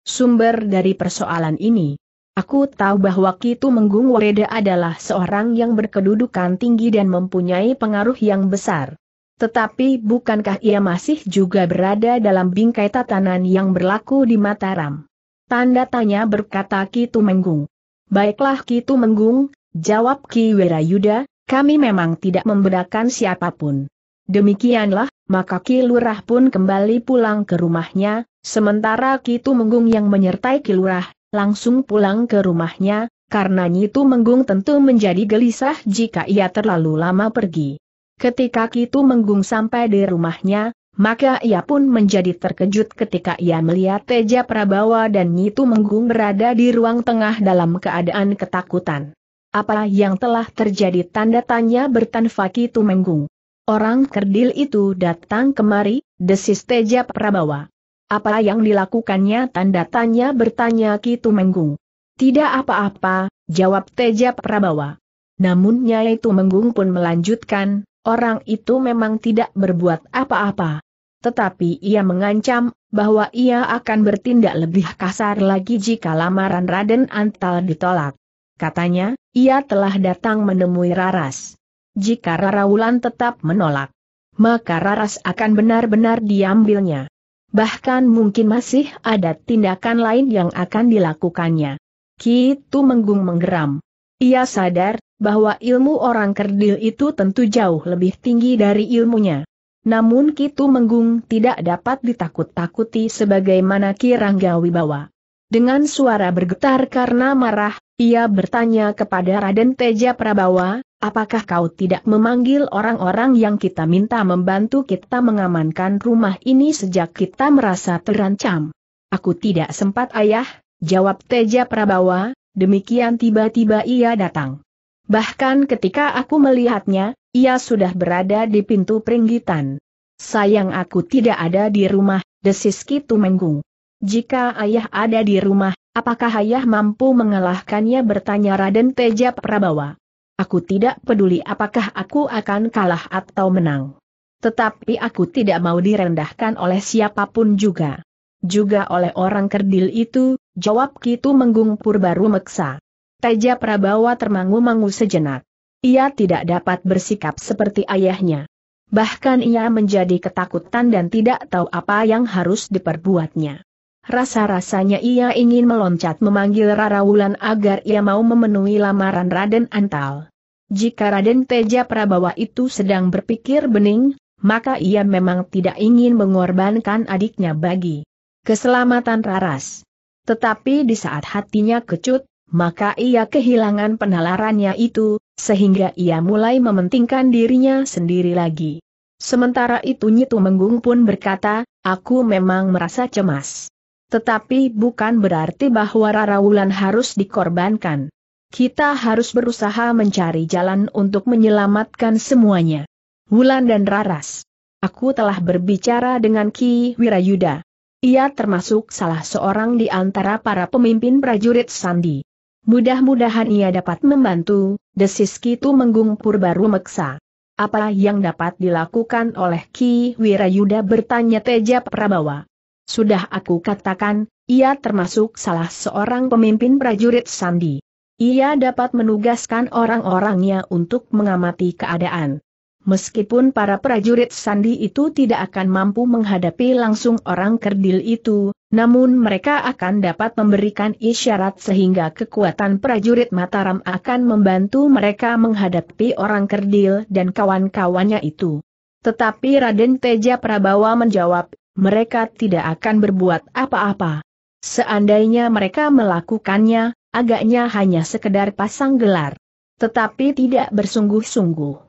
Sumber dari persoalan ini. Aku tahu bahwa Ki Tumenggung Wreda adalah seorang yang berkedudukan tinggi dan mempunyai pengaruh yang besar. Tetapi bukankah ia masih juga berada dalam bingkai tatanan yang berlaku di Mataram? Tanda tanya berkata Ki Tumenggung. Baiklah Ki Tumenggung, jawab Ki Wirayuda, kami memang tidak membedakan siapapun. Demikianlah, maka Ki Lurah pun kembali pulang ke rumahnya, sementara Ki Tumenggung yang menyertai Ki Lurah, langsung pulang ke rumahnya, karena Nyi Tumenggung tentu menjadi gelisah jika ia terlalu lama pergi. Ketika Ki Tumenggung sampai di rumahnya, maka ia pun menjadi terkejut ketika ia melihat Teja Prabawa dan Nyi Tumenggung berada di ruang tengah dalam keadaan ketakutan. Apa yang telah terjadi? Tanda tanya bertanfa Ki Tumenggung. Orang kerdil itu datang kemari, desis Teja Prabawa. Apa yang dilakukannya? Tanda tanya bertanya Ki Tumenggung. Tidak apa-apa, jawab Teja Prabawa. Namun Nyai Tumenggung pun melanjutkan, orang itu memang tidak berbuat apa-apa. Tetapi ia mengancam bahwa ia akan bertindak lebih kasar lagi jika lamaran Raden Antal ditolak. Katanya, ia telah datang menemui Raras. Jika Rara Wulan tetap menolak, maka Raras akan benar-benar diambilnya. Bahkan mungkin masih ada tindakan lain yang akan dilakukannya. Ki Tumenggung menggeram. Ia sadar bahwa ilmu orang kerdil itu tentu jauh lebih tinggi dari ilmunya. Namun Ki Tumenggung tidak dapat ditakut-takuti sebagaimana Ki Rangga Wibawa. Dengan suara bergetar karena marah, ia bertanya kepada Raden Teja Prabawa, apakah kau tidak memanggil orang-orang yang kita minta membantu kita mengamankan rumah ini sejak kita merasa terancam? Aku tidak sempat ayah, jawab Teja Prabawa, demikian tiba-tiba ia datang. Bahkan ketika aku melihatnya, ia sudah berada di pintu peringgitan. Sayang aku tidak ada di rumah, desis Ki Tumenggung. Jika ayah ada di rumah, apakah ayah mampu mengalahkannya, bertanya Raden Teja Prabawa. Aku tidak peduli apakah aku akan kalah atau menang. Tetapi aku tidak mau direndahkan oleh siapapun juga. Juga oleh orang kerdil itu, jawab Ki Tumenggung Purbaya Meksa. Teja Prabawa termangu-mangu sejenak. Ia tidak dapat bersikap seperti ayahnya. Bahkan ia menjadi ketakutan dan tidak tahu apa yang harus diperbuatnya. Rasa-rasanya ia ingin meloncat memanggil Rara Wulan agar ia mau memenuhi lamaran Raden Antal. Jika Raden Teja Prabawa itu sedang berpikir bening, maka ia memang tidak ingin mengorbankan adiknya bagi keselamatan Raras. Tetapi di saat hatinya kecut, maka ia kehilangan penalarannya itu, sehingga ia mulai mementingkan dirinya sendiri lagi. Sementara itu Nyi Tumenggung pun berkata, aku memang merasa cemas. Tetapi bukan berarti bahwa Rara Wulan harus dikorbankan. Kita harus berusaha mencari jalan untuk menyelamatkan semuanya. Wulan dan Raras. Aku telah berbicara dengan Ki Wirayuda. Ia termasuk salah seorang di antara para pemimpin prajurit Sandi. Mudah-mudahan ia dapat membantu, desis Ki Tumenggung Purbaya Meksa. Apa yang dapat dilakukan oleh Ki Wirayuda, bertanya Teja Prabawa. Sudah aku katakan, ia termasuk salah seorang pemimpin prajurit Sandi. Ia dapat menugaskan orang-orangnya untuk mengamati keadaan. Meskipun para prajurit Sandi itu tidak akan mampu menghadapi langsung orang kerdil itu, namun mereka akan dapat memberikan isyarat sehingga kekuatan prajurit Mataram akan membantu mereka menghadapi orang kerdil dan kawan-kawannya itu. Tetapi Raden Teja Prabawa menjawab, mereka tidak akan berbuat apa-apa. Seandainya mereka melakukannya, agaknya hanya sekedar pasang gelar. Tetapi tidak bersungguh-sungguh.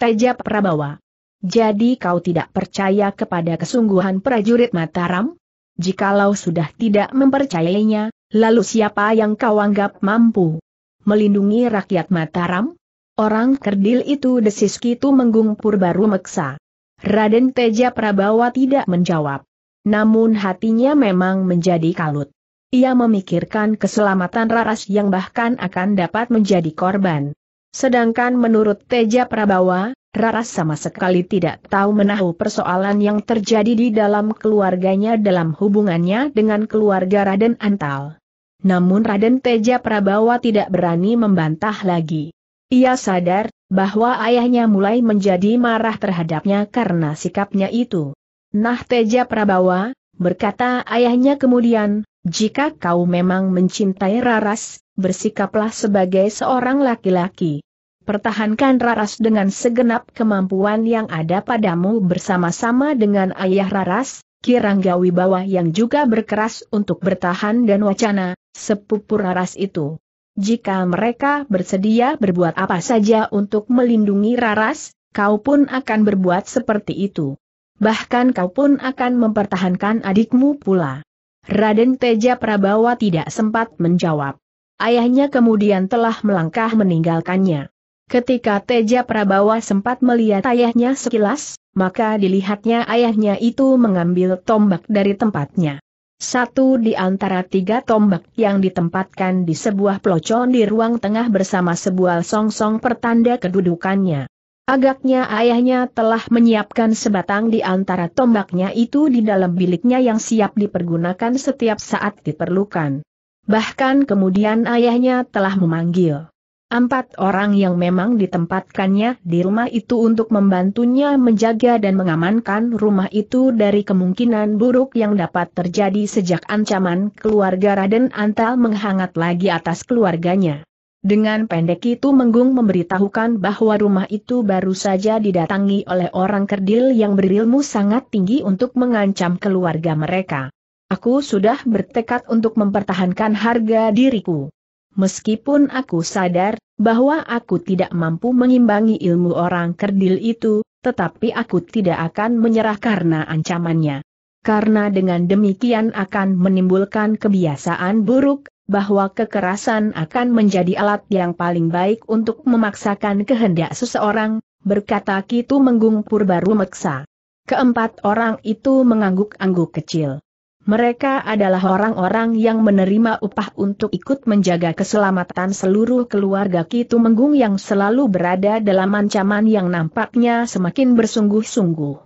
Teja Prabawa. Jadi kau tidak percaya kepada kesungguhan prajurit Mataram? Jikalau sudah tidak mempercayainya, lalu siapa yang kau anggap mampu melindungi rakyat Mataram? Orang kerdil itu, desis Ki Tumenggung Purbaya Meksa. Raden Teja Prabawa tidak menjawab. Namun hatinya memang menjadi kalut. Ia memikirkan keselamatan Raras yang bahkan akan dapat menjadi korban. Sedangkan menurut Teja Prabawa, Raras sama sekali tidak tahu menahu persoalan yang terjadi di dalam keluarganya dalam hubungannya dengan keluarga Raden Antal. Namun Raden Teja Prabawa tidak berani membantah lagi. Ia sadar bahwa ayahnya mulai menjadi marah terhadapnya karena sikapnya itu. Nah, Teja Prabawa, berkata ayahnya kemudian, jika kau memang mencintai Raras, bersikaplah sebagai seorang laki-laki. Pertahankan Raras dengan segenap kemampuan yang ada padamu bersama-sama dengan ayah Raras, Ki Rangga Wibawa yang juga berkeras untuk bertahan dan Wacana, sepupu Raras itu. Jika mereka bersedia berbuat apa saja untuk melindungi Raras, kau pun akan berbuat seperti itu. Bahkan kau pun akan mempertahankan adikmu pula. Raden Teja Prabawa tidak sempat menjawab. Ayahnya kemudian telah melangkah meninggalkannya. Ketika Teja Prabawa sempat melihat ayahnya sekilas, maka dilihatnya ayahnya itu mengambil tombak dari tempatnya. Satu di antara tiga tombak yang ditempatkan di sebuah pelocon di ruang tengah bersama sebuah songsong pertanda kedudukannya. Agaknya ayahnya telah menyiapkan sebatang di antara tombaknya itu di dalam biliknya yang siap dipergunakan setiap saat diperlukan. Bahkan kemudian ayahnya telah memanggil empat orang yang memang ditempatkannya di rumah itu untuk membantunya menjaga dan mengamankan rumah itu dari kemungkinan buruk yang dapat terjadi sejak ancaman keluarga Raden Antal menghangat lagi atas keluarganya. Dengan pendek itu Menggung memberitahukan bahwa rumah itu baru saja didatangi oleh orang kerdil yang berilmu sangat tinggi untuk mengancam keluarga mereka. Aku sudah bertekad untuk mempertahankan harga diriku. Meskipun aku sadar bahwa aku tidak mampu mengimbangi ilmu orang kerdil itu, tetapi aku tidak akan menyerah karena ancamannya. karena dengan demikian akan menimbulkan kebiasaan buruk, bahwa kekerasan akan menjadi alat yang paling baik untuk memaksakan kehendak seseorang, berkata Ki Tumenggung Purbaya Meksa. Keempat orang itu mengangguk-angguk kecil. Mereka adalah orang-orang yang menerima upah untuk ikut menjaga keselamatan seluruh keluarga Ki Tumenggung yang selalu berada dalam ancaman yang nampaknya semakin bersungguh-sungguh.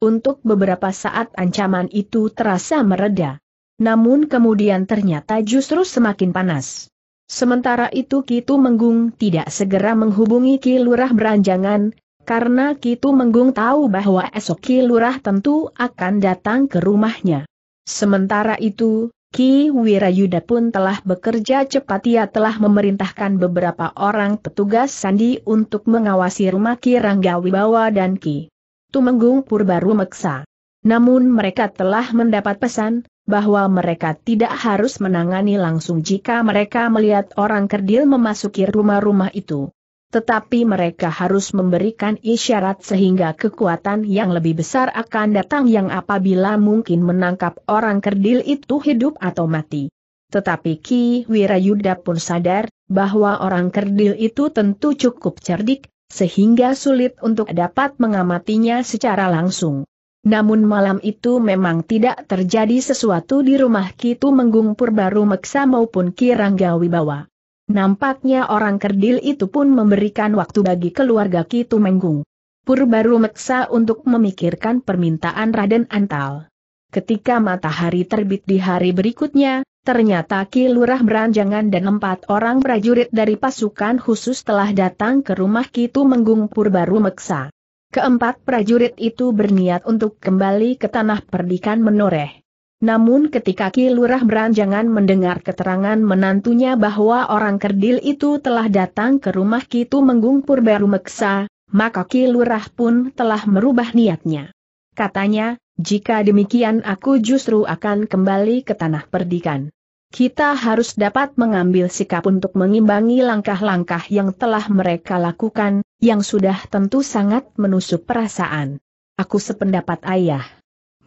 Untuk beberapa saat ancaman itu terasa mereda. Namun kemudian ternyata justru semakin panas. Sementara itu Ki Tumenggung tidak segera menghubungi Ki Lurah Branjangan, karena Ki Tumenggung tahu bahwa esok Ki Lurah tentu akan datang ke rumahnya. Sementara itu, Ki Wirayuda pun telah bekerja cepat. Ia telah memerintahkan beberapa orang petugas sandi untuk mengawasi rumah Ki Rangga Wibawa dan Ki Tumenggung Purbaya Meksa. Namun mereka telah mendapat pesan bahwa mereka tidak harus menangani langsung jika mereka melihat orang kerdil memasuki rumah-rumah itu. Tetapi mereka harus memberikan isyarat sehingga kekuatan yang lebih besar akan datang yang apabila mungkin menangkap orang kerdil itu hidup atau mati. Tetapi Ki Wirayuda pun sadar bahwa orang kerdil itu tentu cukup cerdik, sehingga sulit untuk dapat mengamatinya secara langsung. Namun malam itu memang tidak terjadi sesuatu di rumah Ki Tumenggung Purbaya Meksa maupun Ki Rangga Wibawa. Nampaknya orang kerdil itu pun memberikan waktu bagi keluarga Ki Tumenggung Purbaya Meksa untuk memikirkan permintaan Raden Antal. Ketika matahari terbit di hari berikutnya, ternyata Ki Lurah Branjangan dan empat orang prajurit dari pasukan khusus telah datang ke rumah Ki Tumenggung Purbaya Meksa. Keempat prajurit itu berniat untuk kembali ke Tanah Perdikan Menoreh. Namun ketika Ki Lurah Branjangan mendengar keterangan menantunya bahwa orang kerdil itu telah datang ke rumah Ki Tumenggung Purbaya Meksa, maka Ki Lurah pun telah merubah niatnya. Katanya, jika demikian aku justru akan kembali ke Tanah Perdikan. Kita harus dapat mengambil sikap untuk mengimbangi langkah-langkah yang telah mereka lakukan, yang sudah tentu sangat menusuk perasaan. Aku sependapat ayah.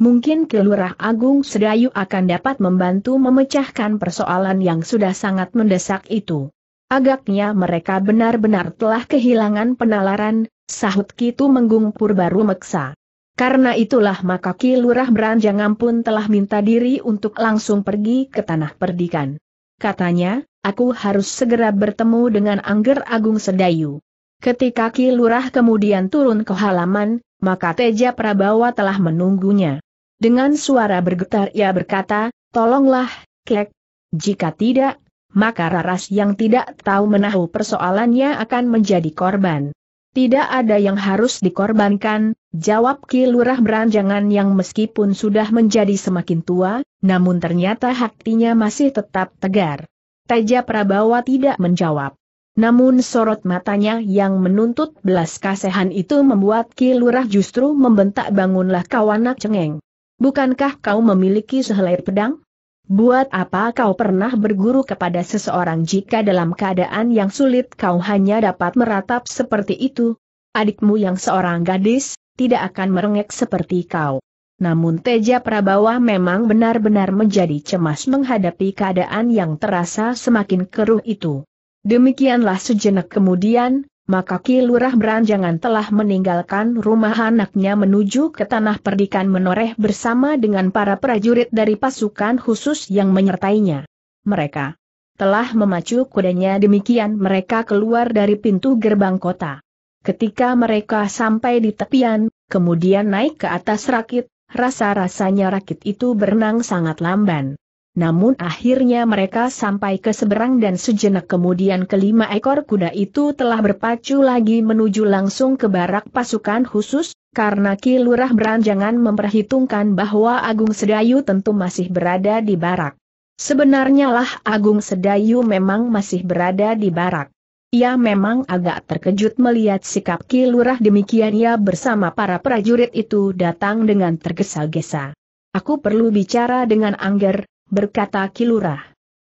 Mungkin Ki Lurah Agung Sedayu akan dapat membantu memecahkan persoalan yang sudah sangat mendesak itu. Agaknya mereka benar-benar telah kehilangan penalaran, sahut Ki Tumenggung Purbaya Meksa. Karena itulah maka Ki Lurah Branjangan pun telah minta diri untuk langsung pergi ke Tanah Perdikan. Katanya, aku harus segera bertemu dengan Angger Agung Sedayu. Ketika Ki Lurah kemudian turun ke halaman, maka Teja Prabawa telah menunggunya. Dengan suara bergetar ia berkata, tolonglah, Klek. Jika tidak, maka Raras yang tidak tahu menahu persoalannya akan menjadi korban. Tidak ada yang harus dikorbankan, jawab Ki Lurah Branjangan yang meskipun sudah menjadi semakin tua, namun ternyata hatinya masih tetap tegar. Teja Prabawa tidak menjawab. Namun sorot matanya yang menuntut belas kasihan itu membuat Ki Lurah justru membentak, bangunlah kau anak cengeng. Bukankah kau memiliki sehelai pedang? Buat apa kau pernah berguru kepada seseorang jika dalam keadaan yang sulit kau hanya dapat meratap seperti itu? Adikmu yang seorang gadis, tidak akan merengek seperti kau. Namun Teja Prabawa memang benar-benar menjadi cemas menghadapi keadaan yang terasa semakin keruh itu. Demikianlah sejenak kemudian, maka Ki Lurah Branjangan telah meninggalkan rumah anaknya menuju ke Tanah Perdikan Menoreh bersama dengan para prajurit dari pasukan khusus yang menyertainya. Mereka telah memacu kudanya, demikian mereka keluar dari pintu gerbang kota. Ketika mereka sampai di tepian, kemudian naik ke atas rakit, rasa-rasanya rakit itu berenang sangat lamban. Namun akhirnya mereka sampai ke seberang dan sejenak kemudian kelima ekor kuda itu telah berpacu lagi menuju langsung ke barak pasukan khusus, karena Ki Lurah Branjangan memperhitungkan bahwa Agung Sedayu tentu masih berada di barak. Sebenarnya lah Agung Sedayu memang masih berada di barak. Ia memang agak terkejut melihat sikap Ki Lurah demikian. Ia bersama para prajurit itu datang dengan tergesa-gesa. Aku perlu bicara dengan Angger, berkata Ki Lurah.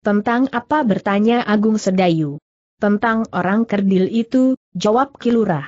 Tentang apa, bertanya Agung Sedayu. Tentang orang kerdil itu, jawab Ki Lurah.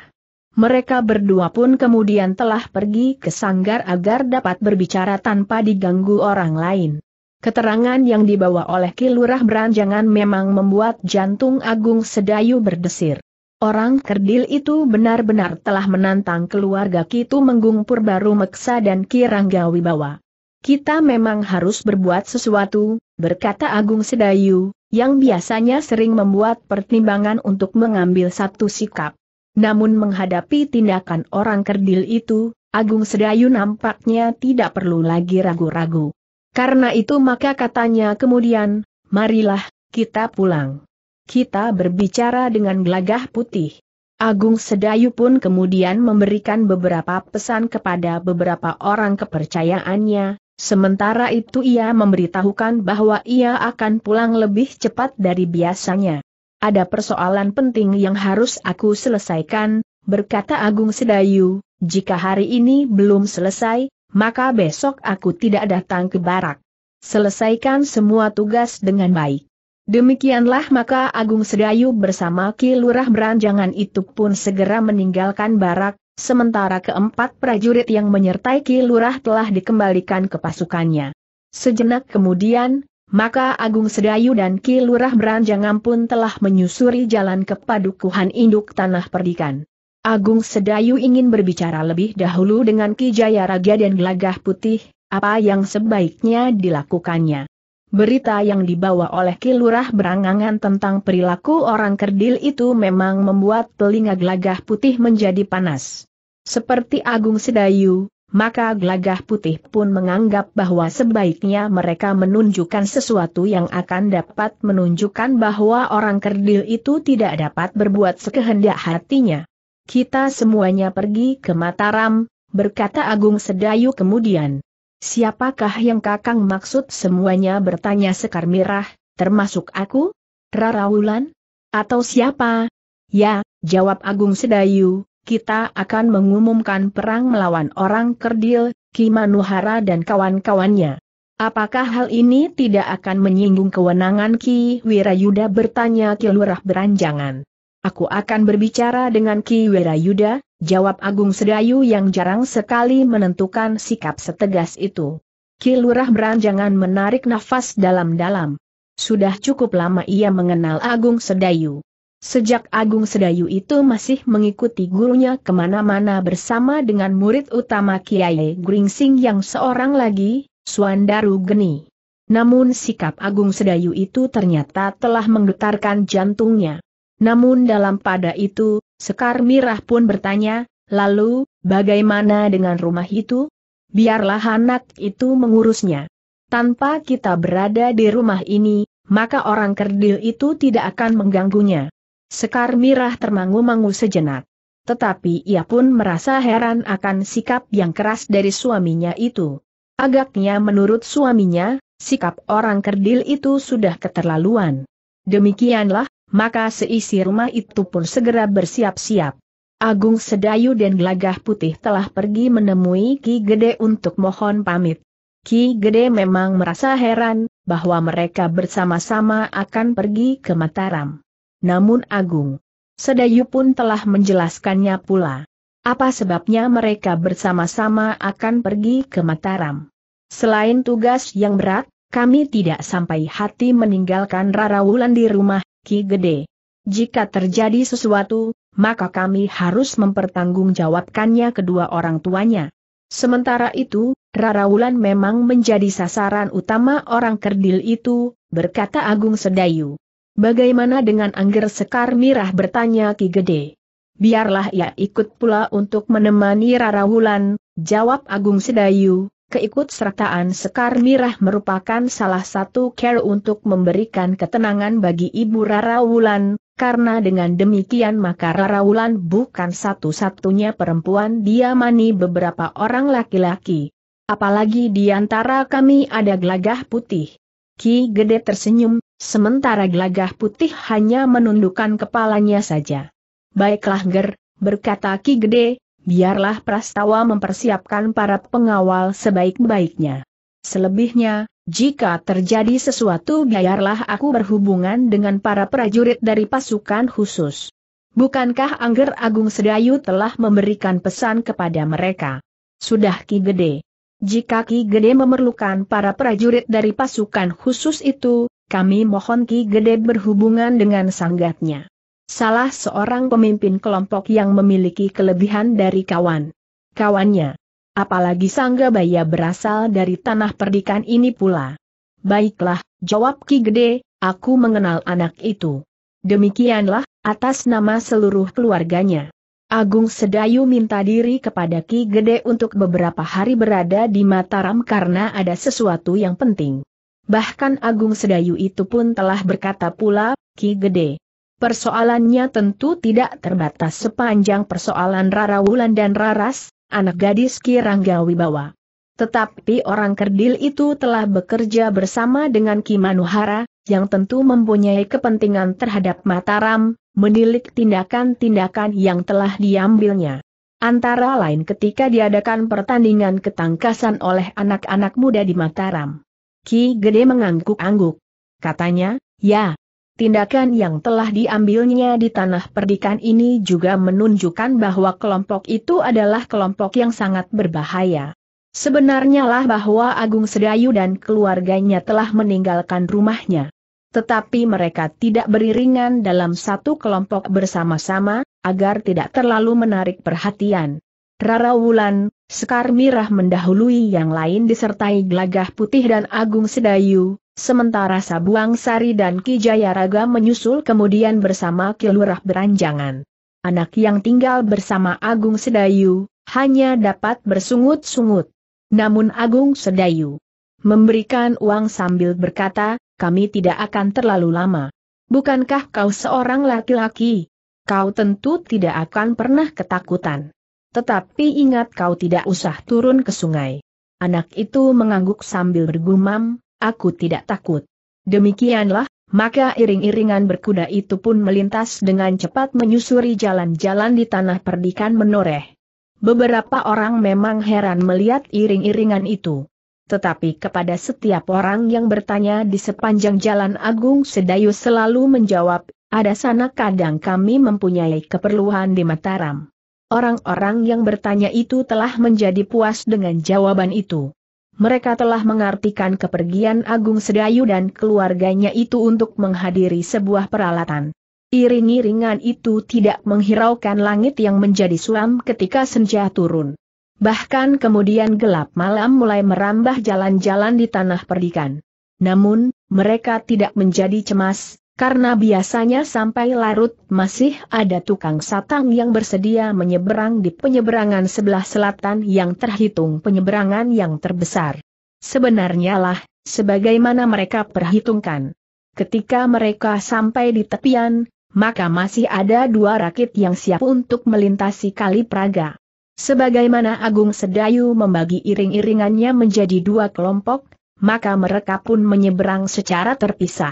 Mereka berdua pun kemudian telah pergi ke sanggar agar dapat berbicara tanpa diganggu orang lain. Keterangan yang dibawa oleh Ki Lurah Branjangan memang membuat jantung Agung Sedayu berdesir. Orang kerdil itu benar-benar telah menantang keluarga Ki Tumenggung Purbaya Meksa dan Ki Rangga Wibawa. Kita memang harus berbuat sesuatu, berkata Agung Sedayu, yang biasanya sering membuat pertimbangan untuk mengambil satu sikap. Namun menghadapi tindakan orang kerdil itu, Agung Sedayu nampaknya tidak perlu lagi ragu-ragu. Karena itu maka katanya kemudian, marilah, kita pulang. Kita berbicara dengan Gelagah Putih. Agung Sedayu pun kemudian memberikan beberapa pesan kepada beberapa orang kepercayaannya, sementara itu ia memberitahukan bahwa ia akan pulang lebih cepat dari biasanya. Ada persoalan penting yang harus aku selesaikan, berkata Agung Sedayu, jika hari ini belum selesai, maka besok aku tidak datang ke barak. Selesaikan semua tugas dengan baik. Demikianlah maka Agung Sedayu bersama Ki Lurah Branjangan itu pun segera meninggalkan barak, sementara keempat prajurit yang menyertai Ki Lurah telah dikembalikan ke pasukannya. Sejenak kemudian, maka Agung Sedayu dan Ki Lurah Branjangan pun telah menyusuri jalan ke padukuhan induk Tanah Perdikan. Agung Sedayu ingin berbicara lebih dahulu dengan Ki Jayaraga dan Gelagah Putih, apa yang sebaiknya dilakukannya. Berita yang dibawa oleh Ki Lurah Branjangan tentang perilaku orang kerdil itu memang membuat telinga Gelagah Putih menjadi panas. Seperti Agung Sedayu, maka Gelagah Putih pun menganggap bahwa sebaiknya mereka menunjukkan sesuatu yang akan dapat menunjukkan bahwa orang kerdil itu tidak dapat berbuat sekehendak hatinya. Kita semuanya pergi ke Mataram, berkata Agung Sedayu kemudian. Siapakah yang kakang maksud semuanya, bertanya Sekar Mirah, termasuk aku? Rara Wulan? Atau siapa? Ya, jawab Agung Sedayu, kita akan mengumumkan perang melawan orang kerdil, Ki Manuhara dan kawan-kawannya. Apakah hal ini tidak akan menyinggung kewenangan Ki Wirayuda, bertanya Ki Lurah Branjangan. Aku akan berbicara dengan Ki Wirayuda, jawab Agung Sedayu yang jarang sekali menentukan sikap setegas itu. Ki Lurah Branjangan menarik nafas dalam-dalam. Sudah cukup lama ia mengenal Agung Sedayu. Sejak Agung Sedayu itu masih mengikuti gurunya kemana-mana bersama dengan murid utama Kiai Gringsing yang seorang lagi, Suandaru Geni. Namun sikap Agung Sedayu itu ternyata telah menggetarkan jantungnya. Namun dalam pada itu, Sekar Mirah pun bertanya, lalu, bagaimana dengan rumah itu? Biarlah anak itu mengurusnya. Tanpa kita berada di rumah ini, maka orang kerdil itu tidak akan mengganggunya. Sekar Mirah termangu-mangu sejenak. Tetapi ia pun merasa heran akan sikap yang keras dari suaminya itu. Agaknya menurut suaminya, sikap orang kerdil itu sudah keterlaluan. Demikianlah. Maka seisi rumah itu pun segera bersiap-siap. Agung Sedayu dan Gelagah Putih telah pergi menemui Ki Gede untuk mohon pamit. Ki Gede memang merasa heran, bahwa mereka bersama-sama akan pergi ke Mataram. Namun Agung Sedayu pun telah menjelaskannya pula. Apa sebabnya mereka bersama-sama akan pergi ke Mataram? Selain tugas yang berat, kami tidak sampai hati meninggalkan Rara Wulan di rumah Ki Gede. Jika terjadi sesuatu, maka kami harus mempertanggungjawabkannya kedua orang tuanya. Sementara itu, Rara Wulan memang menjadi sasaran utama orang kerdil itu, berkata Agung Sedayu. Bagaimana dengan Angger, Sekar Mirah bertanya Ki Gede. Biarlah ia ikut pula untuk menemani Rara Wulan, jawab Agung Sedayu. Keikutsertaan Sekar Mirah merupakan salah satu care untuk memberikan ketenangan bagi Ibu Rara Wulan, karena dengan demikian maka Rara Wulan bukan satu-satunya perempuan diamani beberapa orang laki-laki. Apalagi di antara kami ada Gelagah Putih. Ki Gede tersenyum, sementara Gelagah Putih hanya menundukkan kepalanya saja. Baiklah Ger, berkata Ki Gede. Biarlah Prastawa mempersiapkan para pengawal sebaik-baiknya. Selebihnya, jika terjadi sesuatu biarlah aku berhubungan dengan para prajurit dari pasukan khusus. Bukankah Angger Agung Sedayu telah memberikan pesan kepada mereka? Sudah Ki Gede. Jika Ki Gede memerlukan para prajurit dari pasukan khusus itu, kami mohon Ki Gede berhubungan dengan sanggatnya. Salah seorang pemimpin kelompok yang memiliki kelebihan dari kawan. Kawannya. Apalagi Sanggabaya berasal dari tanah perdikan ini pula. Baiklah, jawab Ki Gede, aku mengenal anak itu. Demikianlah, atas nama seluruh keluarganya. Agung Sedayu minta diri kepada Ki Gede untuk beberapa hari berada di Mataram karena ada sesuatu yang penting. Bahkan Agung Sedayu itu pun telah berkata pula, Ki Gede. Persoalannya tentu tidak terbatas sepanjang persoalan Rara Wulan dan Raras, anak gadis Ki Rangga Wibawa. Tetapi orang kerdil itu telah bekerja bersama dengan Ki Manuhara, yang tentu mempunyai kepentingan terhadap Mataram, menilik tindakan-tindakan yang telah diambilnya. Antara lain ketika diadakan pertandingan ketangkasan oleh anak-anak muda di Mataram. Ki Gede mengangguk-angguk. Katanya, ya, tindakan yang telah diambilnya di tanah perdikan ini juga menunjukkan bahwa kelompok itu adalah kelompok yang sangat berbahaya. Sebenarnya lah bahwa Agung Sedayu dan keluarganya telah meninggalkan rumahnya. Tetapi mereka tidak beriringan dalam satu kelompok bersama-sama, agar tidak terlalu menarik perhatian. Rara Wulan, Sekar Mirah mendahului yang lain disertai Gelagah Putih dan Agung Sedayu, sementara Sabung Sari dan Ki Jayaraga menyusul kemudian bersama Ki Lurah Branjangan. Anak yang tinggal bersama Agung Sedayu, hanya dapat bersungut-sungut. Namun Agung Sedayu memberikan uang sambil berkata, kami tidak akan terlalu lama. Bukankah kau seorang laki-laki? Kau tentu tidak akan pernah ketakutan. Tetapi ingat kau tidak usah turun ke sungai. Anak itu mengangguk sambil bergumam, aku tidak takut. Demikianlah, maka iring-iringan berkuda itu pun melintas dengan cepat menyusuri jalan-jalan di tanah perdikan menoreh. Beberapa orang memang heran melihat iring-iringan itu. Tetapi kepada setiap orang yang bertanya di sepanjang jalan Agung Sedayu selalu menjawab, ada sana kadang kami mempunyai keperluan di Mataram. Orang-orang yang bertanya itu telah menjadi puas dengan jawaban itu. Mereka telah mengartikan kepergian Agung Sedayu dan keluarganya itu untuk menghadiri sebuah peralatan. Iring-iringan itu tidak menghiraukan langit yang menjadi suram ketika senja turun. Bahkan kemudian gelap malam mulai merambah jalan-jalan di tanah perdikan. Namun, mereka tidak menjadi cemas, karena biasanya sampai larut masih ada tukang satang yang bersedia menyeberang di penyeberangan sebelah selatan yang terhitung penyeberangan yang terbesar. Sebenarnya lah, sebagaimana mereka perhitungkan. Ketika mereka sampai di tepian, maka masih ada dua rakit yang siap untuk melintasi Kali Praga. Sebagaimana Agung Sedayu membagi iring-iringannya menjadi dua kelompok, maka mereka pun menyeberang secara terpisah.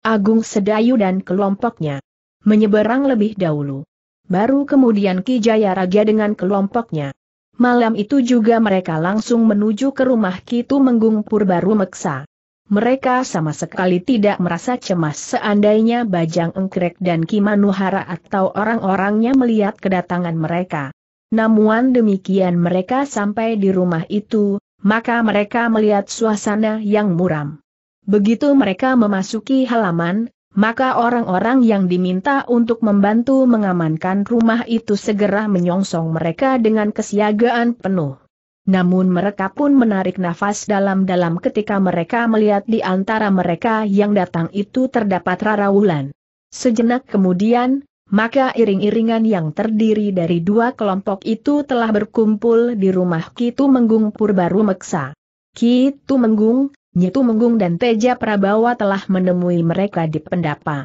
Agung Sedayu dan kelompoknya menyeberang lebih dahulu. Baru kemudian Ki Jayaraga dengan kelompoknya. Malam itu juga mereka langsung menuju ke rumah Ki Tumenggung Purbaya Meksa. Mereka sama sekali tidak merasa cemas seandainya Bajang Nungkrek dan Ki Manuhara atau orang-orangnya melihat kedatangan mereka. Namun demikian mereka sampai di rumah itu, maka mereka melihat suasana yang muram. Begitu mereka memasuki halaman, maka orang-orang yang diminta untuk membantu mengamankan rumah itu segera menyongsong mereka dengan kesiagaan penuh. Namun mereka pun menarik nafas dalam-dalam ketika mereka melihat di antara mereka yang datang itu terdapat Rara Wulan. Sejenak kemudian, maka iring-iringan yang terdiri dari dua kelompok itu telah berkumpul di rumah Ki Tumenggung Purbaya Meksa. Ki Tumenggung, Nyi Tumenggung dan Teja Prabawa telah menemui mereka di pendapa.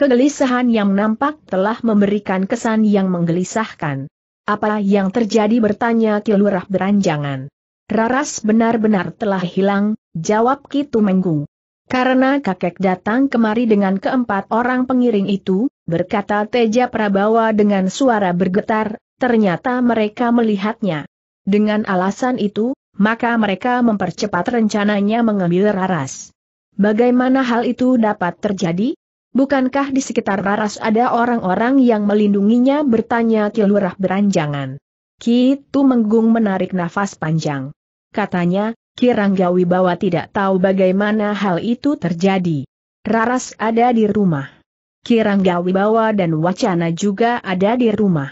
Kegelisahan yang nampak telah memberikan kesan yang menggelisahkan. Apa yang terjadi bertanya Ki Lurah Branjangan. Raras benar-benar telah hilang, jawab Ki Tumenggung. Karena kakek datang kemari dengan keempat orang pengiring itu, berkata Teja Prabawa dengan suara bergetar, ternyata mereka melihatnya. Dengan alasan itu, maka mereka mempercepat rencananya mengambil Raras. Bagaimana hal itu dapat terjadi? bukankah di sekitar Raras ada orang-orang yang melindunginya?" bertanya Ki Lurah Branjangan. Ki Tumenggung menarik nafas panjang. Katanya, "Ki Rangga Wibawa tidak tahu bagaimana hal itu terjadi. Raras ada di rumah. Ki Rangga Wibawa dan Wacana juga ada di rumah.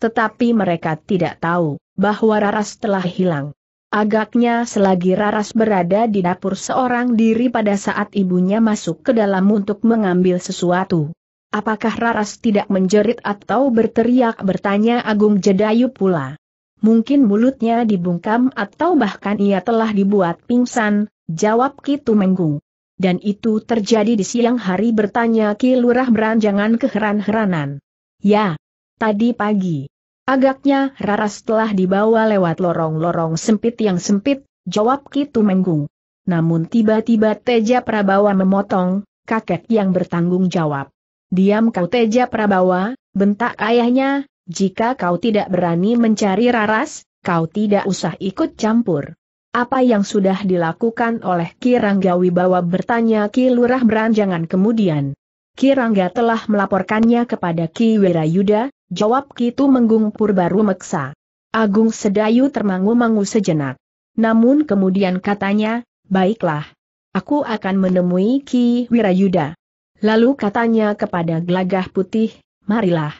Tetapi mereka tidak tahu bahwa Raras telah hilang. Agaknya selagi Raras berada di dapur seorang diri pada saat ibunya masuk ke dalam untuk mengambil sesuatu." "Apakah Raras tidak menjerit atau berteriak?" bertanya Agung Sedayu pula. "Mungkin mulutnya dibungkam atau bahkan ia telah dibuat pingsan," jawab Ki Tumenggung. "Dan itu terjadi di siang hari?" bertanya Ki Lurah Branjangan keheran-heranan. "Ya, tadi pagi. Agaknya Raras telah dibawa lewat lorong-lorong sempit yang sempit," jawab Ki Tumenggung. Namun tiba-tiba Teja Prabawa memotong, "Kakek yang bertanggung jawab." "Diam kau Teja Prabawa," bentak ayahnya, "jika kau tidak berani mencari Raras, kau tidak usah ikut campur." "Apa yang sudah dilakukan oleh Ki Rangga Wibawa?" bertanya Ki Lurah Branjangan kemudian. "Ki Rangga telah melaporkannya kepada Ki Wirayuda," jawab Ki Tumenggung Purbaya Meksa. Agung Sedayu termangu-mangu sejenak. Namun kemudian katanya, "Baiklah. Aku akan menemui Ki Wirayuda." Lalu katanya kepada Gelagah Putih, "Marilah.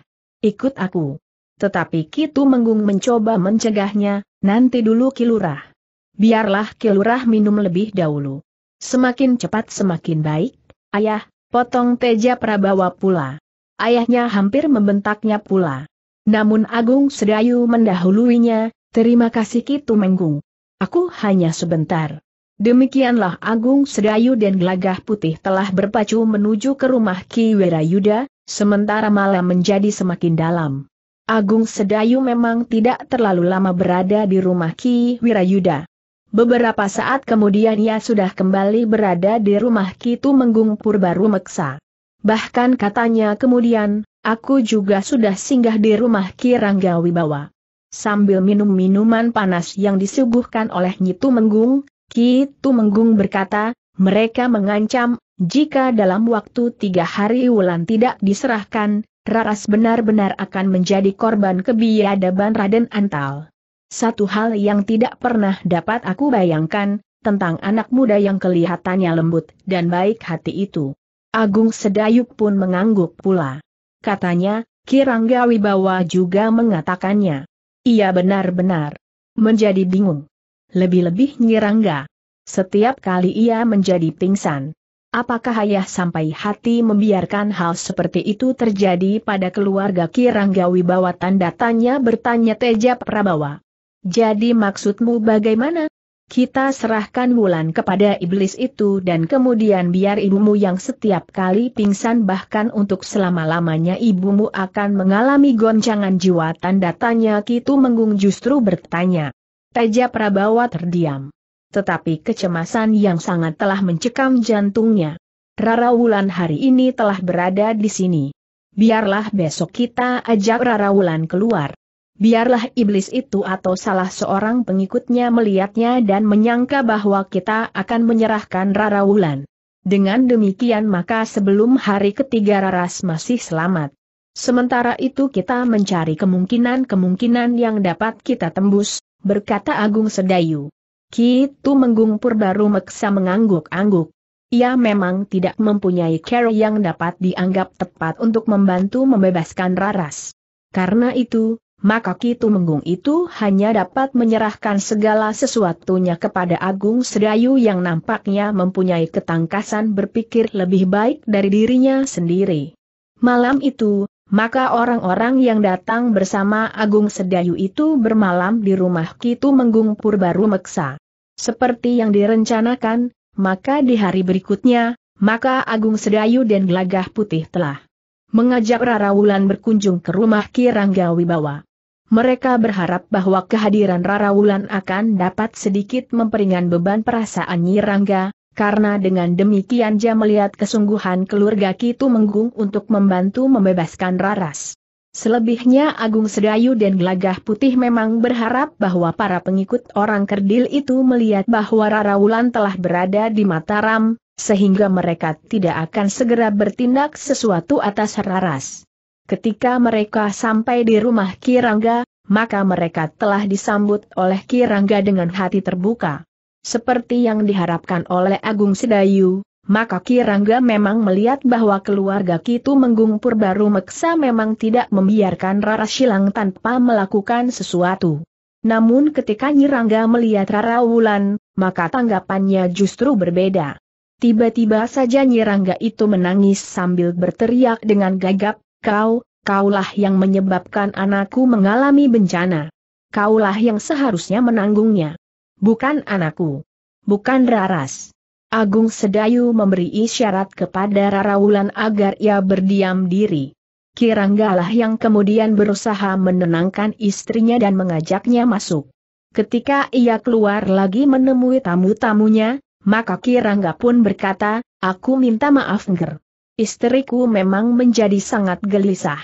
Ikut aku." Tetapi Ki Tumenggung mencoba mencegahnya, "Nanti dulu Ki Lurah. Biarlah Ki Lurah minum lebih dahulu." "Semakin cepat semakin baik, Ayah," potong Teja Prabawa pula. Ayahnya hampir membentaknya pula. Namun Agung Sedayu mendahuluinya, "Terima kasih Ki Tumenggung. Aku hanya sebentar." Demikianlah Agung Sedayu dan Gelagah Putih telah berpacu menuju ke rumah Ki Wirayuda, sementara malam menjadi semakin dalam. Agung Sedayu memang tidak terlalu lama berada di rumah Ki Wirayuda. Beberapa saat kemudian ia sudah kembali berada di rumah Ki Tumenggung Purbaya Meksa. Bahkan katanya kemudian, "Aku juga sudah singgah di rumah Ki Rangga Wibawa." Sambil minum minuman panas yang disuguhkan oleh Nyi Tumenggung, Ki Tumenggung berkata, "Mereka mengancam, jika dalam waktu tiga hari Wulan tidak diserahkan, Raras benar-benar akan menjadi korban kebiadaban Raden Antal. Satu hal yang tidak pernah dapat aku bayangkan, tentang anak muda yang kelihatannya lembut dan baik hati itu." Agung Sedayu pun mengangguk pula. Katanya, "Ki Rangga Wibawa juga mengatakannya." Ia benar-benar menjadi bingung. Lebih-lebih Nyi Rangga. Setiap kali ia menjadi pingsan. Apakah ayah sampai hati membiarkan hal seperti itu terjadi pada keluarga Ki Rangga Wibawa? Tanda tanya bertanya Teja Prabawa. "Jadi maksudmu bagaimana? Kita serahkan Wulan kepada iblis itu dan kemudian biar ibumu yang setiap kali pingsan bahkan untuk selama-lamanya ibumu akan mengalami goncangan jiwa?" tanda tanya Ki Tumenggung justru bertanya. Teja Prabawa terdiam. Tetapi kecemasan yang sangat telah mencekam jantungnya. "Rara Wulan hari ini telah berada di sini. Biarlah besok kita ajak Rara Wulan keluar. Biarlah iblis itu atau salah seorang pengikutnya melihatnya dan menyangka bahwa kita akan menyerahkan Rara Wulan. Dengan demikian maka sebelum hari ketiga Raras masih selamat. Sementara itu kita mencari kemungkinan-kemungkinan yang dapat kita tembus," berkata Agung Sedayu. Ki Tumenggung Purbaya Meksa mengangguk-angguk. Ia memang tidak mempunyai cara yang dapat dianggap tepat untuk membantu membebaskan Raras. Karena itu, maka Ki Tumenggung itu hanya dapat menyerahkan segala sesuatunya kepada Agung Sedayu yang nampaknya mempunyai ketangkasan berpikir lebih baik dari dirinya sendiri. Malam itu, maka orang-orang yang datang bersama Agung Sedayu itu bermalam di rumah Ki Tumenggung Purbaya Meksa. Seperti yang direncanakan, maka di hari berikutnya, maka Agung Sedayu dan Gelagah Putih telah mengajak Rara Wulan berkunjung ke rumah Ki Rangga Wibawa. Mereka berharap bahwa kehadiran Rara Wulan akan dapat sedikit memperingan beban perasaan Nyi Rangga, karena dengan demikian dia melihat kesungguhan keluarga Ki Tumenggung untuk membantu membebaskan Raras. Selebihnya Agung Sedayu dan Gelagah Putih memang berharap bahwa para pengikut orang kerdil itu melihat bahwa Rara Wulan telah berada di Mataram, sehingga mereka tidak akan segera bertindak sesuatu atas Raras. Ketika mereka sampai di rumah Ki Rangga, maka mereka telah disambut oleh Ki Rangga dengan hati terbuka. Seperti yang diharapkan oleh Agung Sedayu, maka Ki Rangga memang melihat bahwa keluarga Ki Tumenggung Purbaya Meksa memang tidak membiarkan Raras hilang tanpa melakukan sesuatu. Namun ketika Nyi Rangga melihat Rara Wulan, maka tanggapannya justru berbeda. Tiba-tiba saja Nyi Rangga itu menangis sambil berteriak dengan gagap, "Kau, kaulah yang menyebabkan anakku mengalami bencana. Kaulah yang seharusnya menanggungnya. Bukan anakku. Bukan Raras." Agung Sedayu memberi isyarat kepada Rara Wulan agar ia berdiam diri. Ki Rangga lah yang kemudian berusaha menenangkan istrinya dan mengajaknya masuk. Ketika ia keluar lagi menemui tamu-tamunya, maka Ki Rangga pun berkata, "Aku minta maaf Nger. Istriku memang menjadi sangat gelisah.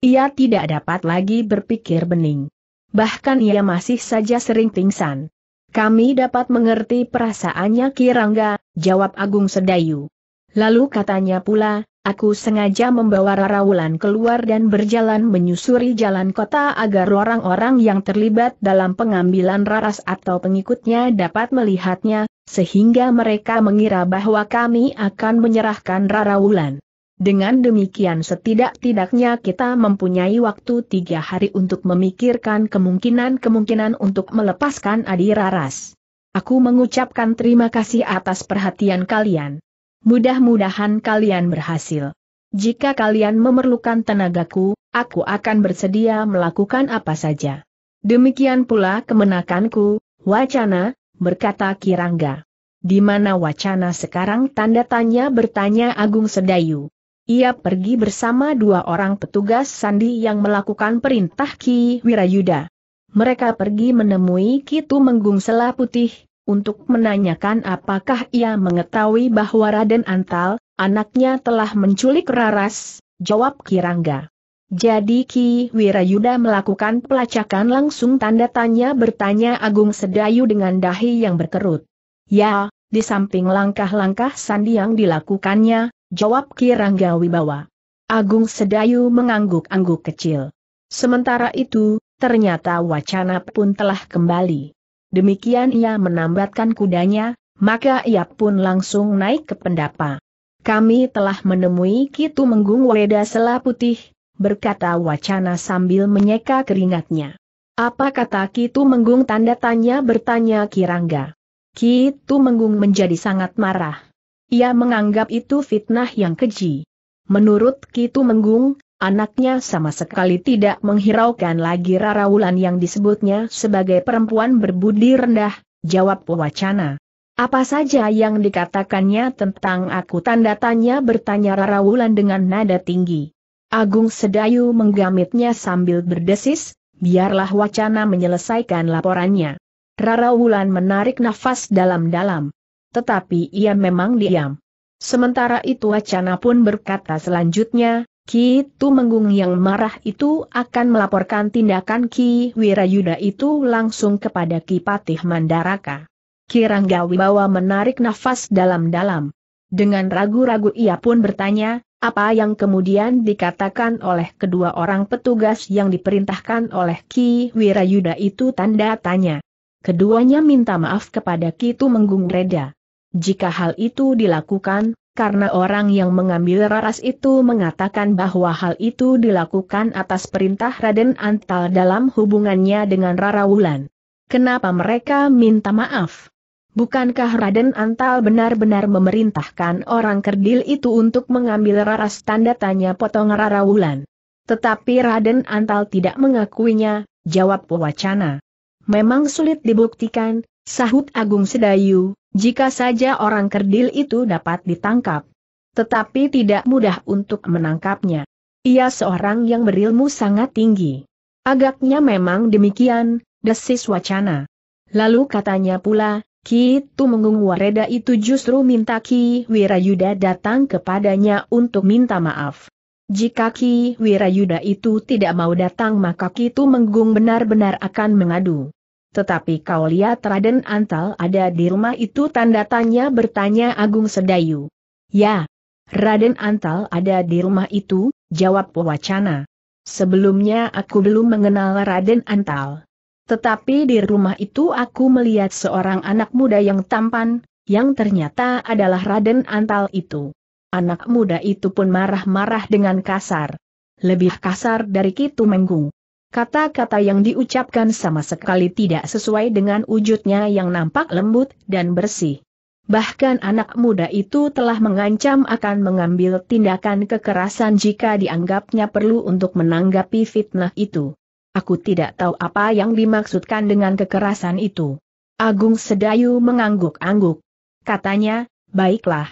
Ia tidak dapat lagi berpikir bening. Bahkan ia masih saja sering pingsan." "Kami dapat mengerti perasaannya Ki Rangga," jawab Agung Sedayu. Lalu katanya pula, "Aku sengaja membawa Rara Wulan keluar dan berjalan menyusuri jalan kota agar orang-orang yang terlibat dalam pengambilan Raras atau pengikutnya dapat melihatnya, sehingga mereka mengira bahwa kami akan menyerahkan Rara Wulan. Dengan demikian setidak-tidaknya kita mempunyai waktu tiga hari untuk memikirkan kemungkinan-kemungkinan untuk melepaskan Adi Raras. Aku mengucapkan terima kasih atas perhatian kalian. Mudah-mudahan kalian berhasil. Jika kalian memerlukan tenagaku, aku akan bersedia melakukan apa saja." "Demikian pula kemenakanku, Wacana," berkata Ki Rangga. "Di mana Wacana sekarang?" tanda tanya bertanya Agung Sedayu. "Ia pergi bersama dua orang petugas sandi yang melakukan perintah Ki Wirayuda. Mereka pergi menemui Ki Tumenggung Selasih, untuk menanyakan apakah ia mengetahui bahwa Raden Antal, anaknya telah menculik Raras," jawab Ki Rangga. "Jadi Ki Wirayuda melakukan pelacakan langsung?" tanda tanya bertanya Agung Sedayu dengan dahi yang berkerut. "Ya, di samping langkah-langkah sandi yang dilakukannya," jawab Ki Rangga Wibawa. Agung Sedayu mengangguk-angguk kecil. Sementara itu, ternyata Wacana pun telah kembali. Demikian ia menambatkan kudanya, maka ia pun langsung naik ke pendapa. "Kami telah menemui Ki Tumenggung Wreda Selasih," berkata Wacana sambil menyeka keringatnya. "Apa kata Ki Tumenggung?" tanda tanya bertanya Ki Rangga. "Ki Tumenggung menjadi sangat marah. Ia menganggap itu fitnah yang keji. Menurut Ki Tumenggung, anaknya sama sekali tidak menghiraukan lagi Rara Wulan yang disebutnya sebagai perempuan berbudi rendah," jawab Wacana. "Apa saja yang dikatakannya tentang aku?" tanda tanya bertanya Rara Wulan dengan nada tinggi. Agung Sedayu menggamitnya sambil berdesis, "Biarlah Wacana menyelesaikan laporannya." Rara Wulan menarik nafas dalam-dalam. Tetapi ia memang diam. Sementara itu Wacana pun berkata selanjutnya, "Ki Tumenggung yang marah itu akan melaporkan tindakan Ki Wirayuda itu langsung kepada Ki Patih Mandaraka." Ki Rangga Wibawa menarik nafas dalam-dalam. Dengan ragu-ragu ia pun bertanya, "Apa yang kemudian dikatakan oleh kedua orang petugas yang diperintahkan oleh Ki Wirayuda itu?" tanda tanya. "Keduanya minta maaf kepada Ki Tumenggung Wreda. Jika hal itu dilakukan, karena orang yang mengambil Raras itu mengatakan bahwa hal itu dilakukan atas perintah Raden Antal dalam hubungannya dengan Rara Wulan. Kenapa mereka minta maaf? Bukankah Raden Antal benar-benar memerintahkan orang kerdil itu untuk mengambil Raras?" tanda tanya potong Rara Wulan. "Tetapi Raden Antal tidak mengakuinya," jawab Wacana. "Memang sulit dibuktikan," sahut Agung Sedayu. "Jika saja orang kerdil itu dapat ditangkap. Tetapi tidak mudah untuk menangkapnya. Ia seorang yang berilmu sangat tinggi." "Agaknya memang demikian," desis Wacana. Lalu katanya pula, "Ki Tumenggung Wreda itu justru minta Ki Wirayuda datang kepadanya untuk minta maaf. Jika Ki Wirayuda itu tidak mau datang maka Ki Tumenggung benar-benar akan mengadu. Tetapi kau lihat Raden Antal ada di rumah itu? Tanda tanya bertanya Agung Sedayu. Ya, Raden Antal ada di rumah itu, jawab Wacana. Sebelumnya aku belum mengenal Raden Antal. Tetapi di rumah itu aku melihat seorang anak muda yang tampan, yang ternyata adalah Raden Antal itu. Anak muda itu pun marah-marah dengan kasar. Lebih kasar dari Ki Tumenggung. Kata-kata yang diucapkan sama sekali tidak sesuai dengan wujudnya yang nampak lembut dan bersih. Bahkan anak muda itu telah mengancam akan mengambil tindakan kekerasan jika dianggapnya perlu untuk menanggapi fitnah itu. Aku tidak tahu apa yang dimaksudkan dengan kekerasan itu. Agung Sedayu mengangguk-angguk. Katanya, baiklah.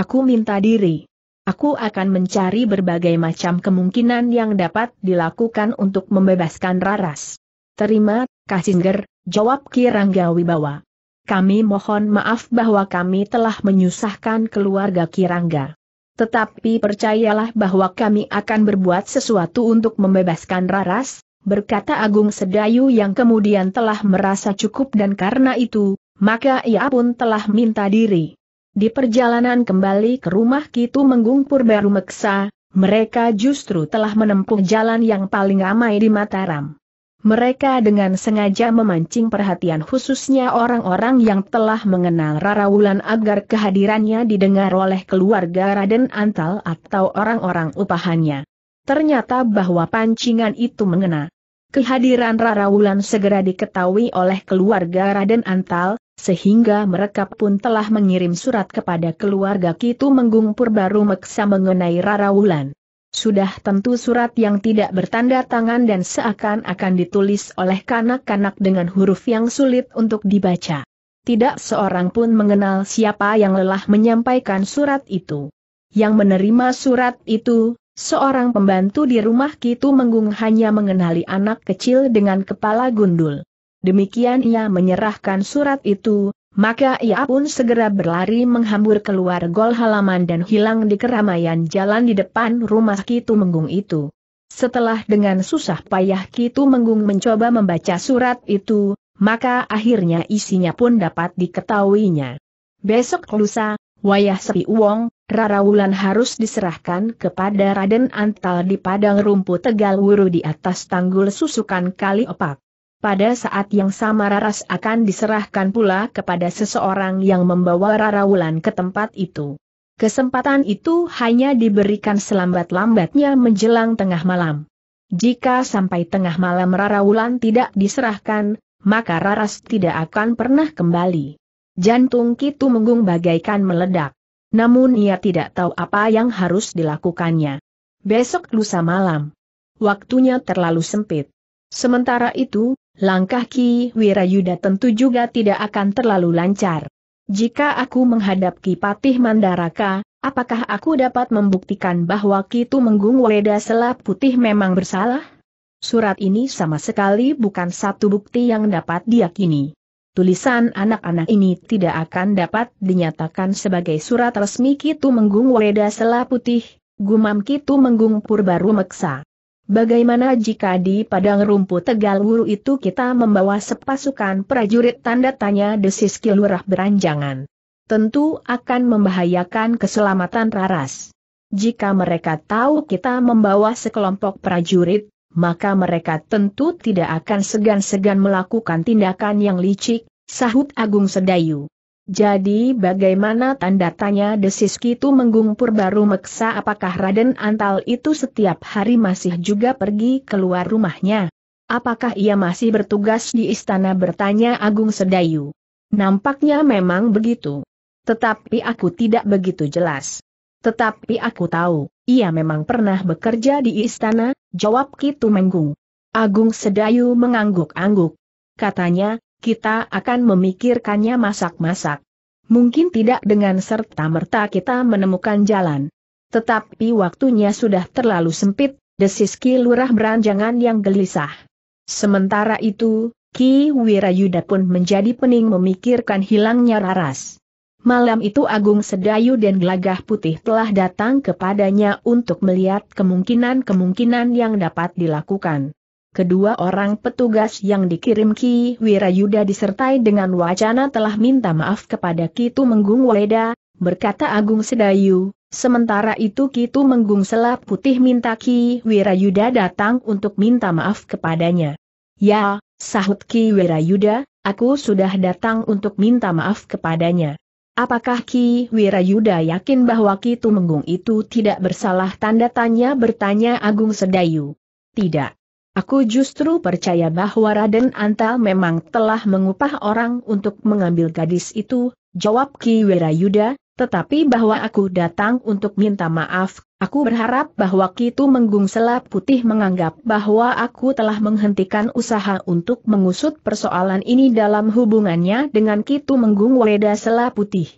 Aku minta diri. Aku akan mencari berbagai macam kemungkinan yang dapat dilakukan untuk membebaskan Raras. Terima kasih, Ger, jawab Ki Rangga Wibawa. Kami mohon maaf bahwa kami telah menyusahkan keluarga Ki Rangga. Tetapi percayalah bahwa kami akan berbuat sesuatu untuk membebaskan Raras, berkata Agung Sedayu yang kemudian telah merasa cukup dan karena itu, maka ia pun telah minta diri. Di perjalanan kembali ke rumah Ki Tumenggung Purbaya Meksa, mereka justru telah menempuh jalan yang paling ramai di Mataram. Mereka dengan sengaja memancing perhatian khususnya orang-orang yang telah mengenal Rara Wulan agar kehadirannya didengar oleh keluarga Raden Antal atau orang-orang upahannya. Ternyata bahwa pancingan itu mengena. Kehadiran Rara Wulan segera diketahui oleh keluarga Raden Antal, sehingga mereka pun telah mengirim surat kepada keluarga Ki Tumenggung Purbaya Meksa mengenai Rara Wulan. Sudah tentu surat yang tidak bertanda tangan dan seakan-akan ditulis oleh kanak-kanak dengan huruf yang sulit untuk dibaca. Tidak seorang pun mengenal siapa yang lelah menyampaikan surat itu. Yang menerima surat itu, seorang pembantu di rumah Ki Tumenggung, hanya mengenali anak kecil dengan kepala gundul. Demikian ia menyerahkan surat itu, maka ia pun segera berlari menghambur keluar gol halaman dan hilang di keramaian jalan di depan rumah Ki Tumenggung itu. Setelah dengan susah payah Ki Tumenggung mencoba membaca surat itu, maka akhirnya isinya pun dapat diketahuinya. Besok lusa, wayah sepi uwong, Rara Wulan harus diserahkan kepada Raden Antal di padang rumput Tegal Wuru di atas tanggul susukan Kali Opak. Pada saat yang sama Raras akan diserahkan pula kepada seseorang yang membawa Rara Wulan ke tempat itu. Kesempatan itu hanya diberikan selambat-lambatnya menjelang tengah malam. Jika sampai tengah malam Rara Wulan tidak diserahkan, maka Raras tidak akan pernah kembali. Jantung Ki Tumenggung bagaikan meledak. Namun ia tidak tahu apa yang harus dilakukannya. Besok lusa malam. Waktunya terlalu sempit. Sementara itu, langkah Ki Wirayuda tentu juga tidak akan terlalu lancar. Jika aku menghadap Ki Patih Mandaraka, apakah aku dapat membuktikan bahwa Ki Tumenggung Wreda Selap Putih memang bersalah? Surat ini sama sekali bukan satu bukti yang dapat diyakini. Tulisan anak-anak ini tidak akan dapat dinyatakan sebagai surat resmi Ki Tumenggung Wreda Selap Putih, gumam Ki Tumenggung Purbaya Meksa. Bagaimana jika di padang rumput Tegal Wuru itu kita membawa sepasukan prajurit? Tanda tanya desis Ki Lurah Branjangan. Tentu akan membahayakan keselamatan Raras. Jika mereka tahu kita membawa sekelompok prajurit, maka mereka tentu tidak akan segan-segan melakukan tindakan yang licik, sahut Agung Sedayu. Jadi bagaimana? Tanda tanya desis Ki Tumenggung Purbaya Meksa. Apakah Raden Antal itu setiap hari masih juga pergi keluar rumahnya? Apakah ia masih bertugas di istana? Bertanya Agung Sedayu. Nampaknya memang begitu. Tetapi aku tidak begitu jelas. Tetapi aku tahu, ia memang pernah bekerja di istana, jawab Ki Tumenggung. Agung Sedayu mengangguk-angguk. Katanya, kita akan memikirkannya masak-masak. Mungkin tidak dengan serta-merta kita menemukan jalan. Tetapi waktunya sudah terlalu sempit, desis Ki Lurah Branjangan yang gelisah. Sementara itu, Ki Wirayuda pun menjadi pening memikirkan hilangnya Raras. Malam itu Agung Sedayu dan Gelagah Putih telah datang kepadanya untuk melihat kemungkinan-kemungkinan yang dapat dilakukan. kedua orang petugas yang dikirim Ki Wirayuda disertai dengan Wacana telah minta maaf kepada Ki Tumenggung Wreda, berkata Agung Sedayu. Sementara itu Ki Tumenggung Selap Putih minta Ki Wirayuda datang untuk minta maaf kepadanya. Ya, sahut Ki Wirayuda, aku sudah datang untuk minta maaf kepadanya. Apakah Ki Wirayuda yakin bahwa Ki Tumenggung itu tidak bersalah? Tanda tanya bertanya Agung Sedayu. Tidak. Aku justru percaya bahwa Raden Antal memang telah mengupah orang untuk mengambil gadis itu, jawab Ki Wirayuda, tetapi bahwa aku datang untuk minta maaf, aku berharap bahwa Ki Tumenggung Selap Putih menganggap bahwa aku telah menghentikan usaha untuk mengusut persoalan ini dalam hubungannya dengan Ki Tumenggung Wreda Selap Putih.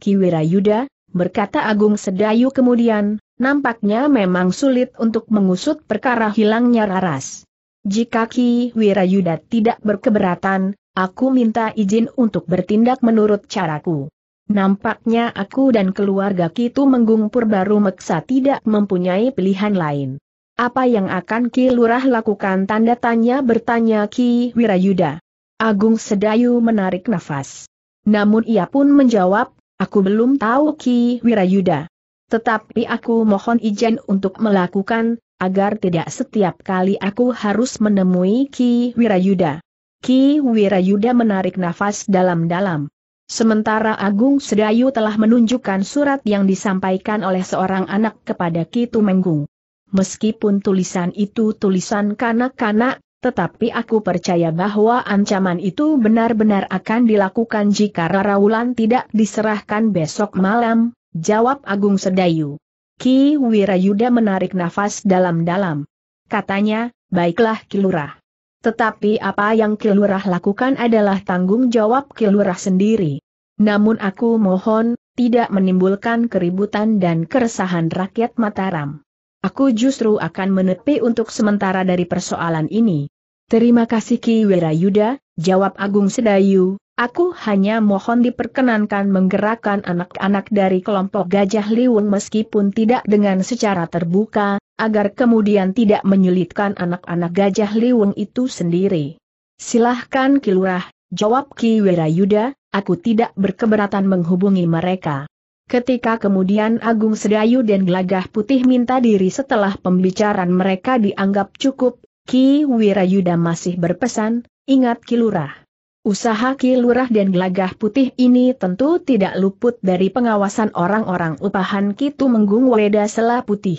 Ki Wirayuda, berkata Agung Sedayu kemudian, nampaknya memang sulit untuk mengusut perkara hilangnya Raras. Jika Ki Wirayuda tidak berkeberatan, aku minta izin untuk bertindak menurut caraku. Nampaknya aku dan keluarga Ki Tumenggung Purbaya Meksa tidak mempunyai pilihan lain. Apa yang akan Ki Lurah lakukan? Tanda tanya bertanya Ki Wirayuda. Agung Sedayu menarik nafas. Namun ia pun menjawab, aku belum tahu Ki Wirayuda. Tetapi aku mohon izin untuk melakukan, agar tidak setiap kali aku harus menemui Ki Wirayuda. Ki Wirayuda menarik nafas dalam-dalam. Sementara Agung Sedayu telah menunjukkan surat yang disampaikan oleh seorang anak kepada Ki Tumenggung. Meskipun tulisan itu tulisan kanak-kanak, tetapi aku percaya bahwa ancaman itu benar-benar akan dilakukan jika Rara Wulan tidak diserahkan besok malam, jawab Agung Sedayu. Ki Wirayuda menarik nafas dalam-dalam. Katanya, baiklah Ki Lurah. Tetapi apa yang Ki Lurah lakukan adalah tanggung jawab Ki Lurah sendiri. Namun aku mohon, tidak menimbulkan keributan dan keresahan rakyat Mataram. Aku justru akan menepi untuk sementara dari persoalan ini. Terima kasih Ki Wirayuda, jawab Agung Sedayu. Aku hanya mohon diperkenankan menggerakkan anak-anak dari kelompok Gajah Liwung meskipun tidak dengan secara terbuka, agar kemudian tidak menyulitkan anak-anak Gajah Liwung itu sendiri. Silahkan Ki Lurah, jawab Ki Wirayuda, aku tidak berkeberatan menghubungi mereka. Ketika kemudian Agung Sedayu dan Gelagah Putih minta diri setelah pembicaraan mereka dianggap cukup, Ki Wirayuda masih berpesan, ingat Ki Lurah. Usaha Ki Lurah dan Gelagah Putih ini tentu tidak luput dari pengawasan orang-orang upahan Ki Tumenggung Wreda Selap Putih.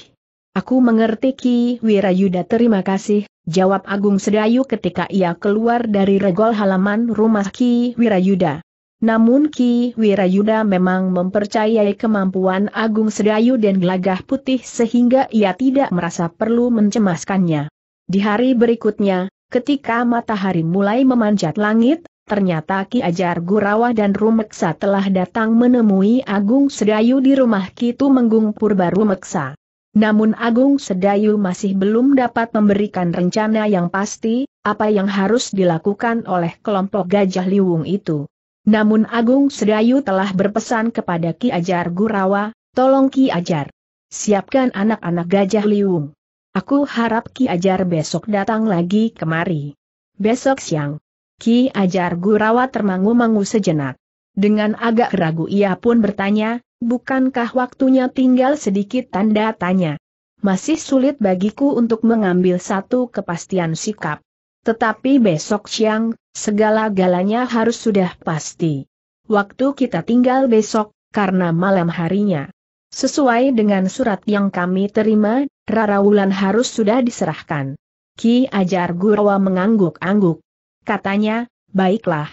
Aku mengerti Ki Wirayuda, terima kasih, jawab Agung Sedayu ketika ia keluar dari regol halaman rumah Ki Wirayuda. Namun Ki Wirayuda memang mempercayai kemampuan Agung Sedayu dan Gelagah Putih sehingga ia tidak merasa perlu mencemaskannya. Di hari berikutnya, ketika matahari mulai memanjat langit, ternyata Ki Ajar Gurawa dan Rumeksa telah datang menemui Agung Sedayu di rumah Ki Tumenggung Purbaya Meksa. Namun Agung Sedayu masih belum dapat memberikan rencana yang pasti, apa yang harus dilakukan oleh kelompok Gajah Liwung itu. Namun Agung Sedayu telah berpesan kepada Ki Ajar Gurawa, tolong Ki Ajar, siapkan anak-anak Gajah Liwung. Aku harap Ki Ajar besok datang lagi kemari. Besok siang. Ki Ajar Gurawa termangu-mangu sejenak. Dengan agak ragu ia pun bertanya, bukankah waktunya tinggal sedikit? Tanda tanya. Masih sulit bagiku untuk mengambil satu kepastian sikap. Tetapi besok siang, segala-galanya harus sudah pasti. Waktu kita tinggal besok, karena malam harinya. Sesuai dengan surat yang kami terima, Rara Wulan harus sudah diserahkan. Ki Ajar Gurawa mengangguk-angguk. Katanya, baiklah.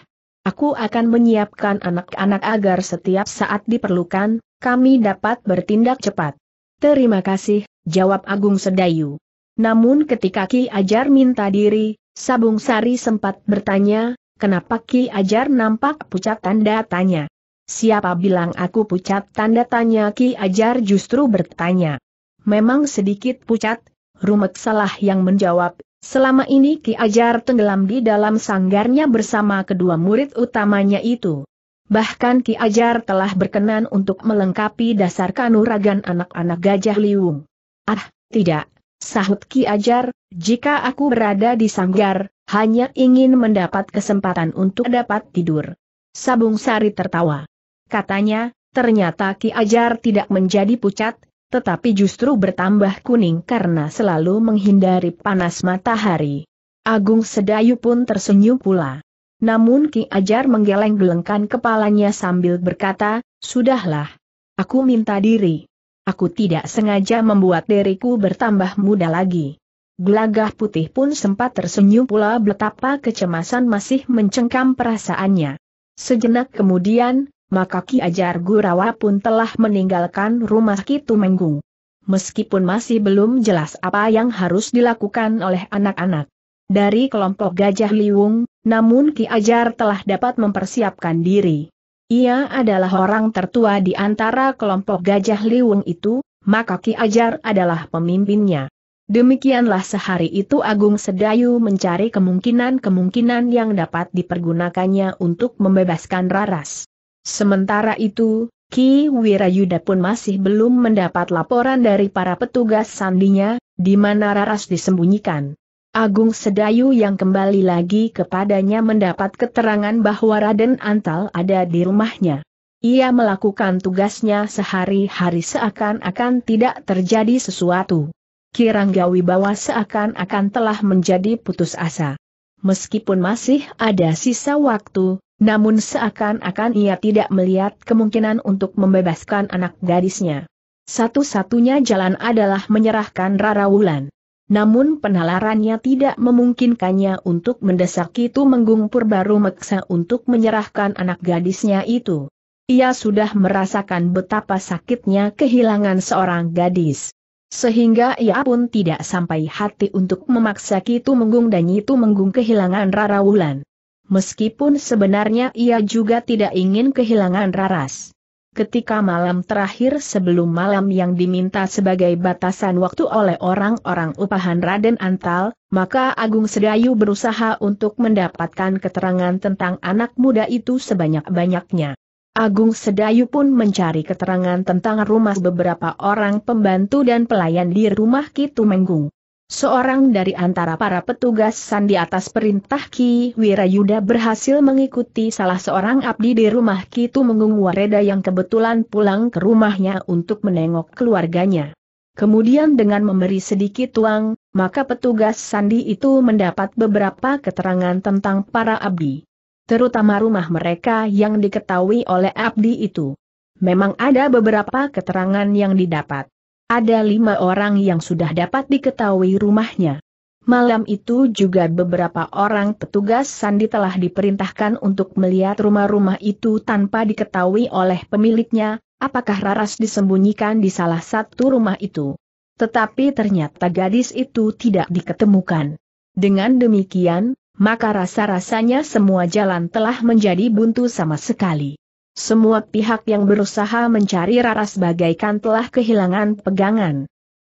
Aku akan menyiapkan anak-anak agar setiap saat diperlukan, kami dapat bertindak cepat. Terima kasih, jawab Agung Sedayu. Namun ketika Ki Ajar minta diri, Sabung Sari sempat bertanya, kenapa Ki Ajar nampak pucat? Tanda tanya. Siapa bilang aku pucat? Tanda tanya Ki Ajar justru bertanya. Memang sedikit pucat, Rumeksa lah yang menjawab. Selama ini Ki Ajar tenggelam di dalam sanggarnya bersama kedua murid utamanya itu. Bahkan Ki Ajar telah berkenan untuk melengkapi dasar kanuragan anak-anak Gajah Liwung. Ah, tidak, Sahut Ki Ajar, jika aku berada di sanggar, hanya ingin mendapat kesempatan untuk dapat tidur. Sabung Sari tertawa. Katanya, ternyata Ki Ajar tidak menjadi pucat, tetapi justru bertambah kuning karena selalu menghindari panas matahari. Agung Sedayu pun tersenyum pula. Namun Ki Ajar menggeleng-gelengkan kepalanya sambil berkata, sudahlah. Aku minta diri. Aku tidak sengaja membuat diriku bertambah muda lagi. Gelagah Putih pun sempat tersenyum pula betapa kecemasan masih mencengkam perasaannya. Sejenak kemudian, maka Ki Ajar Gurawa pun telah meninggalkan rumah Ki Tumenggung. Meskipun masih belum jelas apa yang harus dilakukan oleh anak-anak dari kelompok Gajah Liwung, namun Ki Ajar telah dapat mempersiapkan diri. Ia adalah orang tertua di antara kelompok Gajah Liwung itu, maka Ki Ajar adalah pemimpinnya. Demikianlah sehari itu Agung Sedayu mencari kemungkinan-kemungkinan yang dapat dipergunakannya untuk membebaskan Raras. Sementara itu, Ki Wirayuda pun masih belum mendapat laporan dari para petugas sandinya, di mana Raras disembunyikan. Agung Sedayu yang kembali lagi kepadanya mendapat keterangan bahwa Raden Antal ada di rumahnya. Ia melakukan tugasnya sehari-hari seakan-akan tidak terjadi sesuatu. Ki Rangga Wibawa seakan-akan telah menjadi putus asa. Meskipun masih ada sisa waktu, namun seakan-akan ia tidak melihat kemungkinan untuk membebaskan anak gadisnya. Satu-satunya jalan adalah menyerahkan Rara Wulan. Namun penalarannya tidak memungkinkannya untuk mendesak Ki Tumenggung Purbaya Meksa untuk menyerahkan anak gadisnya itu. Ia sudah merasakan betapa sakitnya kehilangan seorang gadis. Sehingga ia pun tidak sampai hati untuk memaksa Ki Tumenggung dan Nyi Tumenggung kehilangan Rara Wulan. Meskipun sebenarnya ia juga tidak ingin kehilangan Raras. Ketika malam terakhir sebelum malam yang diminta sebagai batasan waktu oleh orang-orang upahan Raden Antal, maka Agung Sedayu berusaha untuk mendapatkan keterangan tentang anak muda itu sebanyak-banyaknya. Agung Sedayu pun mencari keterangan tentang rumah beberapa orang pembantu dan pelayan di rumah Ki Tumenggung. Seorang dari antara para petugas sandi atas perintah Ki Wirayuda berhasil mengikuti salah seorang abdi di rumah Ki Tumenggung Wreda yang kebetulan pulang ke rumahnya untuk menengok keluarganya. Kemudian dengan memberi sedikit uang, maka petugas sandi itu mendapat beberapa keterangan tentang para abdi. Terutama rumah mereka yang diketahui oleh abdi itu. Memang ada beberapa keterangan yang didapat. Ada lima orang yang sudah dapat diketahui rumahnya. Malam itu juga beberapa orang petugas sandi telah diperintahkan untuk melihat rumah-rumah itu tanpa diketahui oleh pemiliknya, apakah Raras disembunyikan di salah satu rumah itu. Tetapi ternyata gadis itu tidak diketemukan. Dengan demikian, maka rasa-rasanya semua jalan telah menjadi buntu sama sekali. Semua pihak yang berusaha mencari Raras bagaikan telah kehilangan pegangan.